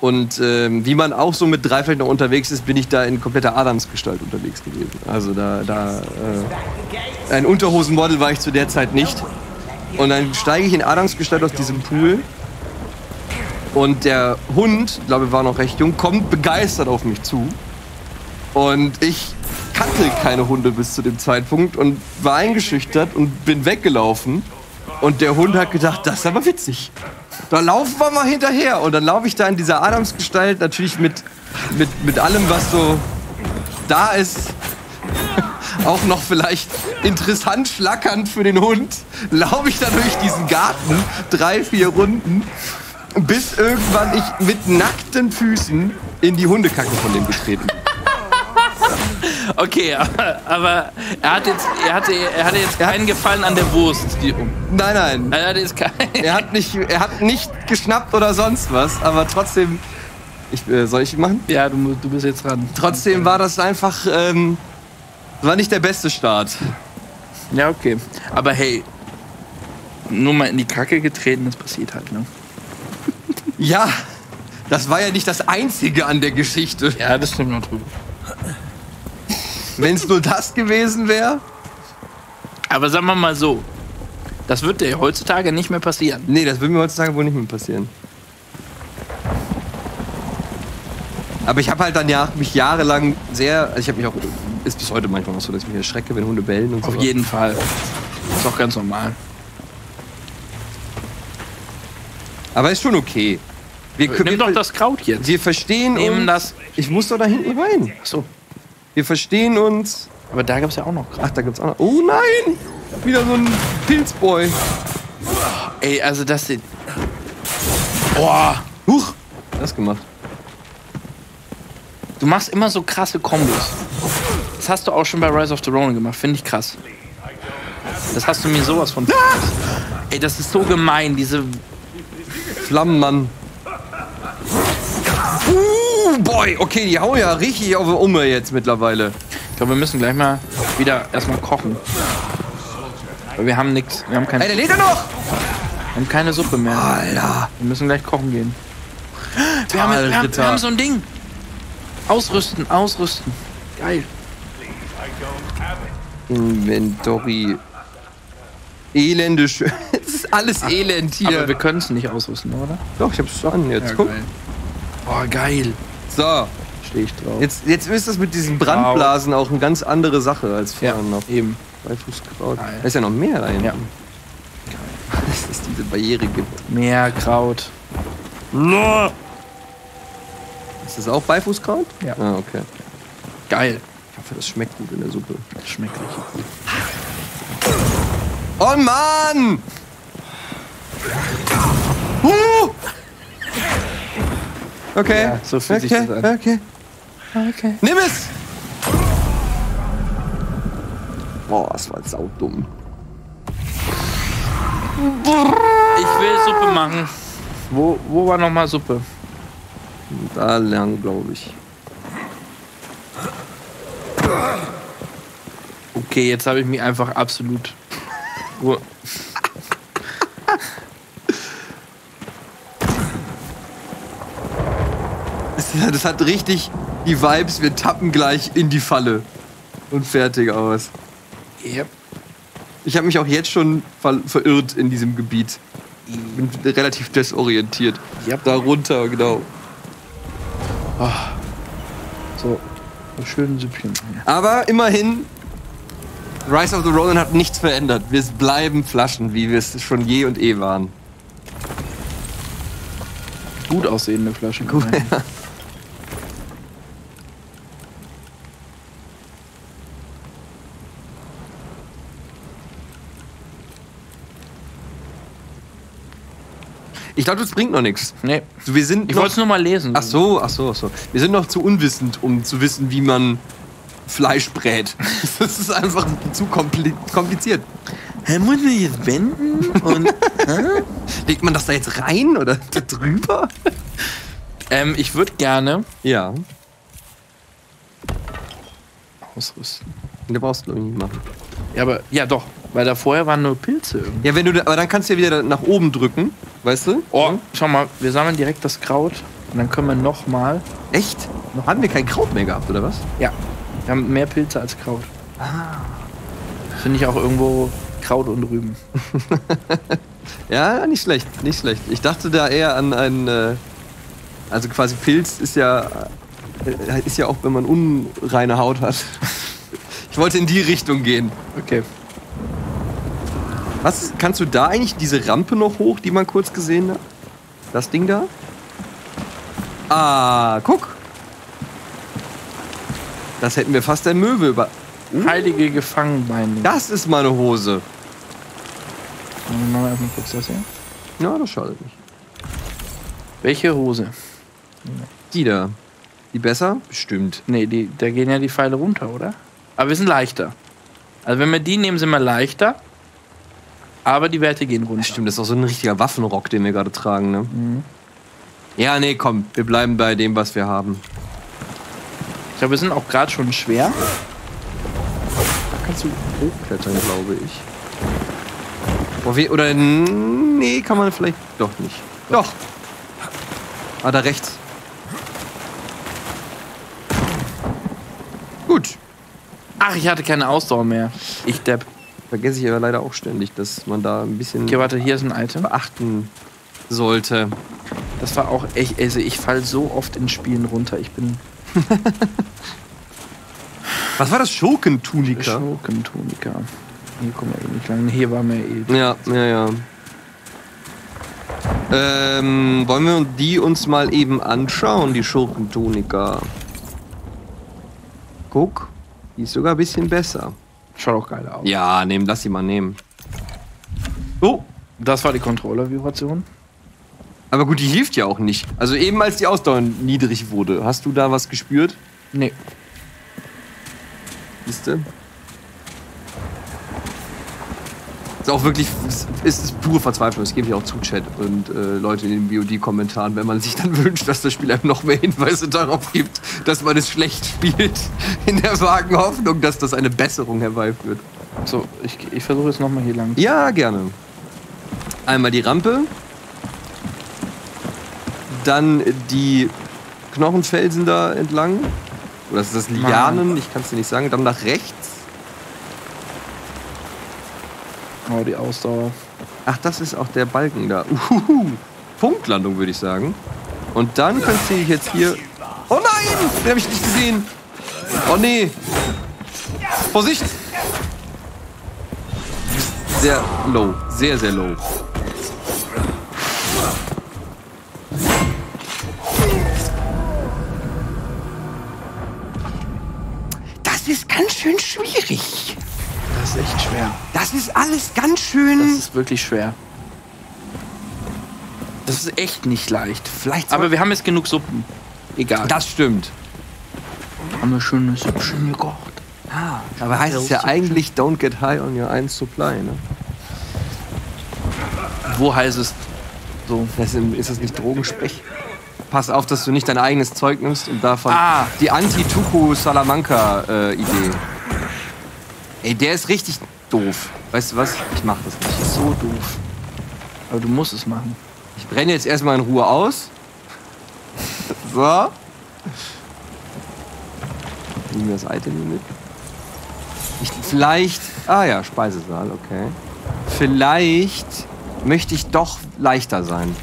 Und ähm, wie man auch so mit drei vielleicht noch unterwegs ist, bin ich da in kompletter Adamsgestalt unterwegs gewesen. Also da, da äh, ein Unterhosenmodel war ich zu der Zeit nicht. Und dann steige ich in Adamsgestalt aus diesem Pool. Und der Hund, glaube ich, war noch recht jung, kommt begeistert auf mich zu. Und ich kannte keine Hunde bis zu dem Zeitpunkt und war eingeschüchtert und bin weggelaufen. Und der Hund hat gedacht, das ist aber witzig. Da laufen wir mal hinterher. Und dann laufe ich da in dieser Adamsgestalt, natürlich mit, mit, mit allem, was so da ist, auch noch vielleicht interessant flackernd für den Hund, laufe ich da durch diesen Garten, drei, vier Runden, bis irgendwann ich mit nackten Füßen in die Hundekacke von dem getreten bin. Okay, aber, aber er hat jetzt, er hatte, er hatte jetzt er keinen hat, Gefallen an der Wurst. Die, nein, nein. Er hat, jetzt kein er, hat nicht, er hat nicht geschnappt oder sonst was, aber trotzdem... Ich, äh, soll ich machen? Ja, du, du bist jetzt dran. Trotzdem war das einfach... Ähm, war nicht der beste Start. Ja, okay. Aber hey, nur mal in die Kacke getreten, das passiert halt, ne? Ja, das war ja nicht das Einzige an der Geschichte. Ja, das stimmt noch drüber. Wenn es nur das gewesen wäre. Aber sagen wir mal so, das wird dir heutzutage nicht mehr passieren. Nee, das wird mir heutzutage wohl nicht mehr passieren. Aber ich habe halt dann ja mich jahrelang sehr, also ich habe mich auch, ist bis heute manchmal noch so, dass ich mich erschrecke, wenn Hunde bellen und so. Auf jeden Fall. Ist auch ganz normal. Aber ist schon okay. Wir, Nimm wir, doch das Kraut jetzt. Wir verstehen Nehmen uns. Das. Ich muss doch da hinten rein. Ach so. Wir verstehen uns. Aber da gab's ja auch noch Kraut. Ach, da gibt's auch noch. Oh nein! Wieder so ein Pilzboy. Ey, also das sieht. Boah. Huch. Das gemacht. Du machst immer so krasse Kombos. Das hast du auch schon bei Rise of the Ronin gemacht. Finde ich krass. Das hast du mir sowas von. Ah! Ey, das ist so gemein. Diese Flammenmann. Uh, boy. Okay, die hauen ja richtig auf die Umme jetzt mittlerweile. Ich glaube, wir müssen gleich mal wieder erstmal kochen. Aber wir haben nichts. Wir haben keine. Ey, der lebt ja noch! Wir haben keine Suppe mehr. Alter. Wir müssen gleich kochen gehen. Wir haben, wir haben, wir haben so ein Ding. Ausrüsten, ausrüsten. Geil. Inventory. Elende schön. Es ist alles elend hier. Aber wir können es nicht ausrüsten, oder? Doch, ich hab's schon. Jetzt ja, guck. Geil. Oh, geil. So. Stehe ich drauf. Jetzt, jetzt ist das mit diesen Brandblasen auch eine ganz andere Sache als vorher ja, noch. Eben. Beifußkraut. Geil. Da ist ja noch mehr da hinten. Ja. Geil. Dass es diese Barriere gibt. Mehr Kraut. No. Ist das auch Beifußkraut? Ja. Ah, okay. Geil. Ich hoffe, das schmeckt gut in der Suppe. Das schmeckt richtig gut. Oh Mann! Uh! Okay. Ja, so fühlt okay, sich das an. Okay. Okay. Nimm es! Boah, das war saudumm. Ich will Suppe machen. Wo, wo war nochmal Suppe? Da lang, glaube ich. Okay, jetzt habe ich mich einfach absolut... Das hat richtig die Vibes, wir tappen gleich in die Falle. Und fertig aus. Yep. Ich habe mich auch jetzt schon ver verirrt in diesem Gebiet. Ich bin relativ desorientiert. Yep. Da runter, genau. Oh. So, ein schönes Süppchen. Aber immerhin, Rise of the Ronin hat nichts verändert. Wir bleiben Flaschen, wie wir es schon je und eh waren. Gut aussehende Flaschen. Gut, ja. Ich glaube, das bringt noch nichts. Nee. Wir sind ich wollte es nur mal lesen. Ach so, ach so, ach so. Wir sind noch zu unwissend, um zu wissen, wie man Fleisch brät. Das ist einfach zu kompliziert. hä, muss ich jetzt wenden? Und, hä? Legt man das da jetzt rein oder da drüber? ähm, ich würde gerne. Ja. Ausrüsten. Du brauchst, glaube ich, nicht machen. Ja, aber. Ja, doch. Weil da vorher waren nur Pilze. Ja, wenn du. Aber dann kannst du ja wieder nach oben drücken. Weißt du? Oh, schau mal. Wir sammeln direkt das Kraut. Und dann können wir nochmal. Echt? Noch haben wir kein Kraut mehr gehabt, oder was? Ja. Wir haben mehr Pilze als Kraut. Ah. Finde ich auch irgendwo Kraut und Rüben. Ja, nicht schlecht, nicht schlecht. Ich dachte da eher an einen, äh, also quasi Pilz ist ja, äh, ist ja auch, wenn man unreine Haut hat. Ich wollte in die Richtung gehen. Okay. Was, kannst du da eigentlich diese Rampe noch hoch, die man kurz gesehen hat? Das Ding da? Ah, guck. Das hätten wir fast ein Möwe über... Uh. Heilige Gefangenbeine. Das ist meine Hose. Machen wir mal erstmal kurz das hier. Ja, das schadet nicht. Welche Hose? Die da. Die besser? Bestimmt. Nee, die, da gehen ja die Pfeile runter, oder? Aber wir sind leichter. Also wenn wir die nehmen, sind wir leichter. Aber die Werte gehen runter. Ja, stimmt, das ist auch so ein richtiger Waffenrock, den wir gerade tragen, ne? Mhm. Ja, nee, komm. Wir bleiben bei dem, was wir haben. Ich glaube, wir sind auch gerade schon schwer. Da kannst du hochklettern, glaube ich. Oder, nee, kann man vielleicht doch nicht. Doch. Ah, da rechts. Gut. Ach, ich hatte keine Ausdauer mehr. Ich Depp. Vergesse ich aber leider auch ständig, dass man da ein bisschen... Okay, warte, hier ist ein Item. ...beachten sollte. Das war auch echt... Also ich falle so oft in Spielen runter. Ich bin... Was war das? Schurkentunika? Schurkentunika. Hier kommen wir eben nicht lang. Hier waren wir eh. Ja, ja, ja. Ähm, wollen wir die uns mal eben anschauen, die Schurkentunika? Guck, die ist sogar ein bisschen besser. Schaut auch geil aus. Ja, nehmen, lass sie mal nehmen. Oh, das war die Controller-Vibration. Aber gut, die hilft ja auch nicht. Also eben als die Ausdauer niedrig wurde, hast du da was gespürt? Nee. Liste. Ist auch wirklich, ist, ist pure Verzweiflung. Das gebe ich auch zu Chat und äh, Leute in den V O D-Kommentaren, wenn man sich dann wünscht, dass das Spiel einem noch mehr Hinweise darauf gibt, dass man es schlecht spielt, in der vagen Hoffnung, dass das eine Besserung herbeiführt. So, ich, ich versuche jetzt nochmal hier lang. Ja, gerne. Einmal die Rampe. Dann die Knochenfelsen da entlang. Oder ist das Lianen? Mann. Ich kann es dir nicht sagen. Dann nach rechts. Oh, die Ausdauer. Ach, das ist auch der Balken da. Uhuhu. Punktlandung, würde ich sagen. Und dann könntest du jetzt hier... Oh nein! Den habe ich nicht gesehen. Oh nee. Vorsicht! Sehr low. Sehr, sehr low. Ist ganz schön schwierig. Das ist echt schwer. Das ist alles ganz schön... Das ist wirklich schwer. Das ist echt nicht leicht. Vielleicht. Aber wir haben jetzt genug Suppen. Egal. Das stimmt. Haben wir schöne Suppen gekocht. Ah, aber heißt es ja eigentlich, don't get high on your own supply, ne? Wo heißt es so? Ist das nicht Drogensprech? Pass auf, dass du nicht dein eigenes Zeug nimmst und davon... Ah, die Anti-Tuku-Salamanca-Idee. Äh, Ey, der ist richtig doof. Weißt du was? Ich mach das nicht. Das ist so doof. Aber du musst es machen. Ich brenne jetzt erstmal in Ruhe aus. So. Nehmen wir das Item hier mit. Ich, vielleicht... Ah ja, Speisesaal, okay. Vielleicht möchte ich doch leichter sein.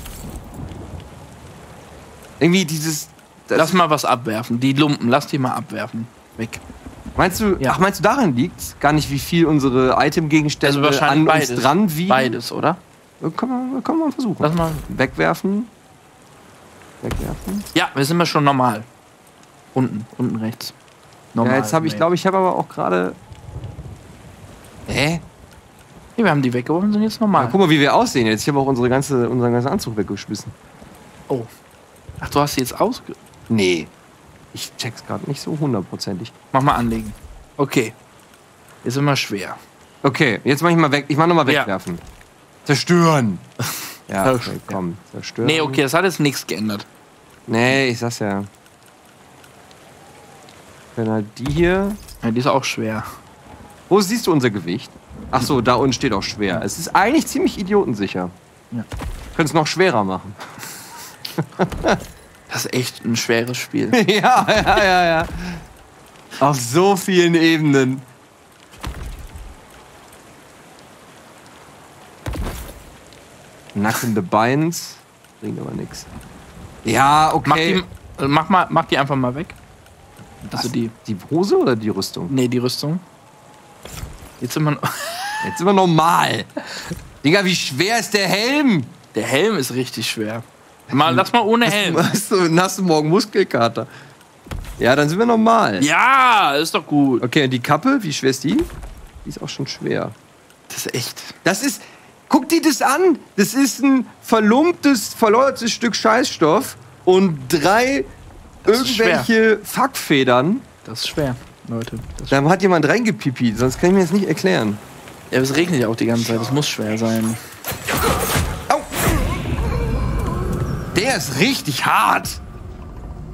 Irgendwie dieses... Lass mal was abwerfen. Die Lumpen, lass die mal abwerfen. Weg. Meinst du, ja. Ach, meinst du, daran liegt's? Gar nicht, wie viel unsere Itemgegenstände also an uns beides. Dran wiegen? Beides, oder? Können wir, können wir versuchen. Lass mal wegwerfen. Wegwerfen. Ja, wir sind ja schon normal. Unten, unten rechts. Normal. Ja, jetzt habe ich, glaube ich, habe aber auch gerade... Hä? Nee, wir haben die weggeworfen, sind jetzt normal. Ja, guck mal, wie wir aussehen jetzt. Ich habe auch unsere ganze, unseren ganzen Anzug weggeschmissen. Oh. Ach, du hast sie jetzt ausge... Nee. Ich check's gerade nicht so hundertprozentig. Mach mal anlegen. Okay. Ist immer schwer. Okay, jetzt mach ich mal weg. Ich mach nochmal wegwerfen. Ja. Zerstören. Ja, okay, komm. Zerstören. Nee, okay, das hat jetzt nichts geändert. Nee, ich sag's ja. Dann halt die hier. Ja, die ist auch schwer. Wo siehst du unser Gewicht? Ach so, da unten steht auch schwer. Es ist eigentlich ziemlich idiotensicher. Ja. Können es noch schwerer machen. Das ist echt ein schweres Spiel. Ja, ja, ja, ja. Auf so vielen Ebenen. Nackende Beins. Bringt aber nichts. Ja, okay. Mach die, mach mal, mach die einfach mal weg. Also die, die Hose oder die Rüstung? Nee, die Rüstung. Jetzt sind wir, Jetzt sind wir normal. Digga, wie schwer ist der Helm? Der Helm ist richtig schwer. Mal, lass mal ohne Helm. Hast du, hast du morgen Muskelkater? Ja, dann sind wir normal. Ja, ist doch gut. Okay, und die Kappe, wie schwer ist die? Die ist auch schon schwer. Das ist echt. Das ist. Guck dir das an! Das ist ein verlumptes, verleuertes Stück Scheißstoff und drei irgendwelche Fackfedern. Das ist schwer, Leute. Da hat jemand reingepipi, sonst kann ich mir das nicht erklären. Ja, es regnet ja auch die ganze Zeit, das muss schwer sein. Au! Der ist richtig hart!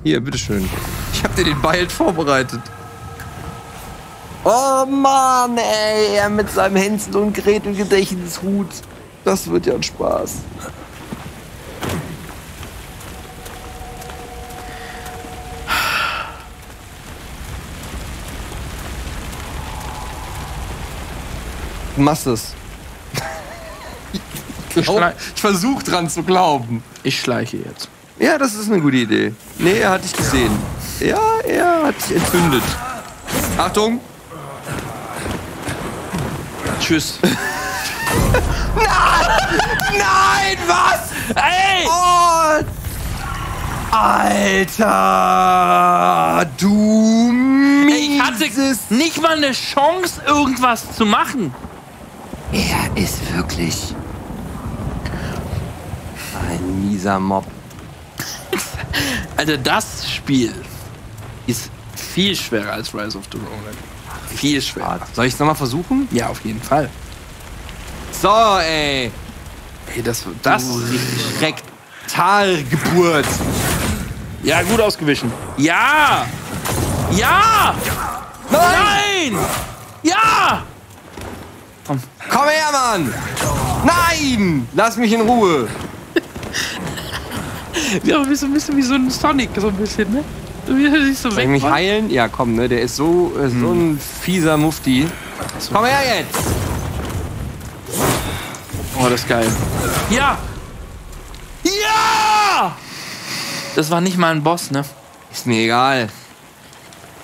Hier, bitteschön. Ich hab dir den Beil vorbereitet. Oh Mann, ey, er mit seinem Hänsel- und Gretel-Gedächtnishut. Das wird ja ein Spaß. Du machst es. Ich, ich versuche dran zu glauben. Ich schleiche jetzt. Ja, das ist eine gute Idee. Nee, er hat dich gesehen. Ja, er hat dich entzündet. Achtung! Tschüss. Nein! Nein, was? Ey! Oh. Alter! Du mieses... Ey, ich hatte nicht mal eine Chance, irgendwas zu machen. Er ist wirklich... ein mieser Mob. Also das Spiel ist viel schwerer als Rise of the Ronin. Viel schwerer. Soll ich es nochmal versuchen? Ja, auf jeden Fall. So, ey. Ey, das wird das. Rektalgeburt. Ja, gut ausgewichen. Ja! Ja! Nein! Nein! Ja! Komm. Komm her, Mann! Nein! Lass mich in Ruhe! Ja, bist ein bisschen wie so ein Sonic, so ein bisschen, ne? So soll ich mich heilen? Ja, komm, ne? Der ist so, äh, so hm. ein fieser Mufti. So. Komm her jetzt! Oh, das ist geil. Ja! Ja! Das war nicht mal ein Boss, ne? Ist mir egal.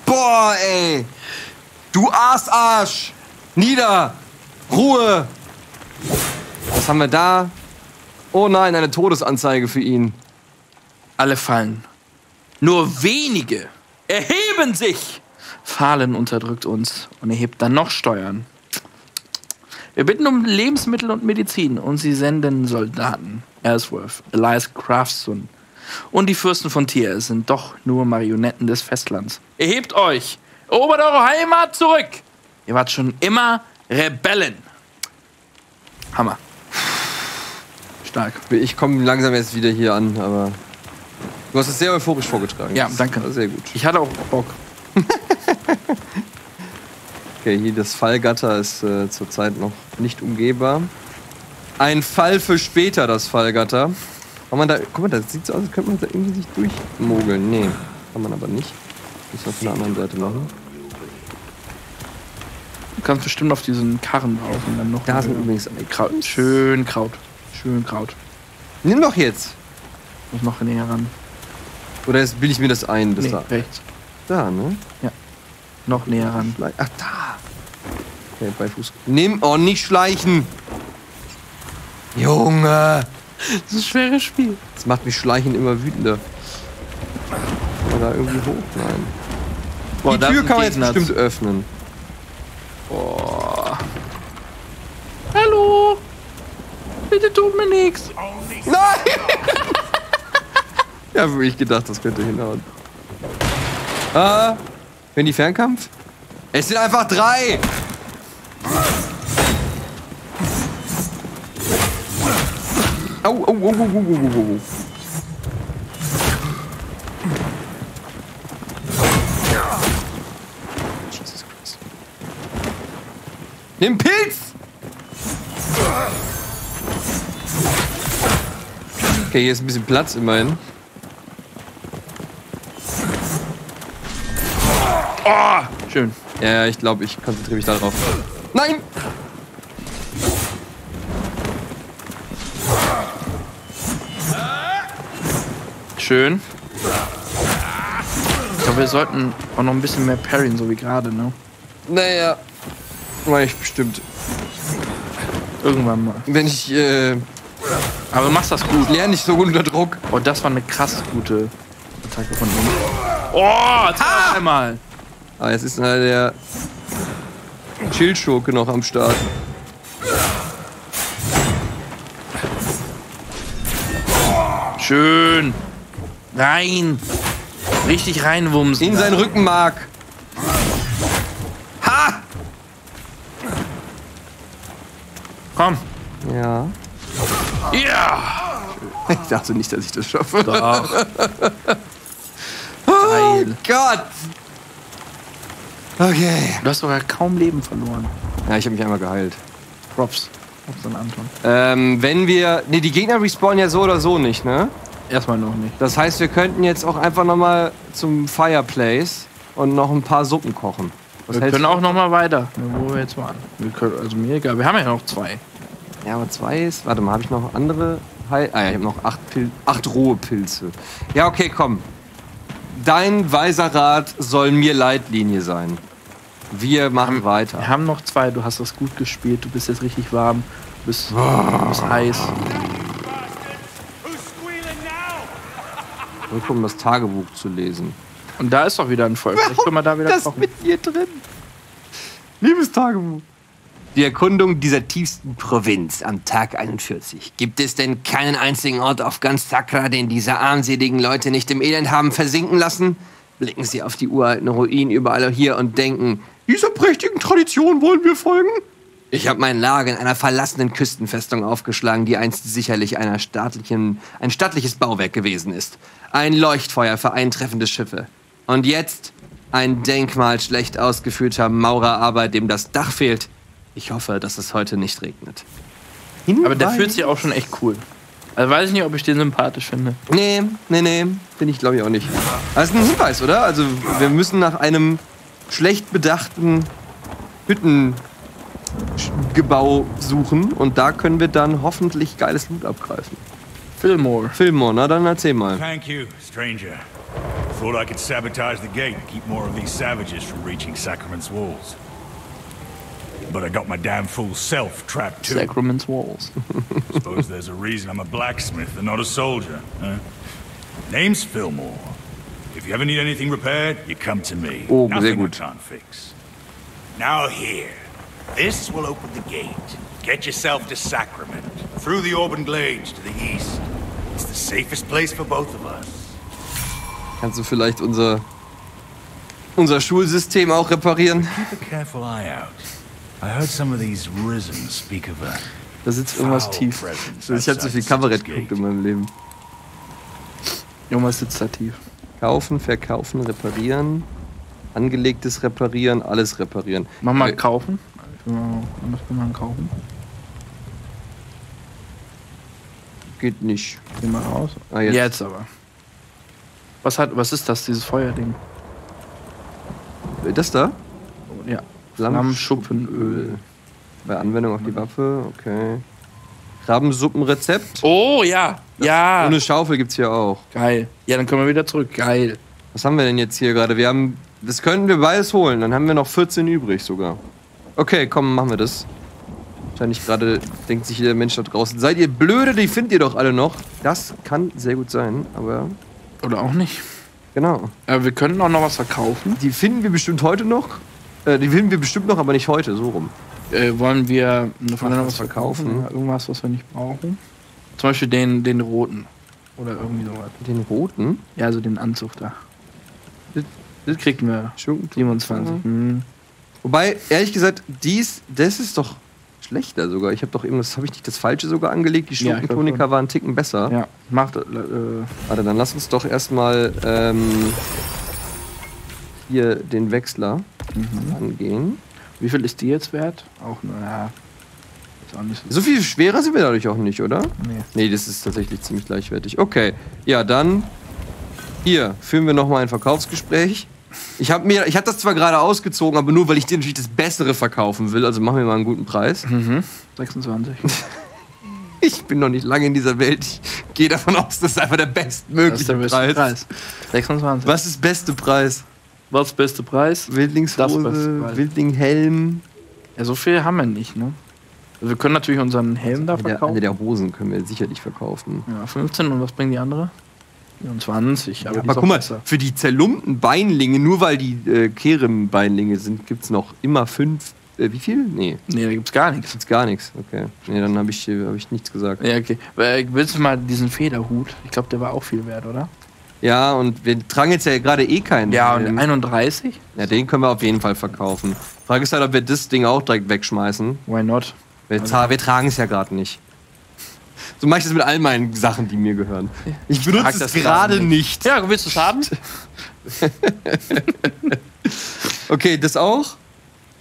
Boah, ey! Du Arsch-Arsch! Nieder! Ruhe! Was haben wir da? Oh nein, eine Todesanzeige für ihn. Alle fallen. Nur wenige erheben sich. Fahlen unterdrückt uns und erhebt dann noch Steuern. Wir bitten um Lebensmittel und Medizin und sie senden Soldaten. Ellsworth, Elias Craftston und die Fürsten von Tier sind doch nur Marionetten des Festlands. Erhebt euch, erobert eure Heimat zurück. Ihr wart schon immer Rebellen. Hammer. Stark. Ich komme langsam jetzt wieder hier an, aber... Du hast es sehr euphorisch vorgetragen. Ja, danke. Sehr gut. Ich hatte auch Bock. Okay, hier das Fallgatter ist äh, zurzeit noch nicht umgehbar. Ein Fall für später, das Fallgatter. Kann man da, guck mal, das sieht so aus, als könnte man da irgendwie sich durchmogeln. Nee, kann man aber nicht. Muss man von der anderen Seite machen. Du kannst bestimmt auf diesen Karren drauf und dann noch... Da sind übrigens Kraut. Schön Kraut. Schön Kraut. Nimm doch jetzt. Ich muss noch näher ran. Oder jetzt bilde ich mir das ein? Das nee, da. Rechts. Da, ne? Ja. Noch näher ran. Ach, da. Okay, bei Fuß. Nimm, oh, nicht schleichen. Junge. Das ist ein schweres Spiel. Das macht mich Schleichen immer wütender. Kann man da irgendwie hoch? Nein. Boah, die Tür kann man jetzt bestimmt öffnen. Boah. Hallo. Bitte tut mir nichts. Nein. Ja, hab ich gedacht, das könnte hinhauen. Ah, wenn die Fernkampf? Es sind einfach drei! Au, au, au, au, au, au. Jesus Christ. Nimm Pilz! Okay, hier ist ein bisschen Platz immerhin. Oh, schön. Ja, ich glaube, ich konzentriere mich da drauf. Nein! Schön. Aber wir sollten auch noch ein bisschen mehr parryen, so wie gerade, ne? Naja, mach ich bestimmt. Irgendwann mal. Wenn ich, äh... Aber du machst das gut. Ich lerne nicht so gut unter Druck. Oh, das war eine krass gute Attacke von ihm. Oh, ah! Einmal. Ah, jetzt ist halt der Schildschurke noch am Start. Schön. Nein. Richtig reinwumsen. In seinen Rückenmark. Ha! Komm. Ja. Ja! Ich dachte nicht, dass ich das schaffe. Doch. Oh Gott! Okay. Du hast sogar kaum Leben verloren. Ja, ich habe mich einmal geheilt. Props. Props an Anton. Ähm, wenn wir... Ne, die Gegner respawnen ja so oder so nicht, ne? Erstmal noch nicht. Das heißt, wir könnten jetzt auch einfach nochmal zum Fireplace und noch ein paar Suppen kochen. Was wir können auch nochmal weiter. Ja, wo wir jetzt waren. Wir können, also mir egal, wir haben ja noch zwei. Ja, aber zwei ist... Warte mal, habe ich noch andere... Heil ah ja, ich habe noch acht, Pil acht rohe Pilze. Ja, okay, komm. Dein weiser Rat soll mir Leitlinie sein. Wir machen wir, weiter. Wir haben noch zwei, du hast das gut gespielt, du bist jetzt richtig warm, du bist, du bist heiß. Rück, um das Tagebuch zu lesen. Und da ist doch wieder ein Volk. Warum können wir da wieder das kochen? Mit dir drin? Liebes Tagebuch. Die Erkundung dieser tiefsten Provinz am Tag einundvierzig. Gibt es denn keinen einzigen Ort auf ganz Sakra, den diese armseligen Leute nicht im Elend haben versinken lassen? Blicken Sie auf die uralten Ruinen überall hier und denken, dieser prächtigen Tradition wollen wir folgen? Ich habe mein Lager in einer verlassenen Küstenfestung aufgeschlagen, die einst sicherlich einer staatlichen, ein stattliches Bauwerk gewesen ist. Ein Leuchtfeuer für eintreffende Schiffe. Und jetzt ein Denkmal schlecht ausgeführter Maurerarbeit, dem das Dach fehlt. Ich hoffe, dass es heute nicht regnet. Hinweis. Aber der fühlt sich auch schon echt cool. Also weiß ich nicht, ob ich den sympathisch finde. Nee, nee, nee. Bin ich, glaube ich, auch nicht. Das ist ein Hinweis, oder? Also wir müssen nach einem schlecht bedachten Hüttengebau suchen. Und da können wir dann hoffentlich geiles Loot abgreifen. Fillmore. Fillmore, na dann erzähl mal. Thank you, stranger. Thought I could sabotage the gate and keep more of these savages from reaching Sacrament's walls. But I got my damn fool self trapped too. Sacrament's walls. Suppose there's a reason I'm a blacksmith and not a soldier. Huh? Name's Fillmore. If you ever need anything repaired, you come to me. Oh, nothing we can't fix. Now here, this will open the gate. Get yourself to Sacrament, through the Auburn Glades to the east. It's the safest place for both of us. Kannst du vielleicht unser unser Schulsystem auch reparieren? Keep a careful eye out. I heard some of these risen speak of a da sitzt irgendwas tief. Ich habe so viel Kabarett geguckt in meinem Leben. Irgendwas sitzt da tief. Kaufen, verkaufen, reparieren. Angelegtes reparieren, alles reparieren. Mach mal okay. Kaufen. Was kann man kaufen? Geht nicht. Geh mal raus. Ah, jetzt. jetzt aber. Was, hat, was ist das, dieses Feuerding? Das da? Ja. Flammschuppenöl. Bei Anwendung auf die Waffe, okay. Krabensuppenrezept. Oh, ja, das ja. Ohne Schaufel gibt's hier auch. Geil. Ja, dann können wir wieder zurück. Geil. Was haben wir denn jetzt hier gerade? Wir haben, das könnten wir beides holen. Dann haben wir noch vierzehn übrig sogar. Okay, komm, machen wir das. Wahrscheinlich gerade denkt sich jeder Mensch da draußen. Seid ihr blöde, die findet ihr doch alle noch. Das kann sehr gut sein, aber... Oder auch nicht. Genau. Aber wir könnten auch noch was verkaufen. Die finden wir bestimmt heute noch. Die finden wir bestimmt noch, aber nicht heute, so rum. Äh, wollen wir von noch was verkaufen? verkaufen? Irgendwas, was wir nicht brauchen? Zum Beispiel den, den roten. Oder irgendwie sowas. Den roten? Ja, also den Anzug da. Das, das kriegen wir. siebenundzwanzig. Mhm. Wobei, ehrlich gesagt, dies, das ist doch schlechter sogar. Ich habe doch irgendwas, habe ich nicht das Falsche sogar angelegt? Die Stubentonika ja, waren einen Ticken besser. Ja, macht. Äh, Warte, dann lass uns doch erstmal ähm, hier den Wechsler mhm. angehen. Wie viel ist die jetzt wert? Auch, naja. So viel schwerer sind wir dadurch auch nicht, oder? Nee. Nee, das ist tatsächlich ziemlich gleichwertig. Okay, ja, dann hier führen wir nochmal ein Verkaufsgespräch. Ich habe mir, ich hab das zwar gerade ausgezogen, aber nur, weil ich dir natürlich das Bessere verkaufen will. Also machen wir mal einen guten Preis. Mhm. sechsundzwanzig. Ich bin noch nicht lange in dieser Welt. Ich gehe davon aus, das ist einfach der bestmögliche das ist der beste Preis. Preis. sechsundzwanzig. Was ist beste Preis? Was ist beste Preis? Wildlingshose, Wildlinghelm. Ja, so viel haben wir nicht, ne? Wir können natürlich unseren Helm da verkaufen. Eine der Hosen können wir sicherlich verkaufen. Ja, fünfzehn und was bringt die andere? vierundzwanzig. Aber, ja, aber guck mal, besser. Für die zerlumpten Beinlinge, nur weil die äh, Kerem-Beinlinge sind, gibt es noch immer fünf. Äh, wie viel? Nee. Nee, da gibt's gar nichts. Da gibt's gar nichts, okay. Nee, dann habe ich, hab ich nichts gesagt. Ja, okay. Willst du mal diesen Federhut? Ich glaube, der war auch viel wert, oder? Ja, und wir tragen jetzt ja gerade eh keinen. Ja, und einunddreißig? Ja, den können wir auf jeden Fall verkaufen. Frage ist halt, ob wir das Ding auch direkt wegschmeißen. Why not? Wir, tra wir tragen es ja gerade nicht. So mache ich das mit all meinen Sachen, die mir gehören. Ich benutze ich es gerade nicht. nicht. Ja, willst du es haben? Okay, das auch?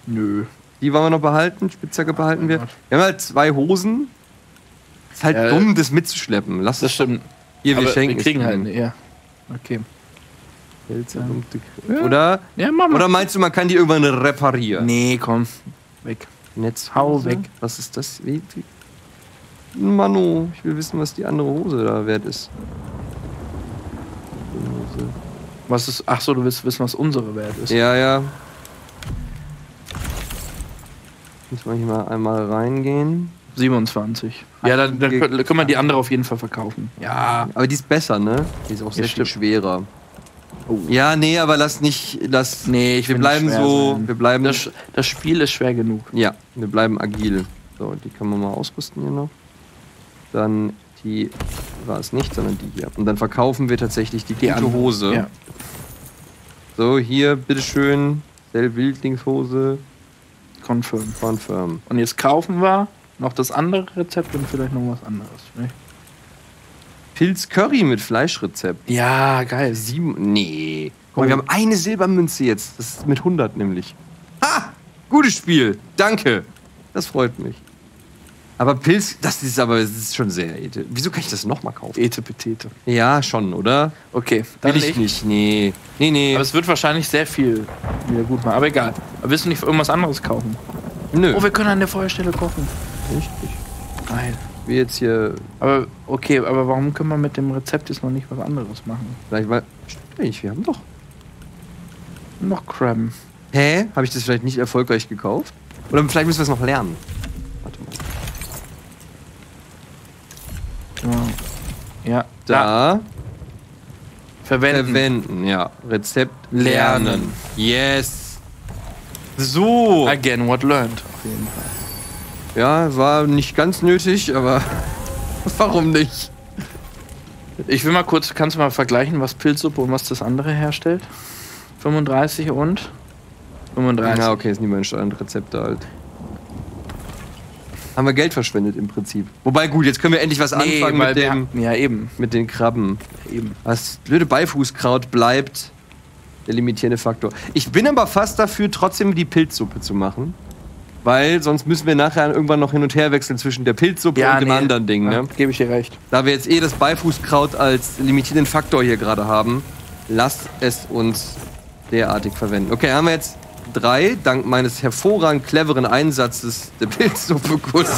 Nö. Die wollen wir noch behalten, Spitzhacke behalten wir. Wir haben halt zwei Hosen. Ist halt ja, dumm, das mitzuschleppen. Lass das stimmt. Hier, wir aber schenken wir kriegen es halt, ja. Okay. Ja. Oder, ja, oder meinst du, man kann die irgendwann reparieren? Nee, komm, weg. Netzhose? Hau weg. Was ist das? Manu, ich will wissen, was die andere Hose da wert ist. Hose. Was ist. Ach so, du willst wissen, was unsere wert ist. Ja, ja. Muss man hier mal einmal reingehen. siebenundzwanzig. Ja, dann, dann können wir die andere auf jeden Fall verkaufen. Ja, aber die ist besser, ne? Die ist auch sehr ja, viel schwerer. Oh. Ja, nee, aber lass nicht, lass, nee, ich wir bleiben so, sein. wir bleiben... Das, das Spiel ist schwer genug. Ja, wir bleiben agil. So, die kann man mal ausrüsten hier noch. Dann die, war es nicht, sondern die hier. Und dann verkaufen wir tatsächlich die, die gute andere. Hose. Ja. So, hier, bitteschön, Sell Wildlingshose. Confirm. Confirm. Und jetzt kaufen wir noch das andere Rezept und vielleicht noch was anderes, ne? Pilz-Curry mit Fleischrezept. Ja, geil. Sieben. Nee. Guck mal, wir haben eine Silbermünze jetzt. Das ist mit hundert nämlich. Ha! Gutes Spiel. Danke. Das freut mich. Aber Pilz, das ist aber das ist schon sehr edel. Wieso kann ich das nochmal kaufen? Etepetete. Ja, schon, oder? Okay. Dann will ich nicht. Nee. Nee, nee. Aber es wird wahrscheinlich sehr viel wieder gut machen. Aber egal. Aber willst du nicht irgendwas anderes kaufen? Nö. Oh, wir können an der Feuerstelle kochen. Richtig. Geil. Wir jetzt hier. Aber okay, aber warum können wir mit dem Rezept jetzt noch nicht was anderes machen? Vielleicht weil. Stimmt nicht, wir haben doch. Noch Crabben. Hä? Habe ich das vielleicht nicht erfolgreich gekauft? Oder vielleicht müssen wir es noch lernen. Warte mal. Ja. ja. Da. Verwenden. Verwenden, ja. Rezept lernen. lernen. Yes. So. Again, what learned. Auf jeden Fall. Ja, war nicht ganz nötig, aber warum nicht? Ich will mal kurz, kannst du mal vergleichen, was Pilzsuppe und was das andere herstellt? fünfunddreißig und? fünfunddreißig. Ja, okay, ist nicht mein Standardrezept halt. Haben wir Geld verschwendet im Prinzip. Wobei, gut, jetzt können wir endlich was nee, anfangen mit dem... Ja, eben. Mit den Krabben. Ja, eben. Das blöde Beifußkraut bleibt der limitierende Faktor. Ich bin aber fast dafür, trotzdem die Pilzsuppe zu machen. Weil sonst müssen wir nachher irgendwann noch hin und her wechseln zwischen der Pilzsuppe ja, und dem nee. anderen Ding. Ne? Ja, gebe ich dir recht. Da wir jetzt eh das Beifußkraut als limitierenden Faktor hier gerade haben, lasst es uns derartig verwenden. Okay, haben wir jetzt drei, dank meines hervorragend cleveren Einsatzes der Pilzsuppe kurz,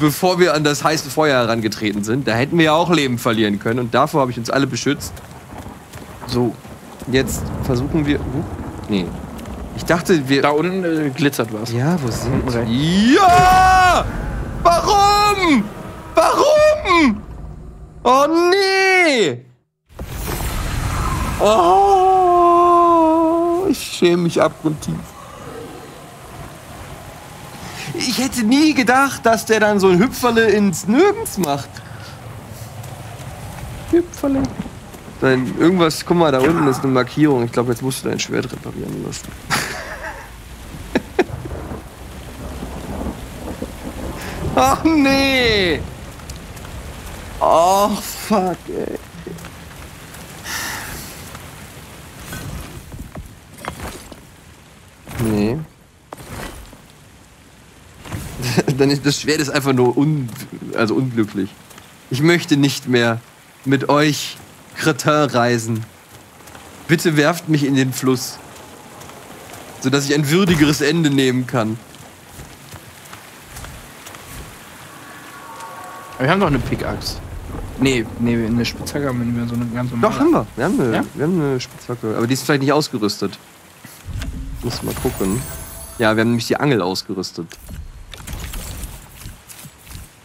bevor wir an das heiße Feuer herangetreten sind. Da hätten wir ja auch Leben verlieren können und davor habe ich uns alle beschützt. So, jetzt versuchen wir... Uh, nee. Ich dachte, wir... Da unten äh, glitzert was. Ja, wo sind wir? Ja! Warum? Warum? Oh, nee! Oh! Ich schäme mich abgrundtief. Ich hätte nie gedacht, dass der dann so ein Hüpferle ins Nirgends macht. Hüpferle. Dann irgendwas, guck mal, da unten ist eine Markierung. Ich glaube, jetzt musst du dein Schwert reparieren lassen. Ach nee! Oh fuck, ey. Nee. Dann ist das Schwert ist einfach nur un, also unglücklich. Ich möchte nicht mehr mit euch Kretin reisen. Bitte werft mich in den Fluss, sodass ich ein würdigeres Ende nehmen kann. Aber wir haben doch eine Pickaxe. Nee, nee, eine Spitzhacke haben wir nicht mehr, so eine ganz normale. Doch, haben wir. Wir haben eine, ja? wir haben eine Spitzhacke, aber die ist vielleicht nicht ausgerüstet. Muss mal gucken. Ja, wir haben nämlich die Angel ausgerüstet.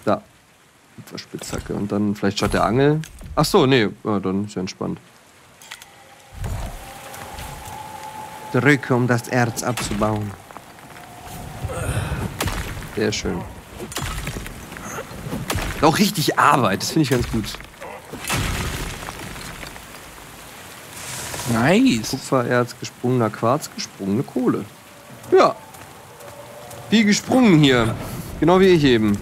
Da. Spitzhacke. Und dann vielleicht statt der Angel. Ach so, nee, ja, dann ist ja entspannt. Drücke, um das Erz abzubauen. Sehr schön. Auch richtig Arbeit, das finde ich ganz gut. Nice. Kupfererz, gesprungener Quarz, gesprungene Kohle. Ja. Wie gesprungen hier. Genau wie ich eben.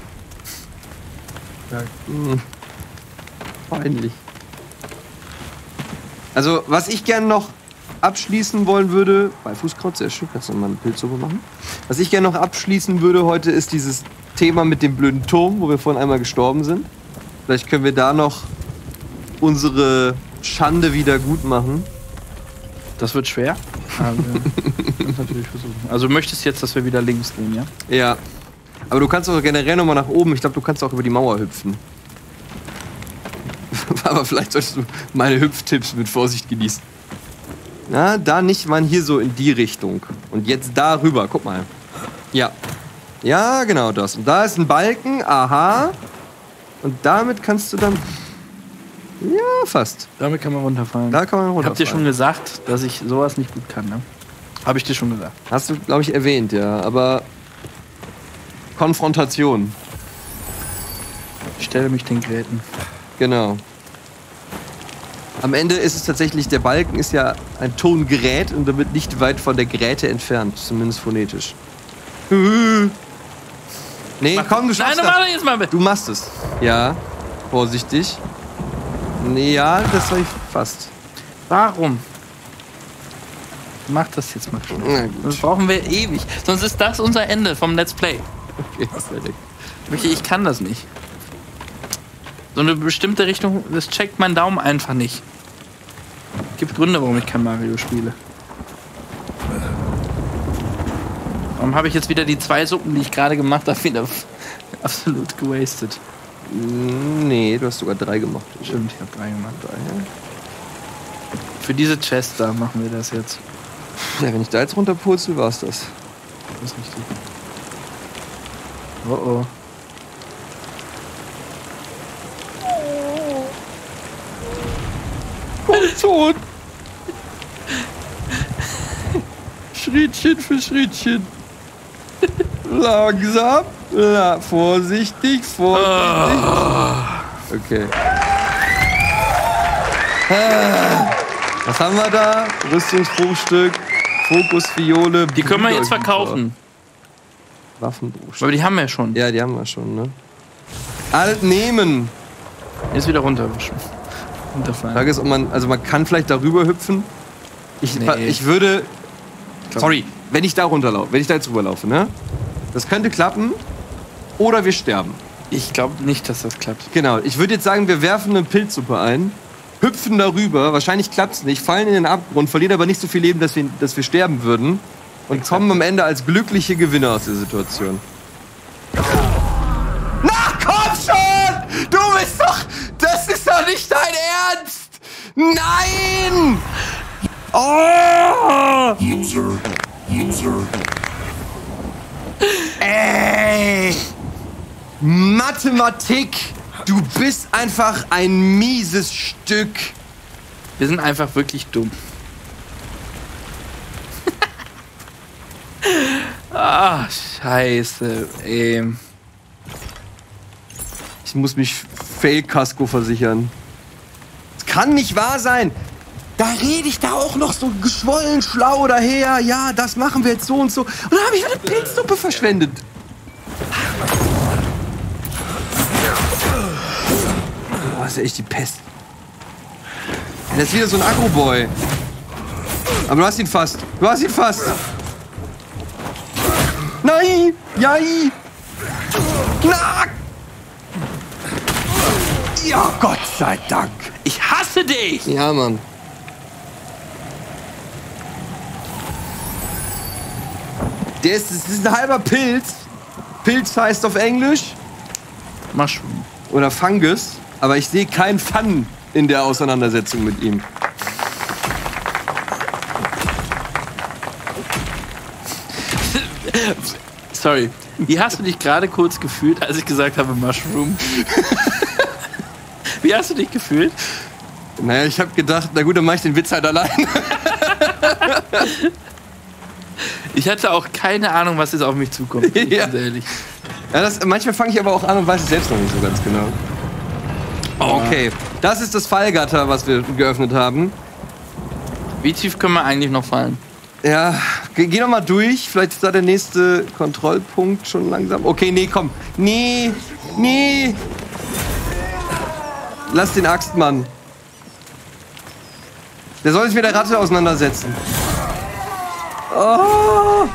Ja. Hm. Peinlich. Also, was ich gerne noch abschließen wollen würde, bei Fußkraut, sehr schön, kannst du mal eine Pilzsuppe machen. Was ich gerne noch abschließen würde heute, ist dieses Thema mit dem blöden Turm, wo wir vorhin einmal gestorben sind. Vielleicht können wir da noch unsere Schande wieder gut machen. Das wird schwer. Aber das natürlich versuchen. Also du möchtest jetzt, dass wir wieder links gehen, ja? Ja. Aber du kannst auch generell nochmal nach oben. Ich glaube, du kannst auch über die Mauer hüpfen. Aber vielleicht solltest du meine Hüpftipps mit Vorsicht genießen. Na, da nicht, man hier so in die Richtung. Und jetzt da rüber. Guck mal. Ja. Ja, genau das. Und da ist ein Balken. Aha. Und damit kannst du dann... Ja, fast. Damit kann man runterfallen. Da kann man runterfallen. Habt ihr schon gesagt, dass ich sowas nicht gut kann, ne? Habe ich dir schon gesagt. Hast du, glaube ich, erwähnt, ja. Aber... Konfrontation. Ich stelle mich den Gräten. Genau. Am Ende ist es tatsächlich, der Balken ist ja ein Tongerät und damit nicht weit von der Gräte entfernt. Zumindest phonetisch. Nee, mach, komm, du schaffst nein, das. Jetzt mal mit. Du machst es. Ja, vorsichtig. Nee, ja, das habe ich fast. Warum? Mach das jetzt mal schon. Das brauchen wir ewig. Sonst ist das unser Ende vom Let's Play. Okay, fertig. Ich kann das nicht. So eine bestimmte Richtung, das checkt mein Daumen einfach nicht. Gibt Gründe, warum ich kein Mario spiele. Warum habe ich jetzt wieder die zwei Suppen, die ich gerade gemacht habe, wieder absolut gewastet? Nee, du hast sogar drei gemacht. Stimmt, ich habe drei gemacht. Drei. Für diese Chest da machen wir das jetzt. Ja, wenn ich da jetzt runterpurzel, war es das. Das ist richtig. Oh oh. Komm schon! Schrittchen für Schrittchen. Langsam. La vorsichtig, vorsichtig. Oh. Okay. Ah. Was haben wir da? Rüstungsbruchstück, Fokusfiole. Die können wir jetzt verkaufen. Waffenbruchstück. Aber die haben wir schon. Ja, die haben wir schon, ne? Alt nehmen. Jetzt wieder runterwischen. Runterfallen. Frage ist, ob man, also man kann vielleicht darüber hüpfen. Ich, nee. ich würde... Sorry, wenn ich da runterlaufe, wenn ich da jetzt rüberlaufe, ne? Das könnte klappen. Oder wir sterben. Ich glaube nicht, dass das klappt. Genau, ich würde jetzt sagen, wir werfen eine Pilzsuppe ein. Hüpfen darüber, wahrscheinlich klappt's nicht, fallen in den Abgrund, verlieren aber nicht so viel Leben, dass wir, dass wir sterben würden und Exakt. kommen am Ende als glückliche Gewinner aus der Situation. Na komm schon! Du bist doch... Das ist doch nicht dein Ernst! Nein! Oh! User. User. Ey! Mathematik! Du bist einfach ein mieses Stück. Wir sind einfach wirklich dumm. Ah, scheiße, ey. Ich muss mich Fail-Kasko versichern. Das kann nicht wahr sein. Da rede ich da auch noch so geschwollen schlau daher. Ja, das machen wir jetzt so und so. Und da habe ich eine Pilzsuppe verschwendet. das ist ja echt die Pest. Das ist wieder so ein Agro-Boy. Aber du hast ihn fast. Du hast ihn fast. Nein! Jai! Knack! Ja, Gott sei Dank. Ich hasse dich! Ja, Mann. Der ist, das ist ein halber Pilz. Pilz heißt auf Englisch Mushroom. Oder Fungus. Aber ich sehe keinen Fun in der Auseinandersetzung mit ihm. Sorry. Wie hast du dich gerade kurz gefühlt, als ich gesagt habe Mushroom? Wie hast du dich gefühlt? Naja, ich habe gedacht, na gut, dann mache ich den Witz halt allein. Ich hatte auch keine Ahnung, was jetzt auf mich zukommt. Ganz ja. ehrlich. Ja, das, manchmal fange ich aber auch an und weiß es selbst noch nicht so ganz genau. Oh, okay, das ist das Fallgatter, was wir geöffnet haben. Wie tief können wir eigentlich noch fallen? Ja, geh, geh noch mal durch. Vielleicht ist da der nächste Kontrollpunkt schon langsam. Okay, nee, komm. Nee, nee. Lass den Axtmann. Der soll sich mit der Ratte auseinandersetzen. Oh.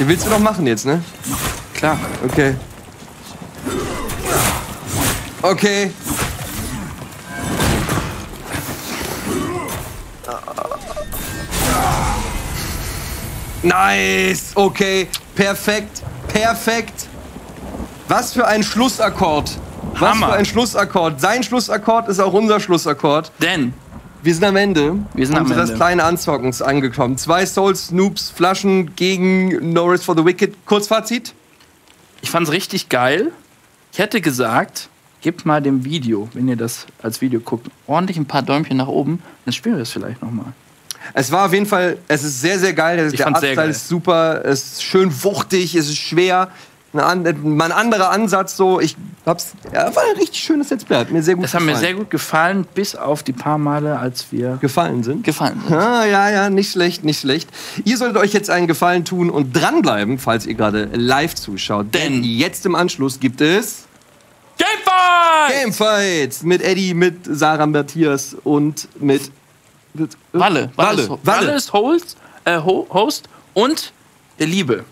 Den willst du doch machen jetzt, ne? Klar. Okay. Okay. Nice. Okay. Perfekt. Perfekt. Was für ein Schlussakkord. Was Hammer. Für ein Schlussakkord. Sein Schlussakkord ist auch unser Schlussakkord. Denn wir sind am Ende. Wir sind am Ende des kleinen Anzockens angekommen. Zwei Souls, Noobs, Flaschen gegen No Rest for the Wicked. Kurzfazit? Ich fand's richtig geil. Ich hätte gesagt, gebt mal dem Video, wenn ihr das als Video guckt, ordentlich ein paar Däumchen nach oben. Dann spielen wir das vielleicht nochmal. Es war auf jeden Fall, es ist sehr, sehr geil. Ich der Artstyle ist super. Es ist schön wuchtig, es ist schwer. Ein, ein anderer Ansatz so. Ich hab's, ja, war ein richtig schönes Let's Play. Hat mir sehr gut das gefallen. Das hat mir sehr gut gefallen, bis auf die paar Male, als wir gefallen sind. Gefallen sind. Ah, ja, ja, nicht schlecht, nicht schlecht. Ihr solltet euch jetzt einen Gefallen tun und dranbleiben, falls ihr gerade live zuschaut. Denn jetzt im Anschluss gibt es Gamefights! Gamefights! Mit Eddie, mit Sarah, Matthias und mit Walle. Walle. Walle ist Host, äh, Host und der Liebe.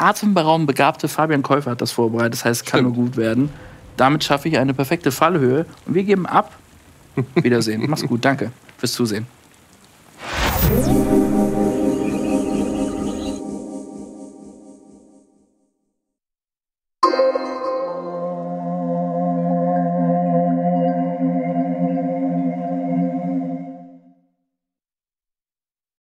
Atemberaubend begabte Fabian Käufer hat das vorbereitet, das heißt, es kann nur gut werden. Damit schaffe ich eine perfekte Fallhöhe und wir geben ab. Wiedersehen. Mach's gut, danke fürs Zusehen.